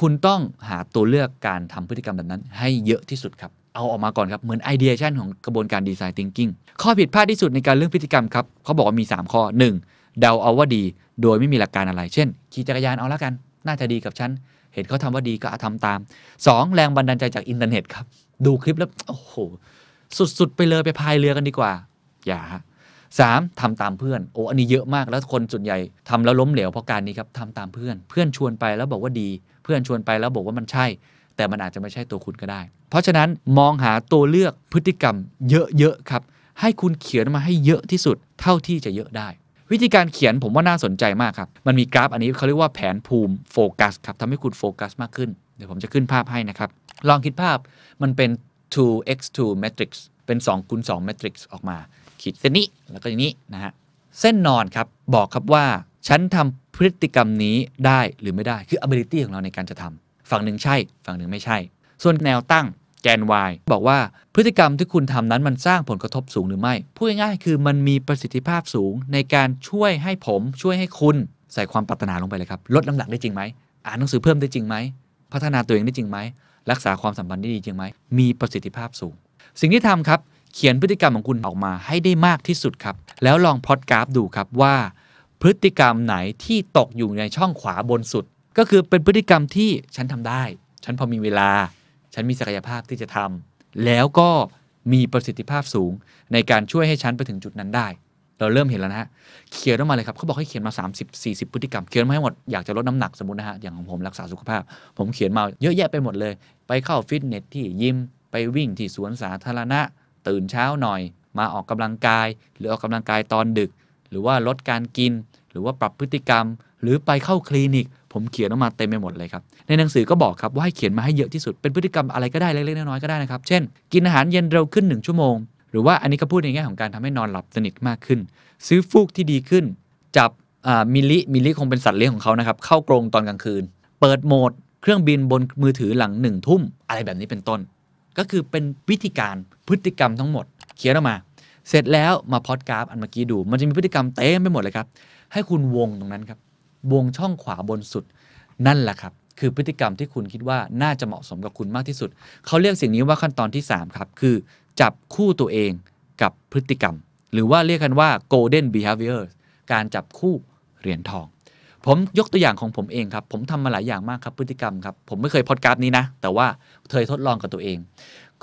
คุณต้องหาตัวเลือกการทำพฤติกรรมแบบนั้นให้เยอะที่สุดครับเอาออกมาก่อนครับเหมือนไอเดียชั่นของกระบวนการดีไซน์ thinking ข้อผิดพลาดที่สุดในการเลือกพฤติกรรมครับเขาบอกว่ามีสามข้อ หนึ่ง เดาเอาว่าดีโดยไม่มีหลักการอะไรเช่นขี่จักรยานเอาละกันน่าจะดีกับฉันเห็นเขาทำว่าดีก็ทำตามสองแรงบันดาลใจจากอินเทอร์เน็ตครับดูคลิปแล้วโอ้โหสุดๆไปเลยไปพายเรือกันดีกว่าอย่าสามทำตามเพื่อนโอ้อันนี้เยอะมากแล้วคนส่วนใหญ่ทำแล้วล้มเหลวเพราะการนี้ครับทำตามเพื่อนเพื่อนชวนไปแล้วบอกว่าดีเพื่อนชวนไปแล้วบอกว่ามันใช่แต่มันอาจจะไม่ใช่ตัวคุณก็ได้เพราะฉะนั้นมองหาตัวเลือกพฤติกรรมเยอะๆครับให้คุณเขียนมาให้เยอะที่สุดเท่าที่จะเยอะได้วิธีการเขียนผมว่าน่าสนใจมากครับมันมีกราฟอันนี้เขาเรียกว่าแผนภูมิโฟกัสครับทำให้คุณโฟกัสมากขึ้นเดี๋ยวผมจะขึ้นภาพให้นะครับลองคิดภาพมันเป็น two by two matrix เป็นสองคูณสอง matrix ออกมาขีดเส้นนี้แล้วก็อย่างนี้นะฮะเส้นนอนครับบอกครับว่าฉันทำพฤติกรรมนี้ได้หรือไม่ได้คือ ability ของเราในการจะทำฝั่งหนึ่งใช่ฝั่งหนึ่งไม่ใช่ส่วนแนวตั้งแกน y บอกว่าพฤติกรรมที่คุณทำนั้นมันสร้างผลกระทบสูงหรือไม่พูดง่ายๆคือมันมีประสิทธิภาพสูงในการช่วยให้ผมช่วยให้คุณใส่ความปรารถนาลงไปเลยครับลดน้ำหนักได้จริงไหมอ่านหนังสือเพิ่มได้จริงไหมพัฒนาตัวเองได้จริงไหมรักษาความสัมพันธ์ได้ดีจริงไหมมีประสิทธิภาพสูงสิ่งที่ทำครับเขียนพฤติกรรมของคุณออกมาให้ได้มากที่สุดครับแล้วลองพล็อตกราฟดูครับว่าพฤติกรรมไหนที่ตกอยู่ในช่องขวาบนสุดก็คือเป็นพฤติกรรมที่ฉันทำได้ฉันพอมีเวลาฉันมีศักยภาพที่จะทำแล้วก็มีประสิทธิภาพสูงในการช่วยให้ฉันไปถึงจุดนั้นได้เราเริ่มเห็นแล้วนะฮะเขียนออกมาเลยครับเขาบอกให้เขียนมาสามสิบ สี่สิบพฤติกรรมเขียนมาให้หมดอยากจะลดน้ำหนักสมมุตินะฮะอย่างของผมรักษาสุขภาพผมเขียนมาเยอะแยะไปหมดเลยไปเข้าฟิตเนสที่ยิมไปวิ่งที่สวนสาธารณะตื่นเช้าหน่อยมาออกกำลังกายหรือออกกำลังกายตอนดึกหรือว่าลดการกินหรือว่าปรับพฤติกรรมหรือไปเข้าคลินิกผมเขียนออกมาเต็มไปหมดเลยครับในหนังสือก็บอกครับว่าให้เขียนมาให้เยอะที่สุดเป็นพฤติกรรมอะไรก็ได้เล็กๆน้อยๆก็ได้นะครับเช่นกินอาหารเย็นเร็วขึ้นหนึ่งชั่วโมงหรือว่าอันนี้ก็พูดในแง่ของการทำให้นอนหลับสนิทมากขึ้นซื้อฟูกที่ดีขึ้นจับมิลลิมิลลิคงเป็นสัตว์เลี้ยงของเขานะครับเข้ากรงตอนกลางคืนเปิดโหมดเครื่องบินบนมือถือหลังหนึ่งทุ่มอะไรแบบนี้เป็นต้นก็คือเป็นวิธีการพฤติกรรมทั้งหมดเขียนออกมาเสร็จแล้วมาพอดกราฟอันเมื่อกี้ดูมันจะมีพฤติกรรมเต็มไปหมดเลยครับให้คุณวงตรงนั้นครับวงช่องขวาบนสุดนั่นแหละครับคือพฤติกรรมที่คุณคิดว่าน่าจะเหมาะสมกับคุณมากที่สุดเขาเรียกสิ่งนี้ว่าขั้นตอนที่สามครับคือจับคู่ตัวเองกับพฤติกรรมหรือว่าเรียกกันว่า golden behavior การจับคู่เหรียญทองผมยกตัวอย่างของผมเองครับผมทำมาหลายอย่างมากครับพฤติกรรมครับผมไม่เคยพอดกราฟนี้นะแต่ว่าเคยทดลองกับตัวเอง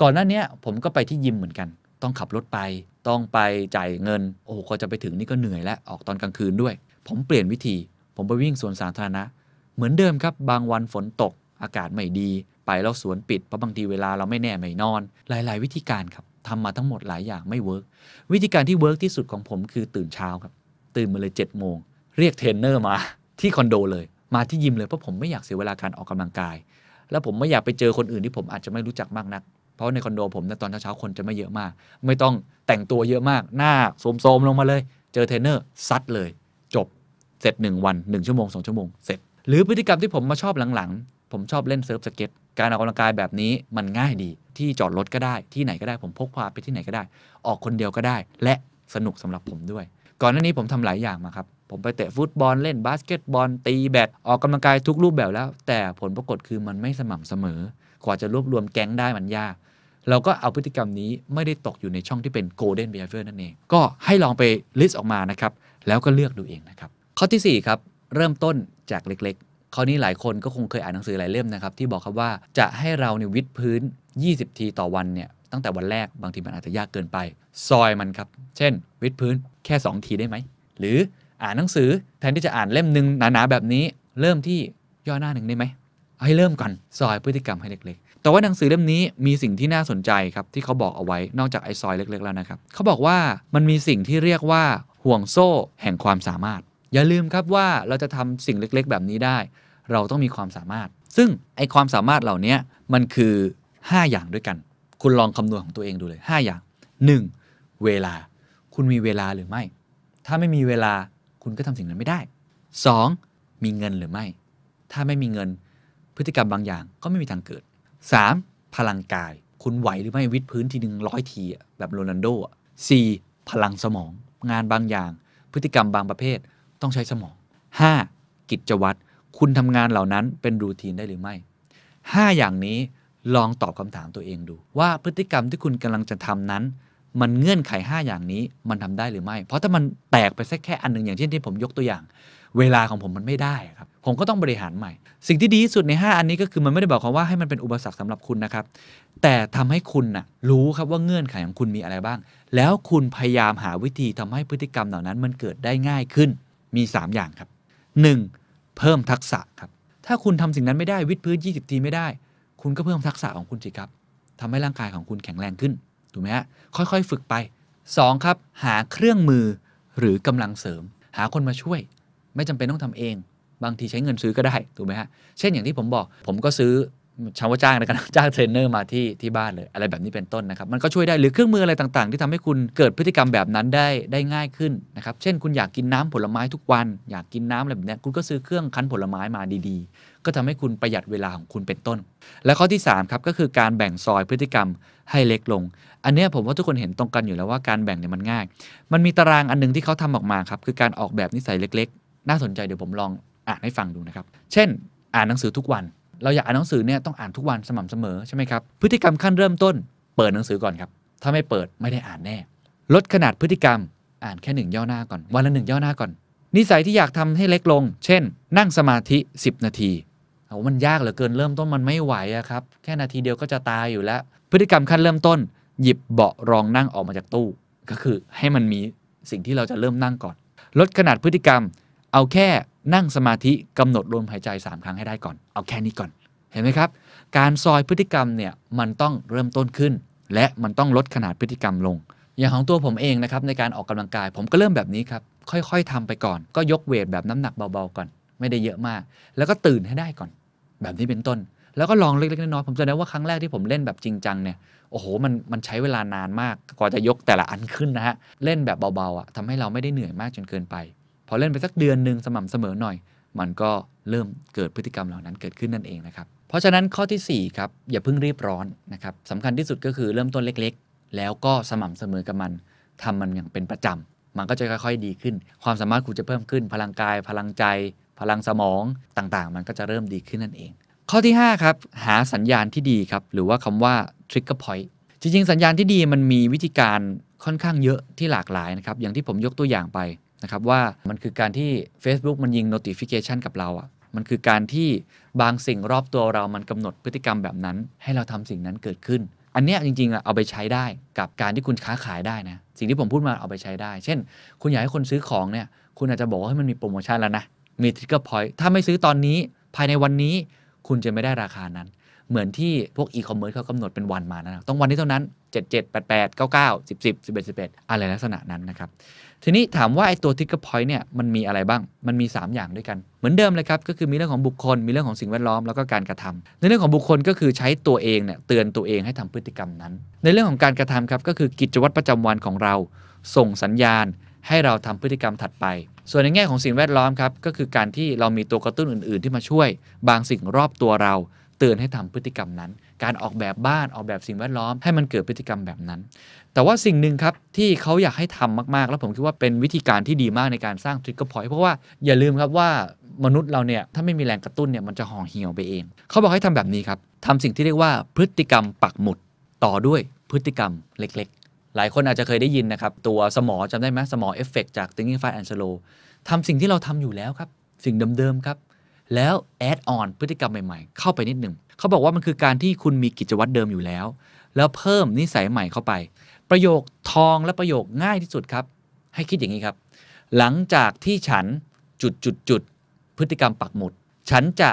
ก่อนหน้านี้ผมก็ไปที่ยิมเหมือนกันต้องขับรถไปต้องไปจ่ายเงินโอ้โหก็จะไปถึงนี่ก็เหนื่อยแล้วออกตอนกลางคืนด้วยผมเปลี่ยนวิธีผมไปวิ่งสวนสาธารณะเหมือนเดิมครับบางวันฝนตกอากาศไม่ดีไปแล้วสวนปิดเพราะบางทีเวลาเราไม่แน่ไม่นอนหลายๆวิธีการครับทำมาทั้งหมดหลายอย่างไม่เวิร์กวิธีการที่เวิร์กที่สุดของผมคือตื่นเช้าครับตื่นมาเลยเจ็ดโมงเรียกเทรนเนอร์มาที่คอนโดเลยมาที่ยิมเลยเพราะผมไม่อยากเสียเวลาการออกกำลังกายแล้วผมไม่อยากไปเจอคนอื่นที่ผมอาจจะไม่รู้จักมากนักเพราะในคอนโดผมตอนเช้าๆคนจะไม่เยอะมากไม่ต้องแต่งตัวเยอะมากหน้าโสมๆลงมาเลยเจอเทรนเนอร์ซัดเลยจบเสร็จหนึ่งวันหนึ่งชั่วโมงสองชั่วโมงเสร็จหรือพฤติกรรมที่ผมมาชอบหลังๆผมชอบเล่นเซิร์ฟสเก็ตการออกกำลังกายแบบนี้มันง่ายดีที่จอดรถก็ได้ที่ไหนก็ได้ผมพกพาไปที่ไหนก็ได้ออกคนเดียวก็ได้และสนุกสำหรับผมด้วยก่อนหน้านี้ผมทำหลายอย่างมาครับผมไปเตะฟุตบอลเล่นบาสเกตบอลตีแบดออกกำลังกายทุกรูปแบบแล้วแต่ผลปรากฏคือมันไม่สม่ำเสมอ กว่าจะรวบรวมแก๊งได้มันยากเราก็เอาพฤติกรรมนี้ไม่ได้ตกอยู่ในช่องที่เป็นโกลเด้นเบเวอร์นั่นเองก็ให้ลองไปลิสต์ออกมานะครับแล้วก็เลือกดูเองนะครับข้อที่สี่ครับเริ่มต้นจากเล็กๆข้อนี้หลายคนก็คงเคยอ่านหนังสือหลายเล่มนะครับที่บอกครับว่าจะให้เราเนี่ยวิดพื้นยี่สิบทีต่อวันเนี่ยตั้งแต่วันแรกบางทีมันอาจจะยากเกินไปซอยมันครับเช่นวิดพื้นแค่สองทีได้ไหมหรืออ่านหนังสือแทนที่จะอ่านเล่มนึงหนาๆแบบนี้เริ่มที่ย่อหน้าหนึ่งได้ไหมเอาให้เริ่มก่อนซอยพฤติกรรมให้เล็กๆแต่ว่าหนังสือเล่มนี้มีสิ่งที่น่าสนใจครับที่เขาบอกเอาไว้นอกจากไอ้ซอยเล็กๆแล้วนะครับเขาบอกว่ามันมีสิ่งที่เรียกว่าห่วงโซ่แห่งความสามารถอย่าลืมครับว่าเราจะทำสิ่งเล็กๆแบบนี้ได้เราต้องมีความสามารถซึ่งไอ้ความสามารถเหล่านี้มันคือห้าอย่างด้วยกันคุณลองคำนวณของตัวเองดูเลยห้าอย่างหนึ่งเวลาคุณมีเวลาหรือไม่ถ้าไม่มีเวลาคุณก็ทำสิ่งนั้นไม่ได้สองมีเงินหรือไม่ถ้าไม่มีเงินพฤติกรรมบางอย่างก็ไม่มีทางเกิดสามพลังกายคุณไหวหรือไม่วิดพื้นทีนึงหนึ่งร้อยทีแบบโรนัลโดอ่ะสี่พลังสมองงานบางอย่างพฤติกรรมบางประเภทต้องใช้สมองห้ากิจวัตรคุณทำงานเหล่านั้นเป็นรูทีนได้หรือไม่ห้าอย่างนี้ลองตอบคำถามตัวเองดูว่าพฤติกรรมที่คุณกำลังจะทำนั้นมันเงื่อนไขห้าอย่างนี้มันทำได้หรือไม่เพราะถ้ามันแตกไปสักแค่อันหนึ่งอย่างเช่นที่ผมยกตัวอย่างเวลาของผมมันไม่ได้ครับผมก็ต้องบริหารใหม่สิ่งที่ดีที่สุดในห้าอันนี้ก็คือมันไม่ได้บอกความว่าให้มันเป็นอุปสรรคสำหรับคุณนะครับแต่ทำให้คุณน่ะรู้ครับว่าเงื่อนไขของคุณมีอะไรบ้างแล้วคุณพยายามหาวิธีทำให้พฤติกรรมเหล่านั้นมันเกิดได้ง่ายขึ้นมีสามอย่างครับหนึ่งเพิ่มทักษะครับถ้าคุณทำสิ่งนั้นไม่ได้วิดพื้นยี่สิบทีไม่ได้คุณก็เพิ่มทักษะของคุณสิครับทำให้ร่างกายของคุณแข็งแรงขึ้นถูกไหมฮะค่อยๆฝึกไปสองครับหาเครื่องมือหรือกำลังเสริมหาคนมาช่วยไม่จำเป็นต้องทำเองบางทีใช้เงินซื้อก็ได้ถูกไหมฮะเช่นอย่างที่ผมบอกผมก็ซื้อชาวจ้างในการจ้างเทรนเนอร์มาที่ที่บ้านเลยอะไรแบบนี้เป็นต้นนะครับมันก็ช่วยได้หรือเครื่องมืออะไรต่างๆที่ทำให้คุณเกิดพฤติกรรมแบบนั้นได้ได้ง่ายขึ้นนะครับเช่นคุณอยากกินน้ำผลไม้ทุกวันอยากกินน้ำอะไรแบบนี้คุณก็ซื้อเครื่องคั้นผลไม้มาดีๆก็ทำให้คุณประหยัดเวลาของคุณเป็นต้นและข้อที่สามครับก็คือการแบ่งซอยพฤติกรรมให้เล็กลงอันนี้ผมว่าทุกคนเห็นตรงกันอยู่แล้วว่าการแบ่งเนี่ยมันง่ายมันมีตารางอันนึงที่เขาทำออกมาครับคือการออกแบบนิสัยเล็กๆน่าสนใจเดี๋ยวผมลองอ่านให้ฟังดูนะครับเช่นอ่านหนังสือทุกวันเราอยากอ่านหนังสือเนี่ยต้องอ่านทุกวันสม่ำเสมอใช่ไหมครับพฤติกรรมขั้นเริ่มต้นเปิดหนังสือก่อนครับถ้าไม่เปิดไม่ได้อ่านแน่ลดขนาดพฤติกรรมอ่านแค่หนึ่งย่อหน้าก่อนวันละหนึ่งย่อหน้าก่อนนิสัยที่อยากทำให้เล็กลงเช่นนั่งสมาธิสิบนาทีโอ้มันยากเหลือเกินเริ่มต้นมันไม่ไหวอะครับแค่นาทีเดียวก็จะตายอยู่แล้วพฤติกรรมขั้นเริ่มต้นหยิบเบาะรองนั่งออกมาจากตู้ก็คือให้มันมีสิ่งที่เราจะเริ่มนั่งก่อนลดขนาดพฤติกรรมเอาแค่นั่งสมาธิกำหนดลมหายใจสามครั้งให้ได้ก่อนเอาแค่นี้ก่อนเห็นไหมครับการซอยพฤติกรรมเนี่ยมันต้องเริ่มต้นขึ้นและมันต้องลดขนาดพฤติกรรมลงอย่างของตัวผมเองนะครับในการออกกำลังกายผมก็เริ่มแบบนี้ครับค่อยๆทำไปก่อนก็ยกเวทแบบน้ำหนักเบาๆก่อนไม่ได้เยอะมากแล้วก็ตื่นให้ได้ก่อนแบบนี้เป็นต้นแล้วก็ลองเล็กๆน้อยๆผมจำได้ว่าครั้งแรกที่ผมเล่นแบบจริงจังเนี่ยโอ้โหมันมันใช้เวลานานมากกว่าจะยกแต่ละอันขึ้นนะฮะเล่นแบบเบาๆอ่ะทำให้เราไม่ได้เหนื่อยมากจนเกินไปพอเล่นไปสักเดือนหนึ่งสม่ำเสมอหน่อยมันก็เริ่มเกิดพฤติกรรมเหล่านั้นเกิดขึ้นนั่นเองนะครับเพราะฉะนั้นข้อที่สี่ครับอย่าเพิ่งรีบร้อนนะครับสำคัญที่สุดก็คือเริ่มต้นเล็กๆแล้วก็สม่ำเสมอกับมันทำมันอย่างเป็นประจำมันก็จะค่อยๆดีขึ้นความสามารถคุณจะเพิ่มขึ้นพลังกายพลังใจพลังสมองต่างๆมันก็จะเริ่มดีขึ้นนั่นเองข้อที่ห้าครับหาสัญญาณที่ดีครับหรือว่าคำว่า trigger point จริงๆสัญญาณที่ดีมันมีวิธีการค่อนข้างเยอะที่หลากหลายนะครับอย่างที่ผมยกตัวอย่างไปนะครับว่ามันคือการที่ Facebook มันยิง notification กับเราอ่ะมันคือการที่บางสิ่งรอบตัวเรามันกำหนดพฤติกรรมแบบนั้นให้เราทำสิ่งนั้นเกิดขึ้นอันเนี้ยจริงๆอ่ะเอาไปใช้ได้กับการที่คุณค้าขายได้นะสิ่งที่ผมพูดมาเอาไปใช้ได้เช่นคุณอยากให้คนซื้อของเนี่ยคุณอาจจะบอกว่าให้มันมีโปรโมชั่นแล้วนะมี trigger point ถ้าไม่ซื้อตอนนี้ภายในวันนี้คุณจะไม่ได้ราคานั้นเหมือนที่พวก e-commerce เขากำหนดเป็นวันมานะต้องวันนี้เท่านั้นเจ็ดเจ็ด แปดแปด เก้าเก้า สิบ สิบ สิบเอ็ด สิบเอ็ดอะไรลักษณะนั้นนะครับทีนี้ถามว่าไอ้ตัว trigger point เนี่ยมันมีอะไรบ้างมันมีสามอย่างด้วยกันเหมือนเดิมเลยครับก็คือมีเรื่องของบุคคลมีเรื่องของสิ่งแวดล้อมแล้วก็การกระทำในเรื่องของบุคคลก็คือใช้ตัวเองเนี่ยเตือนตัวเองให้ทำพฤติกรรมนั้นในเรื่องของการกระทำครับก็คือกิจวัตรประจำวันของเราส่งสัญญาณให้เราทำพฤติกรรมถัดไปส่วนในแง่ของสิ่งแวดล้อมครับก็คือการที่เรามีตัวกระตุ้นอื่นๆที่มาช่วยบางสิ่งรอบตัวเรา เตือนให้ทำพฤติกรรมนั้นการออกแบบบ้านออกแบบสิ่งแวดล้อมให้มันเกิดพฤติกรรมแบบนั้นแต่ว่าสิ่งหนึ่งครับที่เขาอยากให้ทำมากๆแล้วผมคิดว่าเป็นวิธีการที่ดีมากในการสร้างทริกเกอร์พอยต์เพราะว่าอย่าลืมครับว่ามนุษย์เราเนี่ยถ้าไม่มีแรงกระตุ้นเนี่ยมันจะห่อเหี่ยวไปเองเขาบอกให้ทำแบบนี้ครับทำสิ่งที่เรียกว่าพฤติกรรมปักหมุดต่อด้วยพฤติกรรมเล็กๆหลายคนอาจจะเคยได้ยินนะครับตัวสมอจำได้ไหมสมอเอฟเฟกต์จาก Thinking Fast and Slow ทำสิ่งที่เราทำอยู่แล้วครับสิ่งเดิมๆครับแล้วแอดออนพฤติกรรมใหม่ๆเข้าไปนิดหนึ่งเขาบอกว่ามันคือการที่คุณมีกิจวัตรเดิมอยู่แล้วแล้วเพิ่มนิสัยใหม่เข้าไปประโยคทองและประโยคง่ายที่สุดครับให้คิดอย่างนี้ครับหลังจากที่ฉันจุดๆพฤติกรรมปักหมุดฉันจะ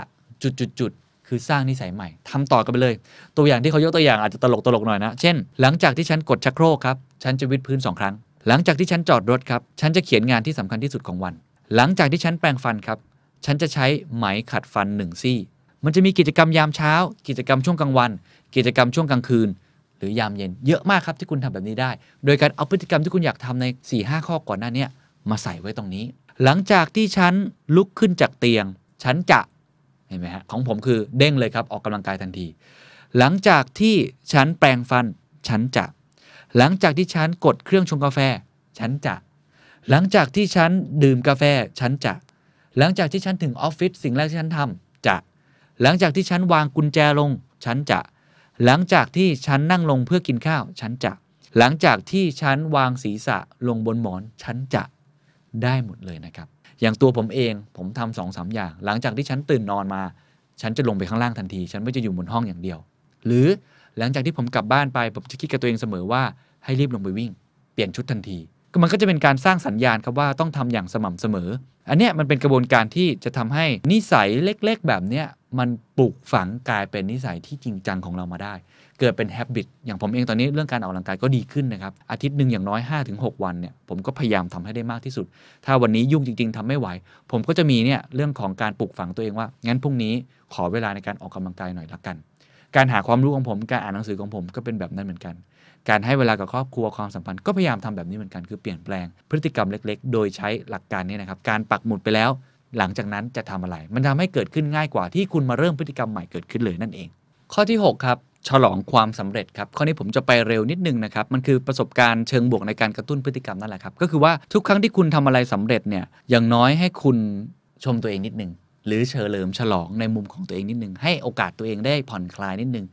จุดๆคือสร้างนิสัยใหม่ทำต่อกันไปเลยตัวอย่างที่เขายกตัวอย่างอาจจะตลกตลกหน่อยนะเช่นหลังจากที่ฉันกดชักโครกครับฉันจะวิดพื้นสองครั้งหลังจากที่ฉันจอดรถครับฉันจะเขียนงานที่สำคัญที่สุดของวันหลังจากที่ฉันแปรงฟันครับฉันจะใช้ไหมขัดฟันหนึ่งซี่มันจะมีกิจกรรมยามเช้ากิจกรรมช่วงกลางวันกิจกรรมช่วงกลางคืนหรือยามเย็นเยอะมากครับที่คุณทำแบบนี้ได้โดยการเอาพฤติกรรมที่คุณอยากทำใน สี่ห้า ข้อก่อนหน้านี้มาใส่ไว้ตรงนี้หลังจากที่ฉันลุกขึ้นจากเตียงฉันจะเห็นไหมฮะของผมคือเด้งเลยครับออกกำลังกายทันทีหลังจากที่ฉันแปรงฟันฉันจะหลังจากที่ฉันกดเครื่องชงกาแฟฉันจะหลังจากที่ฉันดื่มกาแฟฉันจะหลังจากที่ฉันถึงออฟฟิศสิ่งแรกที่ฉันทำจะหลังจากที่ฉันวางกุญแจลงฉันจะหลังจากที่ฉันนั่งลงเพื่อกินข้าวฉันจะหลังจากที่ฉันวางศีรษะลงบนหมอนฉันจะได้หมดเลยนะครับอย่างตัวผมเองผมทำสองสามอย่างหลังจากที่ฉันตื่นนอนมาฉันจะลงไปข้างล่างทันทีฉันไม่จะอยู่บนห้องอย่างเดียวหรือหลังจากที่ผมกลับบ้านไปผมจะคิดกับตัวเองเสมอว่าให้รีบลงไปวิ่งเปลี่ยนชุดทันทีมันก็จะเป็นการสร้างสัญญาณครับว่าต้องทำอย่างสม่ำเสมออันเนี้ยมันเป็นกระบวนการที่จะทำให้นิสัยเล็กๆแบบเนี้ยมันปลูกฝังกลายเป็นนิสัยที่จริงจังของเรามาได้เกิดเป็น habit อย่างผมเองตอนนี้เรื่องการออกกำลังกายก็ดีขึ้นนะครับอาทิตย์หนึ่งอย่างน้อย ห้าถึงหก วันเนี่ยผมก็พยายามทำให้ได้มากที่สุดถ้าวันนี้ยุ่งจริงๆทำไม่ไหวผมก็จะมีเนี่ยเรื่องของการปลูกฝังตัวเองว่างั้นพรุ่งนี้ขอเวลาในการออกกำลังกายหน่อยละกันการหาความรู้ของผมการอ่านหนังสือของผมก็เป็นแบบนั้นเหมือนกันการให้เวลากับครอบครัวความสัมพันธ์ก็พยายามทำแบบนี้เหมือนกันคือเปลี่ยนแปลงพฤติกรรมเล็กๆโดยใช้หลักการนี้นะครับการปักหมุดไปแล้วหลังจากนั้นจะทำอะไรมันทำให้เกิดขึ้นง่ายกว่าที่คุณมาเริ่มพฤติกรรมใหม่เกิดขึ้นเลยนั่นเองข้อที่หกครับฉลองความสำเร็จครับข้อนี้ผมจะไปเร็วนิดนึงนะครับมันคือประสบการณ์เชิงบวกในการกระตุ้นพฤติกรรมนั่นแหละครับก็คือว่าทุกครั้งที่คุณทำอะไรสำเร็จเนี่ยอย่างน้อยให้คุณชมตัวเองนิดนึงหรือเฉลิมฉลองในมุมของตัวเองนิดนึงให้โอกาสตัวเองได้ผ่อนคลายนิดนึง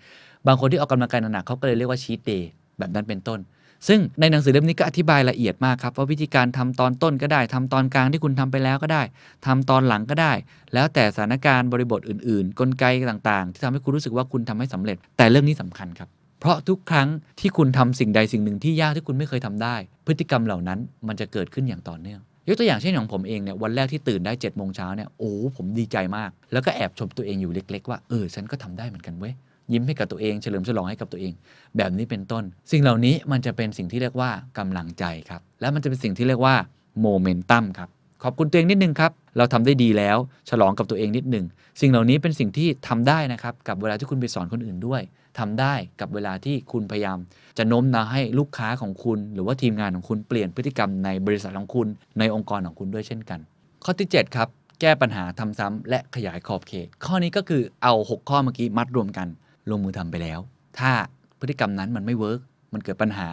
บางคนที่ออกกำลังกายหนักๆเขาก็เลยเรียกว่าชีทเดย์แบบนั้นเป็นต้นซึ่งในหนังสือเล่มนี้ก็อธิบายละเอียดมากครับว่าวิธีการทำตอนต้นก็ได้ทำตอนกลางที่คุณทำไปแล้วก็ได้ทำตอนหลังก็ได้แล้วแต่สถานการณ์บริบทอื่นๆกลไกต่างๆที่ทำให้คุณรู้สึกว่าคุณทำให้สำเร็จแต่เรื่องนี้สำคัญครับเพราะทุกครั้งที่คุณทำสิ่งใดสิ่งหนึ่งที่ยากที่คุณไม่เคยทำได้พฤติกรรมเหล่านั้นมันจะเกิดขึ้นอย่างต่อเนื่องยกตัวอย่างเช่นของผมเองเนี่ยวันแรกที่ตื่นได้เจ็ดโมงเช้าเนี่ยโอ้ผมดีใจมากแล้วก็แอบชมตัวเองอยู่เล็กๆว่าเออฉันก็ทำได้เหมือนกันเว้ยยิ้มให้กับตัวเองเฉลิมฉลองให้กับตัวเองแบบนี้เป็นต้นสิ่งเหล่านี้มันจะเป็นสิ่งที่เรียกว่ากำลังใจครับและมันจะเป็นสิ่งที่เรียกว่าโมเมนตัมครับขอบคุณตัวเองนิดนึงครับเราทำได้ดีแล้วฉลองกับตัวเองนิดนึงสิ่งเหล่านี้เป็นสิ่งที่ทำได้นะครับกับเวลาที่คุณไปสอนคนอื่นด้วยทำได้กับเวลาที่คุณพยายามจะโน้มน้าวให้ลูกค้าของคุณหรือว่าทีมงานของคุณเปลี่ยนพฤติกรรมในบริษัทของคุณในองค์กรของคุณด้วยเช่นกันข้อที่เจ็ดครับแก้ปัญหาทำซ้ำและขยายขอบเขตข้อนี้ก็คือเอาหกข้อเมื่อกี้มัดรวมกันลงมือทำไปแล้วถ้าพฤติกรรมนั้นมันไม่เวิร์กมันเกิดปัญหา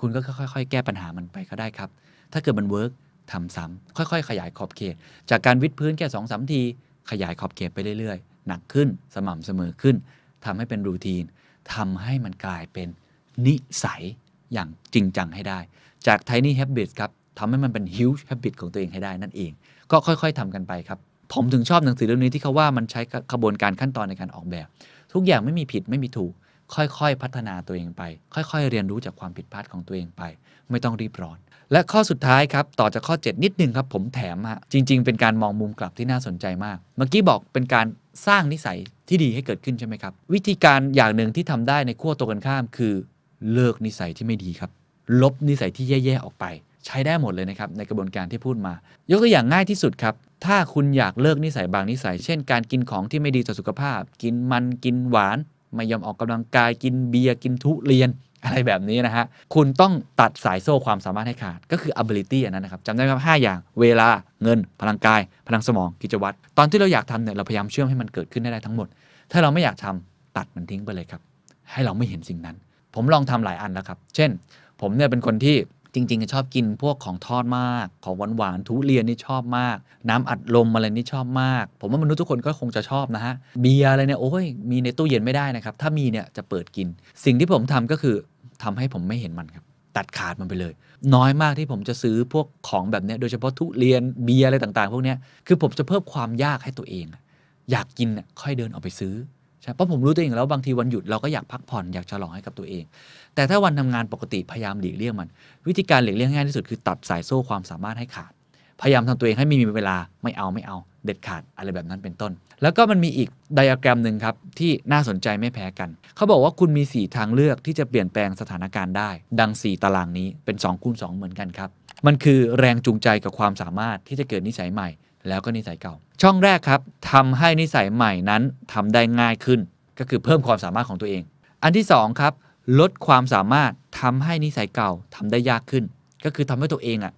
คุณก็ค่อยๆแก้ปัญหามันไปก็ได้ครับถ้าเกิดมันเวิร์กทำซ้ำค่อยๆขยายขอบเขตจากการวิดพื้นแค่สองสามทีขยายขอบเขตไปเรื่อยๆหนักขึ้นสม่ำเสมอขึ้นทำให้เป็นรูทีนทำให้มันกลายเป็นนิสัยอย่างจริงจังให้ได้จาก Tiny Habits ครับทำให้มันเป็น Huge Habit ของตัวเองให้ได้นั่นเองก็ค่อยๆทำกันไปครับผมถึงชอบหนังสือเล่มนี้ที่เขาว่ามันใช้กระบวนการขั้นตอนในการออกแบบทุกอย่างไม่มีผิดไม่มีถูกค่อยๆพัฒนาตัวเองไปค่อยๆเรียนรู้จากความผิดพลาดของตัวเองไปไม่ต้องรีบร้อนและข้อสุดท้ายครับต่อจากข้อเจ็ดนิดนึงครับผมแถมฮะจริงๆเป็นการมองมุมกลับที่น่าสนใจมากเมื่อกี้บอกเป็นการสร้างนิสัยที่ดีให้เกิดขึ้นใช่ไหมครับวิธีการอย่างหนึ่งที่ทำได้ในขั้วตรงกันข้ามคือเลิกนิสัยที่ไม่ดีครับลบนิสัยที่แย่ๆออกไปใช้ได้หมดเลยนะครับในกระบวนการที่พูดมายกตัวอย่างง่ายที่สุดครับถ้าคุณอยากเลิกนิสัยบางนิสัยเช่นการกินของที่ไม่ดีต่อสุขภาพกินมันกินหวานไม่ยอมออกกำลังกายกินเบียร์กินทุเรียน อะไรแบบนี้นะฮะคุณต้องตัดสายโซ่ความสามารถให้ขาดก็คือ ability อันนั้นนะครับจำได้ครับห้าอย่างเวลาเงินพลังกายพลังสมองกิจวัตรตอนที่เราอยากทำเนี่ยเราพยายามเชื่อมให้มันเกิดขึ้นได้ทั้งหมดถ้าเราไม่อยากทำตัดมันทิ้งไปเลยครับให้เราไม่เห็นสิ่งนั้นผมลองทำหลายอันแล้วครับเช่นผมเนี่ยเป็นคนที่จริงๆชอบกินพวกของทอดมากของหวานๆทุเรียนนี่ชอบมากน้ำอัดลมอะไรนี่ชอบมากผมว่ามนุษย์ทุกคนก็คงจะชอบนะฮะเบียร์อะไรเนี่ยโอ้ยมีในตู้เย็นไม่ได้นะครับถ้ามีเนี่ยจะเปิดกินสิ่งที่ผมทำก็คือทำให้ผมไม่เห็นมันครับตัดขาดมันไปเลยน้อยมากที่ผมจะซื้อพวกของแบบนี้โดยเฉพาะทุเรียนเบียร์อะไรต่างๆพวกนี้คือผมจะเพิ่มความยากให้ตัวเองอยากกินค่อยเดินออกไปซื้อเพราะผมรู้ตัวเองแล้วบางทีวันหยุดเราก็อยากพักผ่อนอยากฉลองให้กับตัวเองแต่ถ้าวันทำงานปกติพยายามหลีกเลี่ยงมันวิธีการหลีกเลี่ยงง่ายที่สุดคือตัดสายโซ่ความสามารถให้ขาดพยายามทำตัวเองให้มีเวลาไม่เอาไม่เอาเด็ดขาดอะไรแบบนั้นเป็นต้นแล้วก็มันมีอีกไดอะแกรมหนึ่งครับที่น่าสนใจไม่แพ้กันเขาบอกว่าคุณมีสี่ทางเลือกที่จะเปลี่ยนแปลงสถานการณ์ได้ดังสี่ตารางนี้เป็นสองคูณสองเหมือนกันครับมันคือแรงจูงใจกับความสามารถที่จะเกิดนิสัยใหม่แล้วก็นิสัยเก่าช่องแรกครับทำให้นิสัยใหม่นั้นทำได้ง่ายขึ้นก็คือเพิ่มความสามารถของตัวเองอันที่สองครับลดความสามารถทำให้นิสัยเก่าทำได้ยากขึ้นก็คือทำให้ตัวเองอ่ะ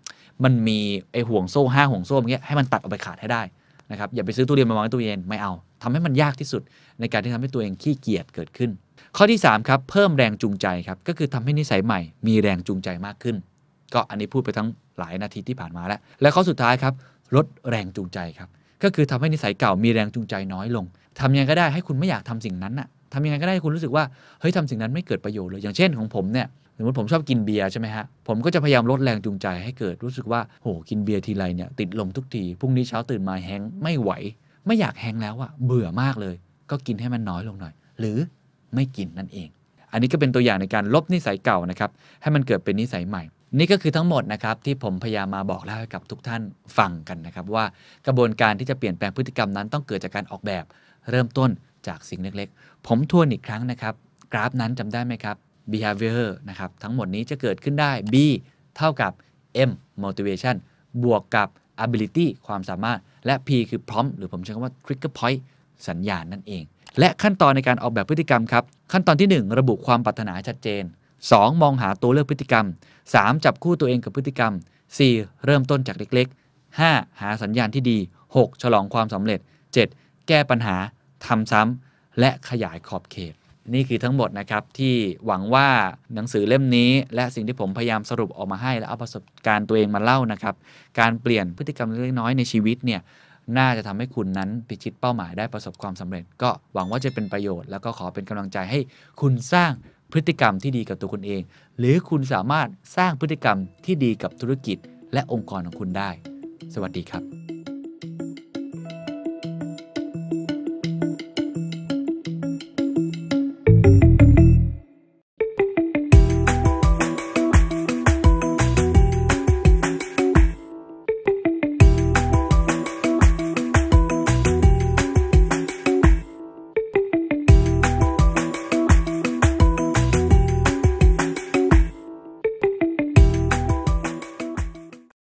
มันมีไอห่วงโซ่ห้าห่วงโซ่อย่างเงี้ยให้มันตัดออกไปขาดให้ได้นะครับอย่าไปซื้อตู้เรียนมาวางตู้เย็นไม่เอาทำให้มันยากที่สุดในการที่ทำให้ตัวเองขี้เกียจเกิดขึ้นข้อที่สามครับเพิ่มแรงจูงใจครับก็คือทำให้นิสัยใหม่มีแรงจูงใจมากขึ้นก็อันนี้พูดไปทั้งหลายนาทีที่ผ่านมาแล้วและข้อสุดท้ายครับลดแรงจูงใจครับก็คือทำให้นิสัยเก่ามีแรงจูงใจน้อยลงทำยังไงก็ได้ให้คุณไม่อยากทำสิ่งนั้นน่ะทำยังไงก็ได้ให้คุณรู้สึกว่าเฮ้ยทำสิ่งนั้นไม่เกิดประโยชน์เลยอย่างเช่นของผมเนี่ยสมมติผมชอบกินเบียร์ใช่ไหมฮะผมก็จะพยายามลดแรงจูงใจให้เกิดรู้สึกว่าโหกินเบียร์ทีไรเนี่ยติดลมทุกทีพรุ่งนี้เช้าตื่นมาแฮงไม่ไหวไม่อยากแฮงแล้วอะเบื่อมากเลยก็กินให้มันน้อยลงหน่อยหรือไม่กินนั่นเองอันนี้ก็เป็นตัวอย่างในการลบนิสัยเก่านะครับให้มันเกิดเป็นนิสัยใหม่นี่ก็คือทั้งหมดนะครับที่ผมพยายามมาบอกเล่าให้กับทุกท่านฟังกันนะครับว่ากระบวนการที่จะเปลี่ยนแปลงพฤติกรรมนั้นต้องเกิดจากการออกแบบเริ่มต้นจากสิ่งเล็กๆผมทวนอีกครั้งนะครับกราฟนั้นจำได้ไหมครับ behavior นะครับทั้งหมดนี้จะเกิดขึ้นได้ b เท่ากับ m motivation บวกกับ ability ความสามารถและ p คือ prompt หรือผมใช้คำว่า trigger point สัญญาณนั่นเองและขั้นตอนในการออกแบบพฤติกรรมครับขั้นตอนที่หนึ่งระบุความปรารถนาชัดเจนสองมองหาตัวเลือกพฤติกรรมสามจับคู่ตัวเองกับพฤติกรรมสี่เริ่มต้นจากเล็กๆห้าหาสัญญาณที่ดีหกฉลองความสำเร็จเจ็ดแก้ปัญหาทำซ้ำและขยายขอบเขตนี่คือทั้งหมดนะครับที่หวังว่าหนังสือเล่มนี้และสิ่งที่ผมพยายามสรุปออกมาให้และเอาประสบการณ์ตัวเองมาเล่านะครับการเปลี่ยนพฤติกรรมเล็กน้อยในชีวิตเนี่ยน่าจะทำให้คุณนั้นพิชิตเป้าหมายได้ประสบความสำเร็จก็หวังว่าจะเป็นประโยชน์แล้วก็ขอเป็นกำลังใจให้คุณสร้างพฤติกรรมที่ดีกับตัวคุณเองหรือคุณสามารถสร้างพฤติกรรมที่ดีกับธุรกิจและองค์กรของคุณได้สวัสดีครับ